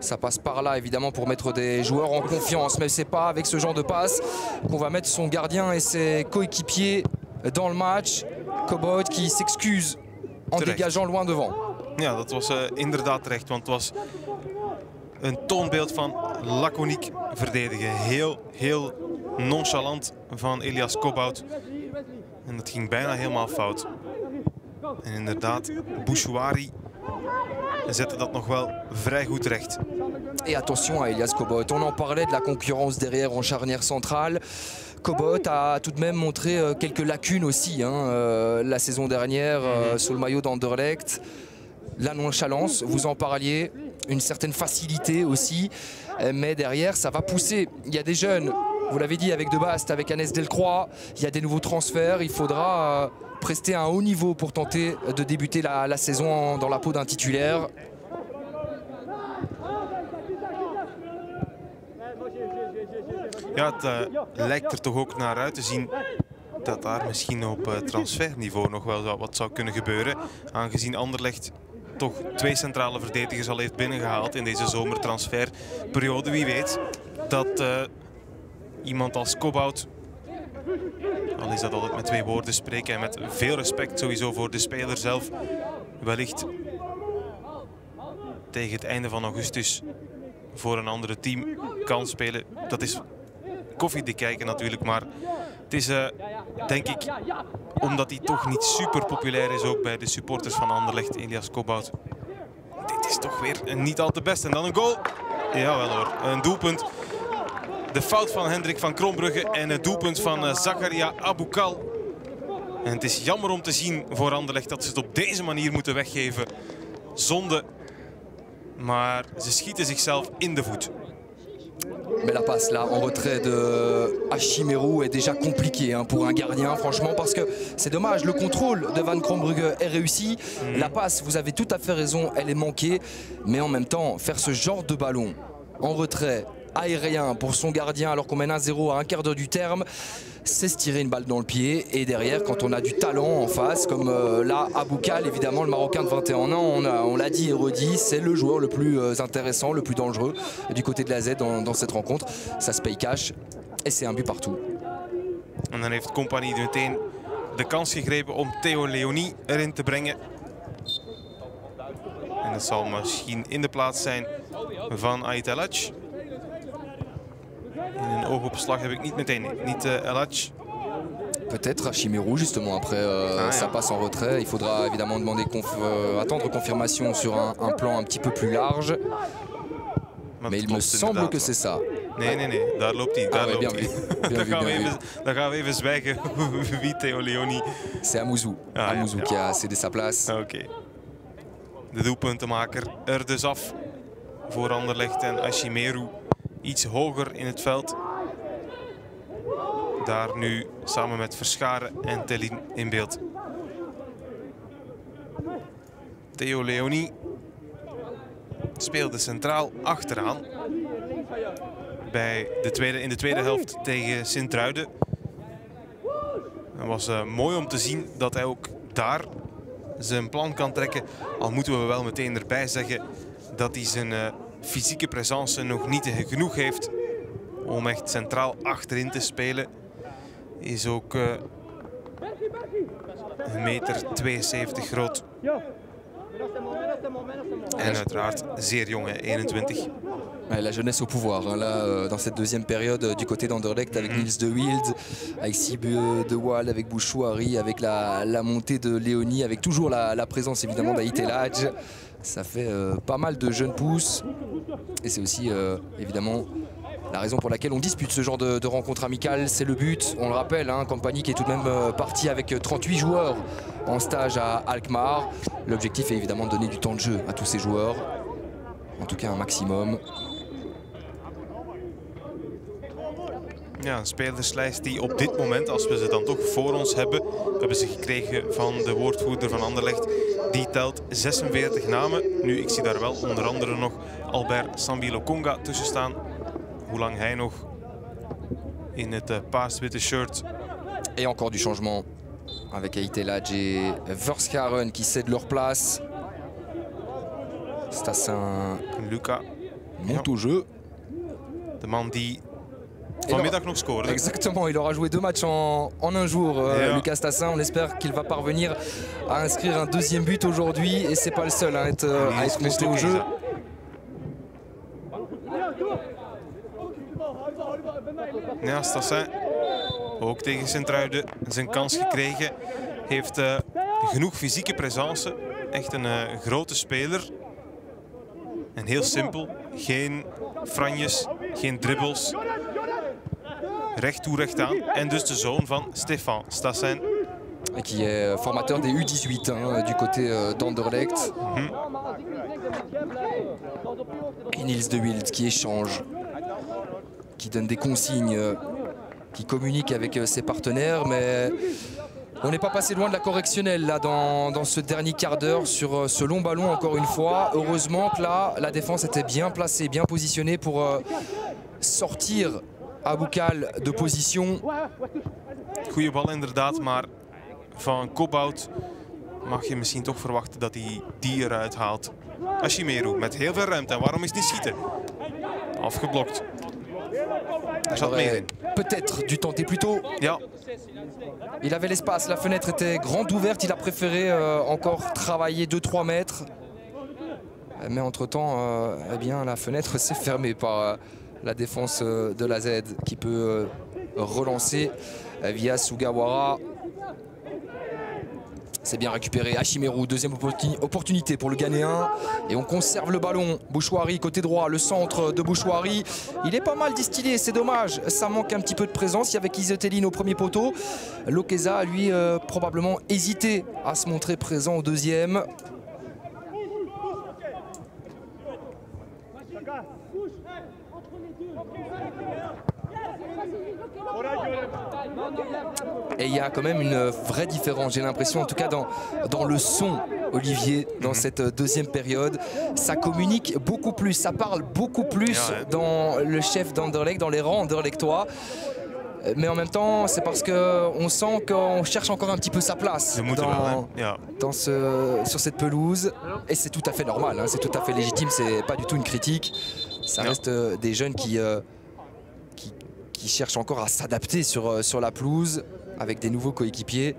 Ça passe par là, évidemment, pour mettre des joueurs en confiance. Mais c'est pas avec ce genre de passe qu'on va mettre son gardien et ses coéquipiers dans le match. Cobbaut qui s'excuse en terecht. Dégageant loin devant. Ja, dat was uh, inderdaad terecht, want het was een toonbeeld van laconiek verdedigen. Heel, heel nonchalant van Elias Cobbaut. En dat ging bijna helemaal fout. En inderdaad, Bouchouari zette dat nog wel vrij goed recht. Et attention à Elias Cobbaut. On en parlait de la concurrence derrière en charnière centrale. Cobbaut a tout de même montré quelques lacunes aussi hein, euh, la saison dernière euh, sous le maillot d'Anderlecht. La nonchalance, vous en parliez, une certaine facilité aussi. Mais derrière, ça va pousser. Il y a des jeunes, vous l'avez dit, avec De Bast, avec Anes Delcroix. Il y a des nouveaux transferts. Il faudra euh, prester un haut niveau pour tenter de débuter la, la saison en, dans la peau d'un titulaire. Ja, het uh, lijkt er toch ook naar uit te zien dat daar misschien op uh, transferniveau nog wel wat zou kunnen gebeuren. Aangezien Anderlecht toch twee centrale verdedigers al heeft binnengehaald in deze zomertransferperiode. Wie weet dat uh, iemand als Cobbaut, al is dat altijd met twee woorden spreken en met veel respect sowieso voor de speler zelf, wellicht tegen het einde van augustus voor een andere team kan spelen. Dat is koffiedik kijken natuurlijk, maar het is uh, denk ik, omdat hij toch niet super populair is ook bij de supporters van Anderlecht, Elias Cobbaut. Dit is toch weer een niet al te best. En dan een goal. Jawel hoor, een doelpunt. De fout van Hendrik van Crombrugge en het doelpunt van Zakaria Aboukal. En het is jammer om te zien voor Anderlecht dat ze het op deze manier moeten weggeven. Zonde. Maar ze schieten zichzelf in de voet. Mais la passe là en retrait de Ashimeru est déjà compliquée hein, pour un gardien franchement, parce que c'est dommage, le contrôle de Van Crombrugge est réussi. Mmh. La passe, vous avez tout à fait raison, elle est manquée. Mais en même temps, faire ce genre de ballon en retrait aérien pour son gardien alors qu'on mène un zéro à un quart d'heure du terme, c'est se tirer une balle dans le pied. Et derrière, quand on a du talent en face, comme euh, là, Aboukal, évidemment, le Marocain de vingt et un ans, on l'a dit et redit, c'est le joueur le plus intéressant, le plus dangereux du côté de la Z dans, dans cette rencontre. Ça se paye cash et c'est un but partout. En dan heeft Kompany meteen de kans gegrepen om Theo Leonie erin te brengen. En dat zal misschien in de plaats zijn van Ait El Hadj. In een oogopslag heb ik niet meteen, niet uh, El Hadj. Peut-être Ashimeru, justement, après euh, ah, ça passe en retrait. Il faudra évidemment demander conf euh, attendre confirmation sur un, un plan un petit peu plus large. Maar Mais il me semble que c'est ça. Nee, nee, nee, daar loopt hij. Daar ah, loopt hij. Dan, gaan we even, dan gaan we even zwijgen wie Theo Leoni. C'est Amuzu. Ah, Amuzu ja, ja. qui a cédé sa place. Oké. Okay. De doelpuntenmaker er dus af voor Anderlecht en Ashimeru iets hoger in het veld. Daar nu samen met Verschaeren en Thelin in beeld. Theo Leoni speelde centraal achteraan bij de tweede, in de tweede helft tegen Sint-Truiden. Het was uh, mooi om te zien dat hij ook daar zijn plan kan trekken. Al moeten we wel meteen erbij zeggen dat hij zijn uh, fysieke présence nog niet genoeg heeft om echt centraal achterin te spelen. Is ook uh, een meter tweeënzeventig groot. En uiteraard zeer jong, eenentwintig. La jeunesse au pouvoir, hein, là, euh, dans cette deuxième période euh, du côté d'Anderlecht avec Niels de Wild, avec Sibu de Waal, avec Bouchouari, avec la, la montée de Léonie, avec toujours la, la présence évidemment d'Ait El Hadj. Ça fait euh, pas mal de jeunes pousses et c'est aussi euh, évidemment la raison pour laquelle on dispute ce genre de, de rencontre amicale, c'est le but. On le rappelle, hein, Kompany qui est tout de même euh, parti avec trente-huit joueurs en stage à Alkmaar. L'objectif est évidemment de donner du temps de jeu à tous ces joueurs, en tout cas un maximum. Ja, een spelerslijst die op dit moment, als we ze dan toch voor ons hebben, hebben ze gekregen van de woordvoerder van Anderlecht. Die telt zesenveertig namen. Nu, ik zie daar wel onder andere nog Albert Sambi-Lokonga tussen staan. Hoe lang hij nog in het uh, paars-witte shirt. Et encore du changement avec Ait El Hadj et Verschaeren qui cèdent leur place. Stassin, Lucas monte au jeu. De man die vanmiddag nog scoren. Exactement, il aura joué deux matchs en, en un jour, euh, yeah. Lucas Stassin. On espère qu'il va parvenir à inscrire un deuxième but aujourd'hui. Et c'est pas le seul à être, euh, à être monté au jeu. Ja, Stassin, ook tegen Sint-Truiden zijn kans gekregen. Heeft uh, genoeg fysieke présence. Echt een uh, grote speler. En heel simpel. Geen franjes, geen dribbels. Recht toe, recht aan. En dus de zoon van Stéphane Stassin. Qui est formateur des U dix-huit hein, du côté euh, d'Anderlecht. Mm-hmm. Et Niels de Wild qui échange, qui donne des consignes, euh, qui communique avec euh, ses partenaires. Mais on n'est pas passé loin de la correctionnelle là, dans, dans ce dernier quart d'heure sur euh, ce long ballon encore une fois. Heureusement que là, la défense était bien placée, bien positionnée pour euh, sortir Aboukal de position. Goeie bal inderdaad, maar van Cobbaut mag je misschien toch verwachten dat hij die eruit haalt. Ashimeru met heel veel ruimte. En waarom is die schieten? Afgeblokt. Er zat meer in. Peut-être du tenter plus tôt. Ja. Il avait l'espace, la fenêtre était grande ouverte. Il a préféré euh, encore travailler deux trois mètres. Mais entre-temps, euh, eh bien, la fenêtre s'est fermée par Euh, la défense de la Z qui peut relancer via Sugawara. C'est bien récupéré. Ashimeru, deuxième opportunité pour le Ghanéen. Et on conserve le ballon. Bouchouari, côté droit, le centre de Bouchouari. Il est pas mal distillé, c'est dommage. Ça manque un petit peu de présence. Il y avait Kiese Thelin au premier poteau. Lokeza a lui euh, probablement hésité à se montrer présent au deuxième. Et il y a quand même une vraie différence, j'ai l'impression, en tout cas dans, dans le son Olivier, dans cette deuxième période. Ça communique beaucoup plus, ça parle beaucoup plus dans le chef d'Anderlecht, dans les rangs anderlechtois. Mais en même temps, c'est parce qu'on sent qu'on cherche encore un petit peu sa place dans, dans ce, sur cette pelouse. Et c'est tout à fait normal, hein, c'est tout à fait légitime, c'est pas du tout une critique. Ça reste euh, des jeunes qui, euh, qui, qui cherchent encore à s'adapter sur, euh, sur la pelouse avec des nouveaux coéquipiers.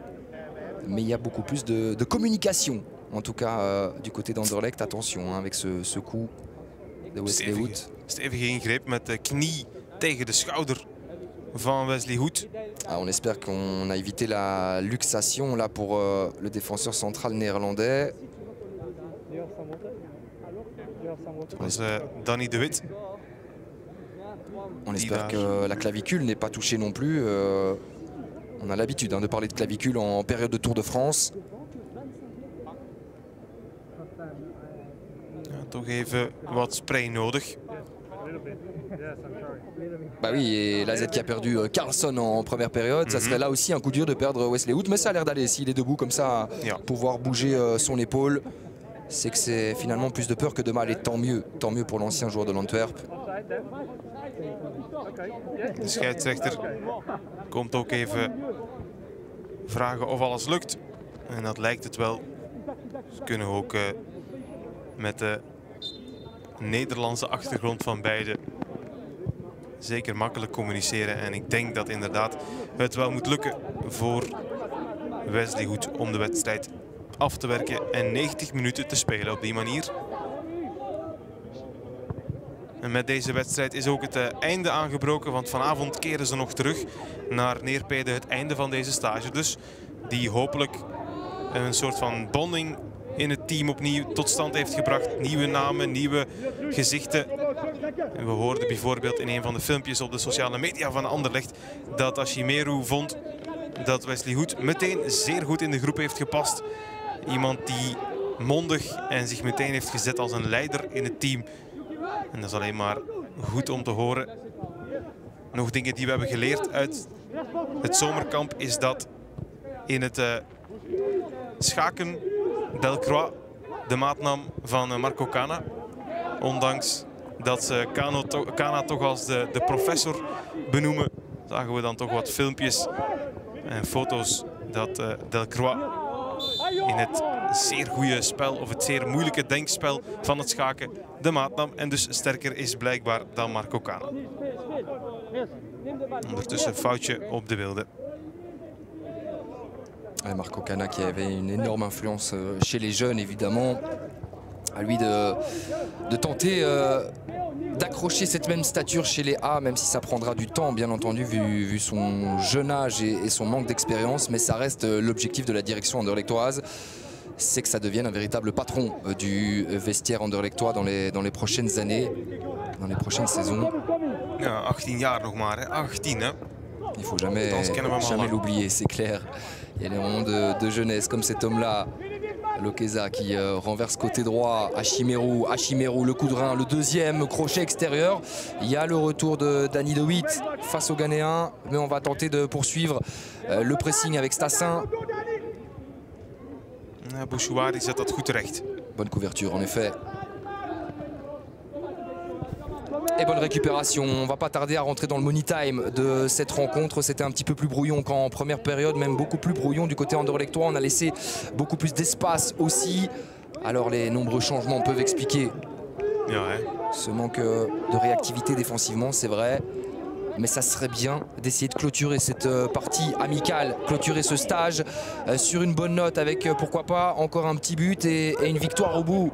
Mais il y a beaucoup plus de, de communication, en tout cas euh, du côté d'Anderlecht. Attention hein, avec ce, ce coup de Wesley Hoedt. C'est even ingreep met de knie tegen de schouder. Van Wesley Hoedt. Ah, on espère qu'on a évité la luxation là pour euh, le défenseur central néerlandais. Was, uh, Danny De Witt. On espère que la clavicule n'est pas touchée non plus. Euh, on a l'habitude hein, de parler de clavicule en période de Tour de France. Ja, toch even wat spray nodig. Bah oui, et l'A Z qui a perdu Carlsson en première période, mm-hmm. ça serait là aussi un coup dur de perdre Wesley Hoedt, mais ça a l'air d'aller. S'il est debout comme ça, yeah. pouvoir bouger son épaule, c'est que c'est finalement plus de peur que de mal, et tant mieux, tant mieux pour l'ancien joueur de l'Antwerp. De scheidsrechter komt ook even vragen of alles lukt, en dat lijkt het wel. Ze kunnen ook uh, met de Nederlandse achtergrond van beide zeker makkelijk communiceren. En ik denk dat inderdaad het wel moet lukken voor Wesley Hoedt om de wedstrijd af te werken en negentig minuten te spelen op die manier. En met deze wedstrijd is ook het einde aangebroken, want vanavond keren ze nog terug naar Neerpede, het einde van deze stage. Dus die hopelijk een soort van bonding in het team opnieuw tot stand heeft gebracht. Nieuwe namen, nieuwe gezichten. En we hoorden bijvoorbeeld in een van de filmpjes op de sociale media van Anderlecht dat Ashimeru vond dat Wesley Hoedt meteen zeer goed in de groep heeft gepast. Iemand die mondig en zich meteen heeft gezet als een leider in het team. En dat is alleen maar goed om te horen. Nog dingen die we hebben geleerd uit het zomerkamp is dat in het uh, schaken Delcroix de maat nam van Marco Cana, ondanks dat ze Cana toch als de, de professor benoemen, zagen we dan toch wat filmpjes en foto's dat uh, Delcroix in het zeer goede spel, of het zeer moeilijke denkspel van het schaken, de maat nam en dus sterker is blijkbaar dan Marco Cana. Ondertussen een foutje op de wilde. Marco Cana qui avait une énorme influence chez les jeunes, évidemment. À lui de, de tenter euh, d'accrocher cette même stature chez les A, même si ça prendra du temps, bien entendu, vu, vu son jeune âge et, et son manque d'expérience. Mais ça reste l'objectif de la direction anderlechtoise, c'est que ça devienne un véritable patron du vestiaire anderlechtois dans les, dans les prochaines années, dans les prochaines saisons. Ja, achttien jaar nog maar, hè? achttien, hè? Il ne faut jamais, jamais l'oublier, c'est clair. Il y a les moments de, de jeunesse, comme cet homme-là, Lokeza, qui euh, renverse côté droit, Ashimeru, Ashimeru, le coup de rein, le deuxième crochet extérieur. Il y a le retour de Danny De Witt face au Ghanéen, mais on va tenter de poursuivre euh, le pressing avec Stassin. Boussoufa, il zet dat goed terecht. Bonne couverture, en effet. Et bonne récupération, on va pas tarder à rentrer dans le money time de cette rencontre. C'était un petit peu plus brouillon qu'en première période, même beaucoup plus brouillon du côté anderlechtois. On a laissé beaucoup plus d'espace aussi. Alors les nombreux changements peuvent expliquer ouais. ce manque de réactivité défensivement, c'est vrai. Mais ça serait bien d'essayer de clôturer cette partie amicale, clôturer ce stage sur une bonne note avec pourquoi pas encore un petit but et une victoire au bout.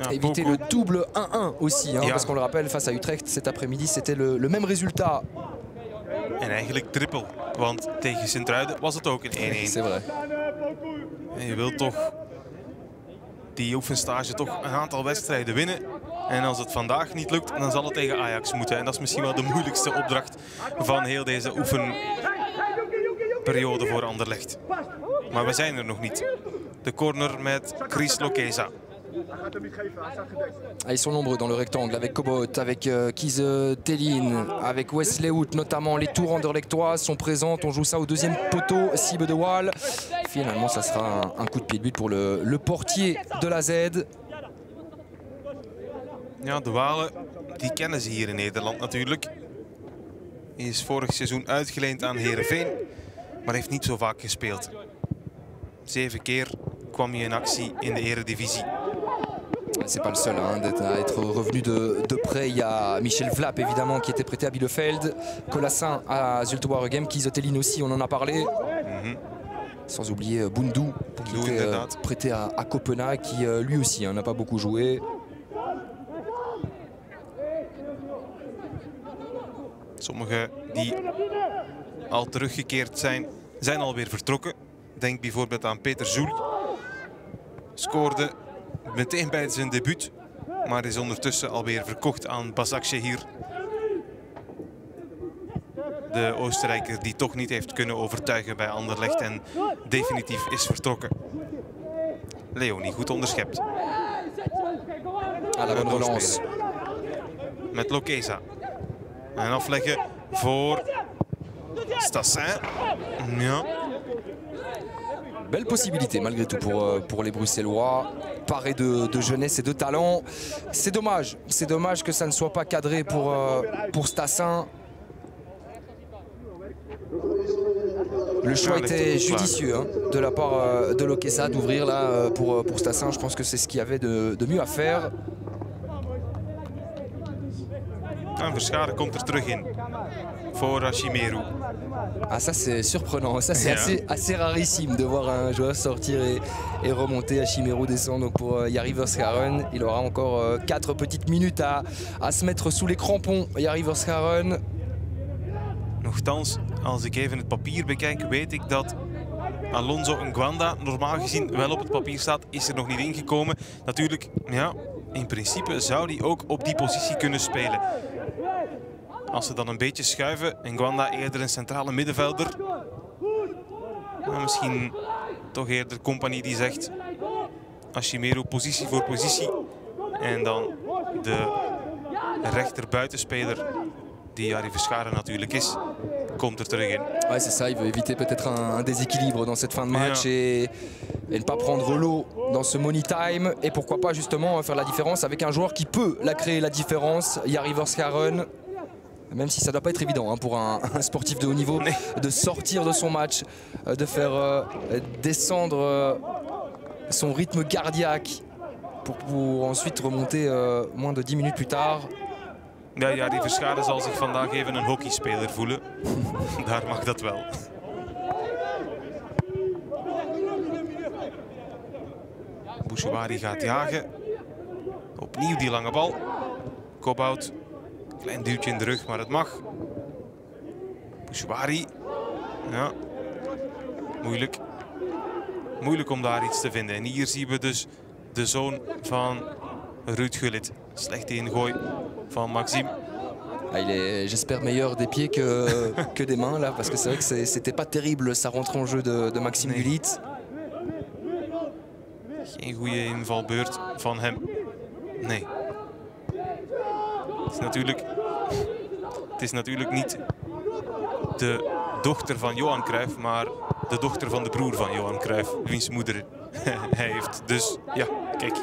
Ja, éviter beaucoup. Le double un un aussi, hein, ja. Parce qu'on le rappelle, face à Utrecht cet après-midi, c'était le, le même résultat. En eigenlijk triple, want tegen Sint-Truiden was het ook een één één. Nee, c'est vrai. En je wilt toch die oefenstage toch een aantal wedstrijden winnen. En als het vandaag niet lukt, dan zal het tegen Ajax moeten. En dat is misschien wel de moeilijkste opdracht van heel deze oefenperiode voor Anderlecht. Maar we zijn er nog niet. De corner met Chris Lokeza. Ah, ils sont nombreux dans le rectangle, avec Cobbaut, avec euh, Kiese Thelin, avec Wesley Hoedt, notamment les tours anderlechtois sont présentes. On joue ça au deuxième poteau, Sibe de Waal. Finalement, ça sera un, un coup de pied de but pour le, le portier de la Z. Ja, de Waal, die kennen ze hier in Nederland natuurlijk. Hij is vorig seizoen uitgeleend aan Heerenveen, maar heeft niet zo vaak gespeeld. Zeven keer kwam hij in actie in de Eredivisie. C'est pas le seul hein, à être revenu de, de près. Il y a Michel Vlap évidemment qui était prêté à Bielefeld, Colassin à Zulte Waregem, Kiese Thelin aussi, on en a parlé. Mm-hmm. Sans oublier Boundou, Boundou qui était euh, prêté à, à Copenhague, qui euh, lui aussi n'a hein, pas beaucoup joué. Sommigen die al teruggekeerd zijn, zijn alweer vertrokken. Denk bijvoorbeeld aan Peter Zul. Scoorde meteen bij zijn debuut, maar is ondertussen alweer verkocht aan Başakşehir. De Oostenrijker die toch niet heeft kunnen overtuigen bij Anderlecht en definitief is vertrokken. Leonie goed onderschept. Aan de relance. Met Lokeza. En afleggen voor Stassin. Ja. Belle possibilité malgré tout pour, pour les Bruxellois. Paré de, de jeunesse et de talent. C'est dommage. C'est dommage que ça ne soit pas cadré pour, pour Stassin. Le choix était judicieux hein, de la part de Lokeza d'ouvrir là pour, pour Stassin. Je pense que c'est ce qu'il y avait de, de mieux à faire. En Verschaeren komt er terug in voor Ashimeru. Ah, ça c'est surprenant, ça c'est ja. assez, assez rarissime de voir un joueur sortir et, et remonter. Ashimeru descend donc pour euh, Jari Verschaeren. Il aura encore euh, quatre petites minutes à, à se mettre sous les crampons, Jari Verschaeren. Nochtans, als ik even het papier bekijk, weet ik dat Alonso Nguanda normaal gezien wel op het papier staat, is er nog niet ingekomen. Natuurlijk, ja, in principe zou die ook op die positie kunnen spelen. Als ze dan een beetje schuiven, en Nguanda eerder een centrale middenvelder. Maar misschien toch eerder Kompany die zegt Ashimeru positie voor positie. En dan de rechterbuitenspeler, die Jari Verschaeren natuurlijk is, komt er terug in. Ouais, c'est ça, il veut éviter peut-être un, un déséquilibre dans cette fin de match ja. et, et ne pas prendre l'eau dans ce money time. Et pourquoi pas justement faire la différence avec un joueur qui peut la créer la différence, Jari Verschaeren. Même si ça ne doit pas être évident hein, pour un, un sportif de haut niveau nee. de sortir de son match, euh, de faire euh, descendre euh, son rythme cardiaque pour, pour ensuite remonter euh, moins de dix minutes plus tard. Ja, Jari Verschaeren zal zich vandaag even een hockeyspeler voelen. Daar mag dat wel. Boussouari gaat jagen. Opnieuw die lange bal. Cobbaut. Klein duwtje in de rug, maar het mag. Boussouari. Ja. Moeilijk. Moeilijk om daar iets te vinden. En hier zien we dus de zoon van Ruud Gullit. Slechte ingooi van Maxime. Ah, il est, j'espère, meilleur des pieds que, que des mains, là, parce que c'est vrai que c'était pas terrible, sa rentrée en jeu de, de Maxime nee. Gullit. Geen goede invalbeurt van hem. Nee. Het is natuurlijk, het is natuurlijk niet de dochter van Johan Cruijff, maar de dochter van de broer van Johan Cruijff, wiens moeder hij heeft. Dus ja, kijk,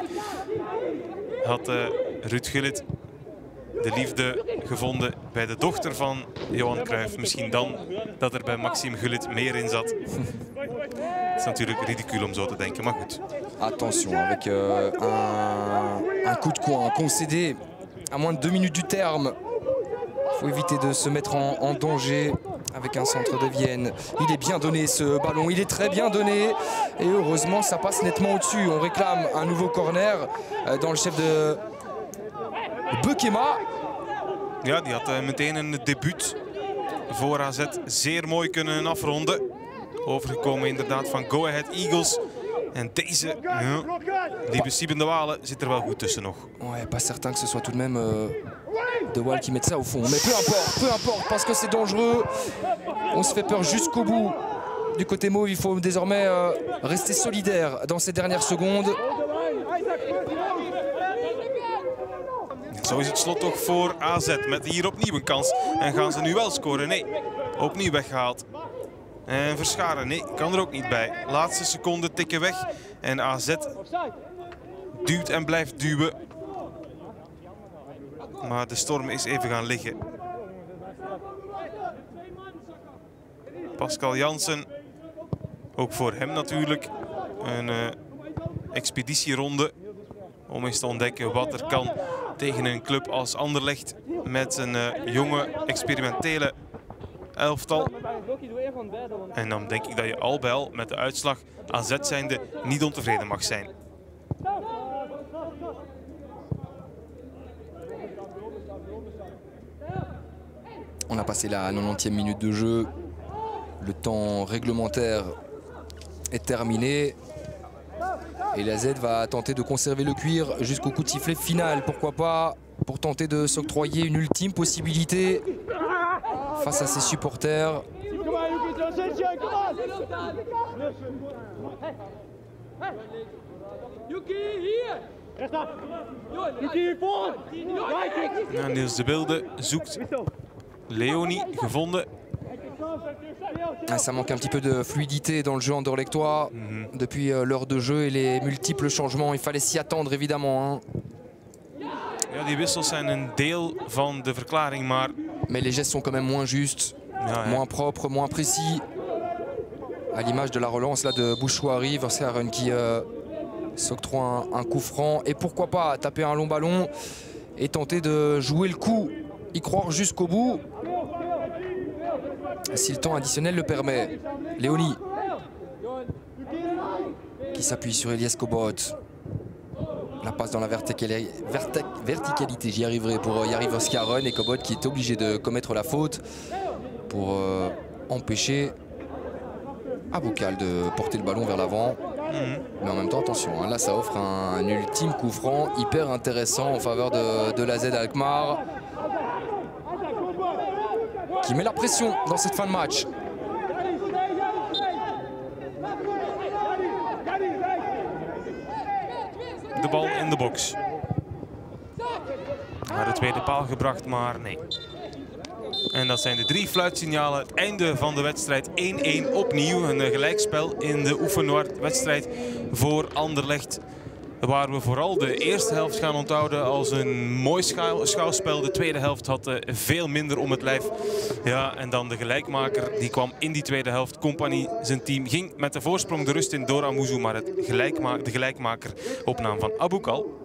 had uh, Ruud Gullit de liefde gevonden bij de dochter van Johan Cruijff. Misschien dan dat er bij Maxime Gullit meer in zat. Het is natuurlijk ridicule om zo te denken, maar goed. Attention, avec euh, un, un coup de coin concédé. À moins de deux minutes du terme, il faut éviter de se mettre en, en danger avec un centre de Vienne. Il est bien donné ce ballon, il est très bien donné et heureusement ça passe nettement au-dessus. On réclame un nouveau corner dans le chef de Beukema. Ja, die had meteen een debuut voor A Z zeer mooi kunnen afronden. Overgekomen inderdaad van Go Ahead Eagles. En deze, ja, die Sibe de Waal zit er wel goed tussen nog. Ouais, pas certain que ce soit tout de même euh, de Waal qui mette ça au fond. Mais peu importe, peu importe, parce que c'est dangereux. On se fait peur jusqu'au bout. Du côté mauve, il faut désormais euh, rester solidaire dans ces dernières secondes. Zo is het slot toch voor A Z, met hier opnieuw een kans. En gaan ze nu wel scoren? Nee, opnieuw weggehaald. En Verschaeren, nee, kan er ook niet bij. Laatste seconde tikken weg en A Z duwt en blijft duwen. Maar de storm is even gaan liggen. Pascal Jansen, ook voor hem natuurlijk een uh, expeditieronde om eens te ontdekken wat er kan tegen een club als Anderlecht met een uh, jonge experimentele elftal. En dan denk ik dat je al bij al met de uitslag A Z zijnde niet ontevreden mag zijn. On a passé la nonantième minute de jeu. Le temps réglementaire est terminé et la Z va tenter de conserver le cuir jusqu'au coup de sifflet final, pourquoi pas, pour tenter de s'octroyer une ultime possibilité face à ses supporters. Ja, Niels de Wilde zoekt Leonie, gevonden. Ah, ça manque un petit peu de fluidité dans le jeu anderlechtois mm-hmm. depuis euh, l'heure de jeu et les multiples changements. Il fallait s'y attendre évidemment. Hein. Ja, die wissels zijn een deel van de verklaring, maar... Mais les gestes sont quand même moins justes, ja, moins ja. propres, moins précis. À l'image de la relance là de Bouchouari, Verschaeren qui euh, s'octroie un, un coup franc et pourquoi pas taper un long ballon et tenter de jouer le coup, y croire jusqu'au bout. Si le temps additionnel le permet. Léonie qui s'appuie sur Elias Cobbaut. La passe dans la verticali vertic verticalité, j'y arriverai pour y arrive Verschaeren et Cobbaut qui est obligé de commettre la faute pour euh, empêcher Aboukal de porter le ballon vers l'avant. Mm-hmm. Mais en même temps, attention, hein, là ça offre un, un ultime coup franc hyper intéressant en faveur de, de la Z Alkmaar, qui met la pression dans cette fin de match. De bal in de box. Naar de tweede paal gebracht, maar nee. En dat zijn de drie fluitsignalen. Het einde van de wedstrijd één één opnieuw. Een gelijkspel in de oefenwedstrijd voor Anderlecht. Waar we vooral de eerste helft gaan onthouden als een mooi schouwspel. De tweede helft had veel minder om het lijf. Ja, en dan de gelijkmaker, die kwam in die tweede helft. Kompany, zijn team, ging met de voorsprong de rust in door Amuzu. Maar het gelijkma de gelijkmaker op naam van Aboukal.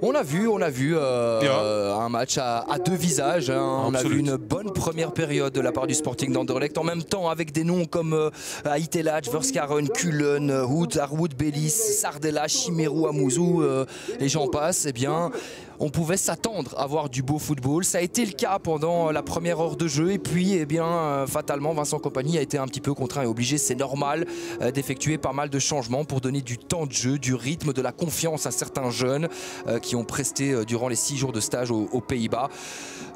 On a vu, on a vu euh, yeah. un match à, à deux visages. Hein. On a vu une bonne première période de la part du Sporting d'Anderlecht. En même temps, avec des noms comme euh, Ait El Hadj, Verschaeren, Cullen, Hoedt, Harwood-Bellis, Sardella, Ashimeru, Amuzu, euh, et j'en passe. Eh bien, on pouvait s'attendre à voir du beau football. Ça a été le cas pendant la première heure de jeu. Et puis, eh bien, euh, fatalement, Vincent Kompany a été un petit peu contraint et obligé. C'est normal euh, d'effectuer pas mal de changements pour donner du temps de jeu, du rythme, de la confiance à certains jeunes euh, qui ont presté durant les six jours de stage aux, aux Pays-Bas.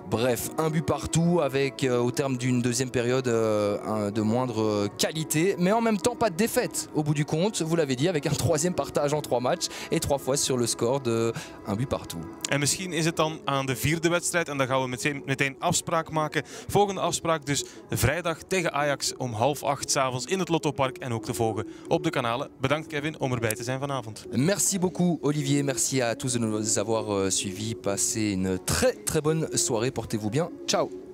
Bref, un but partout avec, euh, au terme d'une deuxième période euh, de moindre qualité, mais en même temps pas de défaite au bout du compte, vous l'avez dit, avec un troisième partage en trois matchs et trois fois sur le score de un but partout. En misschien is het dan aan de vierde wedstrijd en dan gaan we meteen, meteen afspraak maken. Volgende afspraak dus vrijdag tegen Ajax om half acht 's avonds in het Lottopark en ook te volgen op de kanalen. Bedankt Kevin om erbij te zijn vanavond. Merci beaucoup Olivier, merci à tous de nous avoir suivis. Passez une très très bonne soirée. Portez-vous bien. Ciao.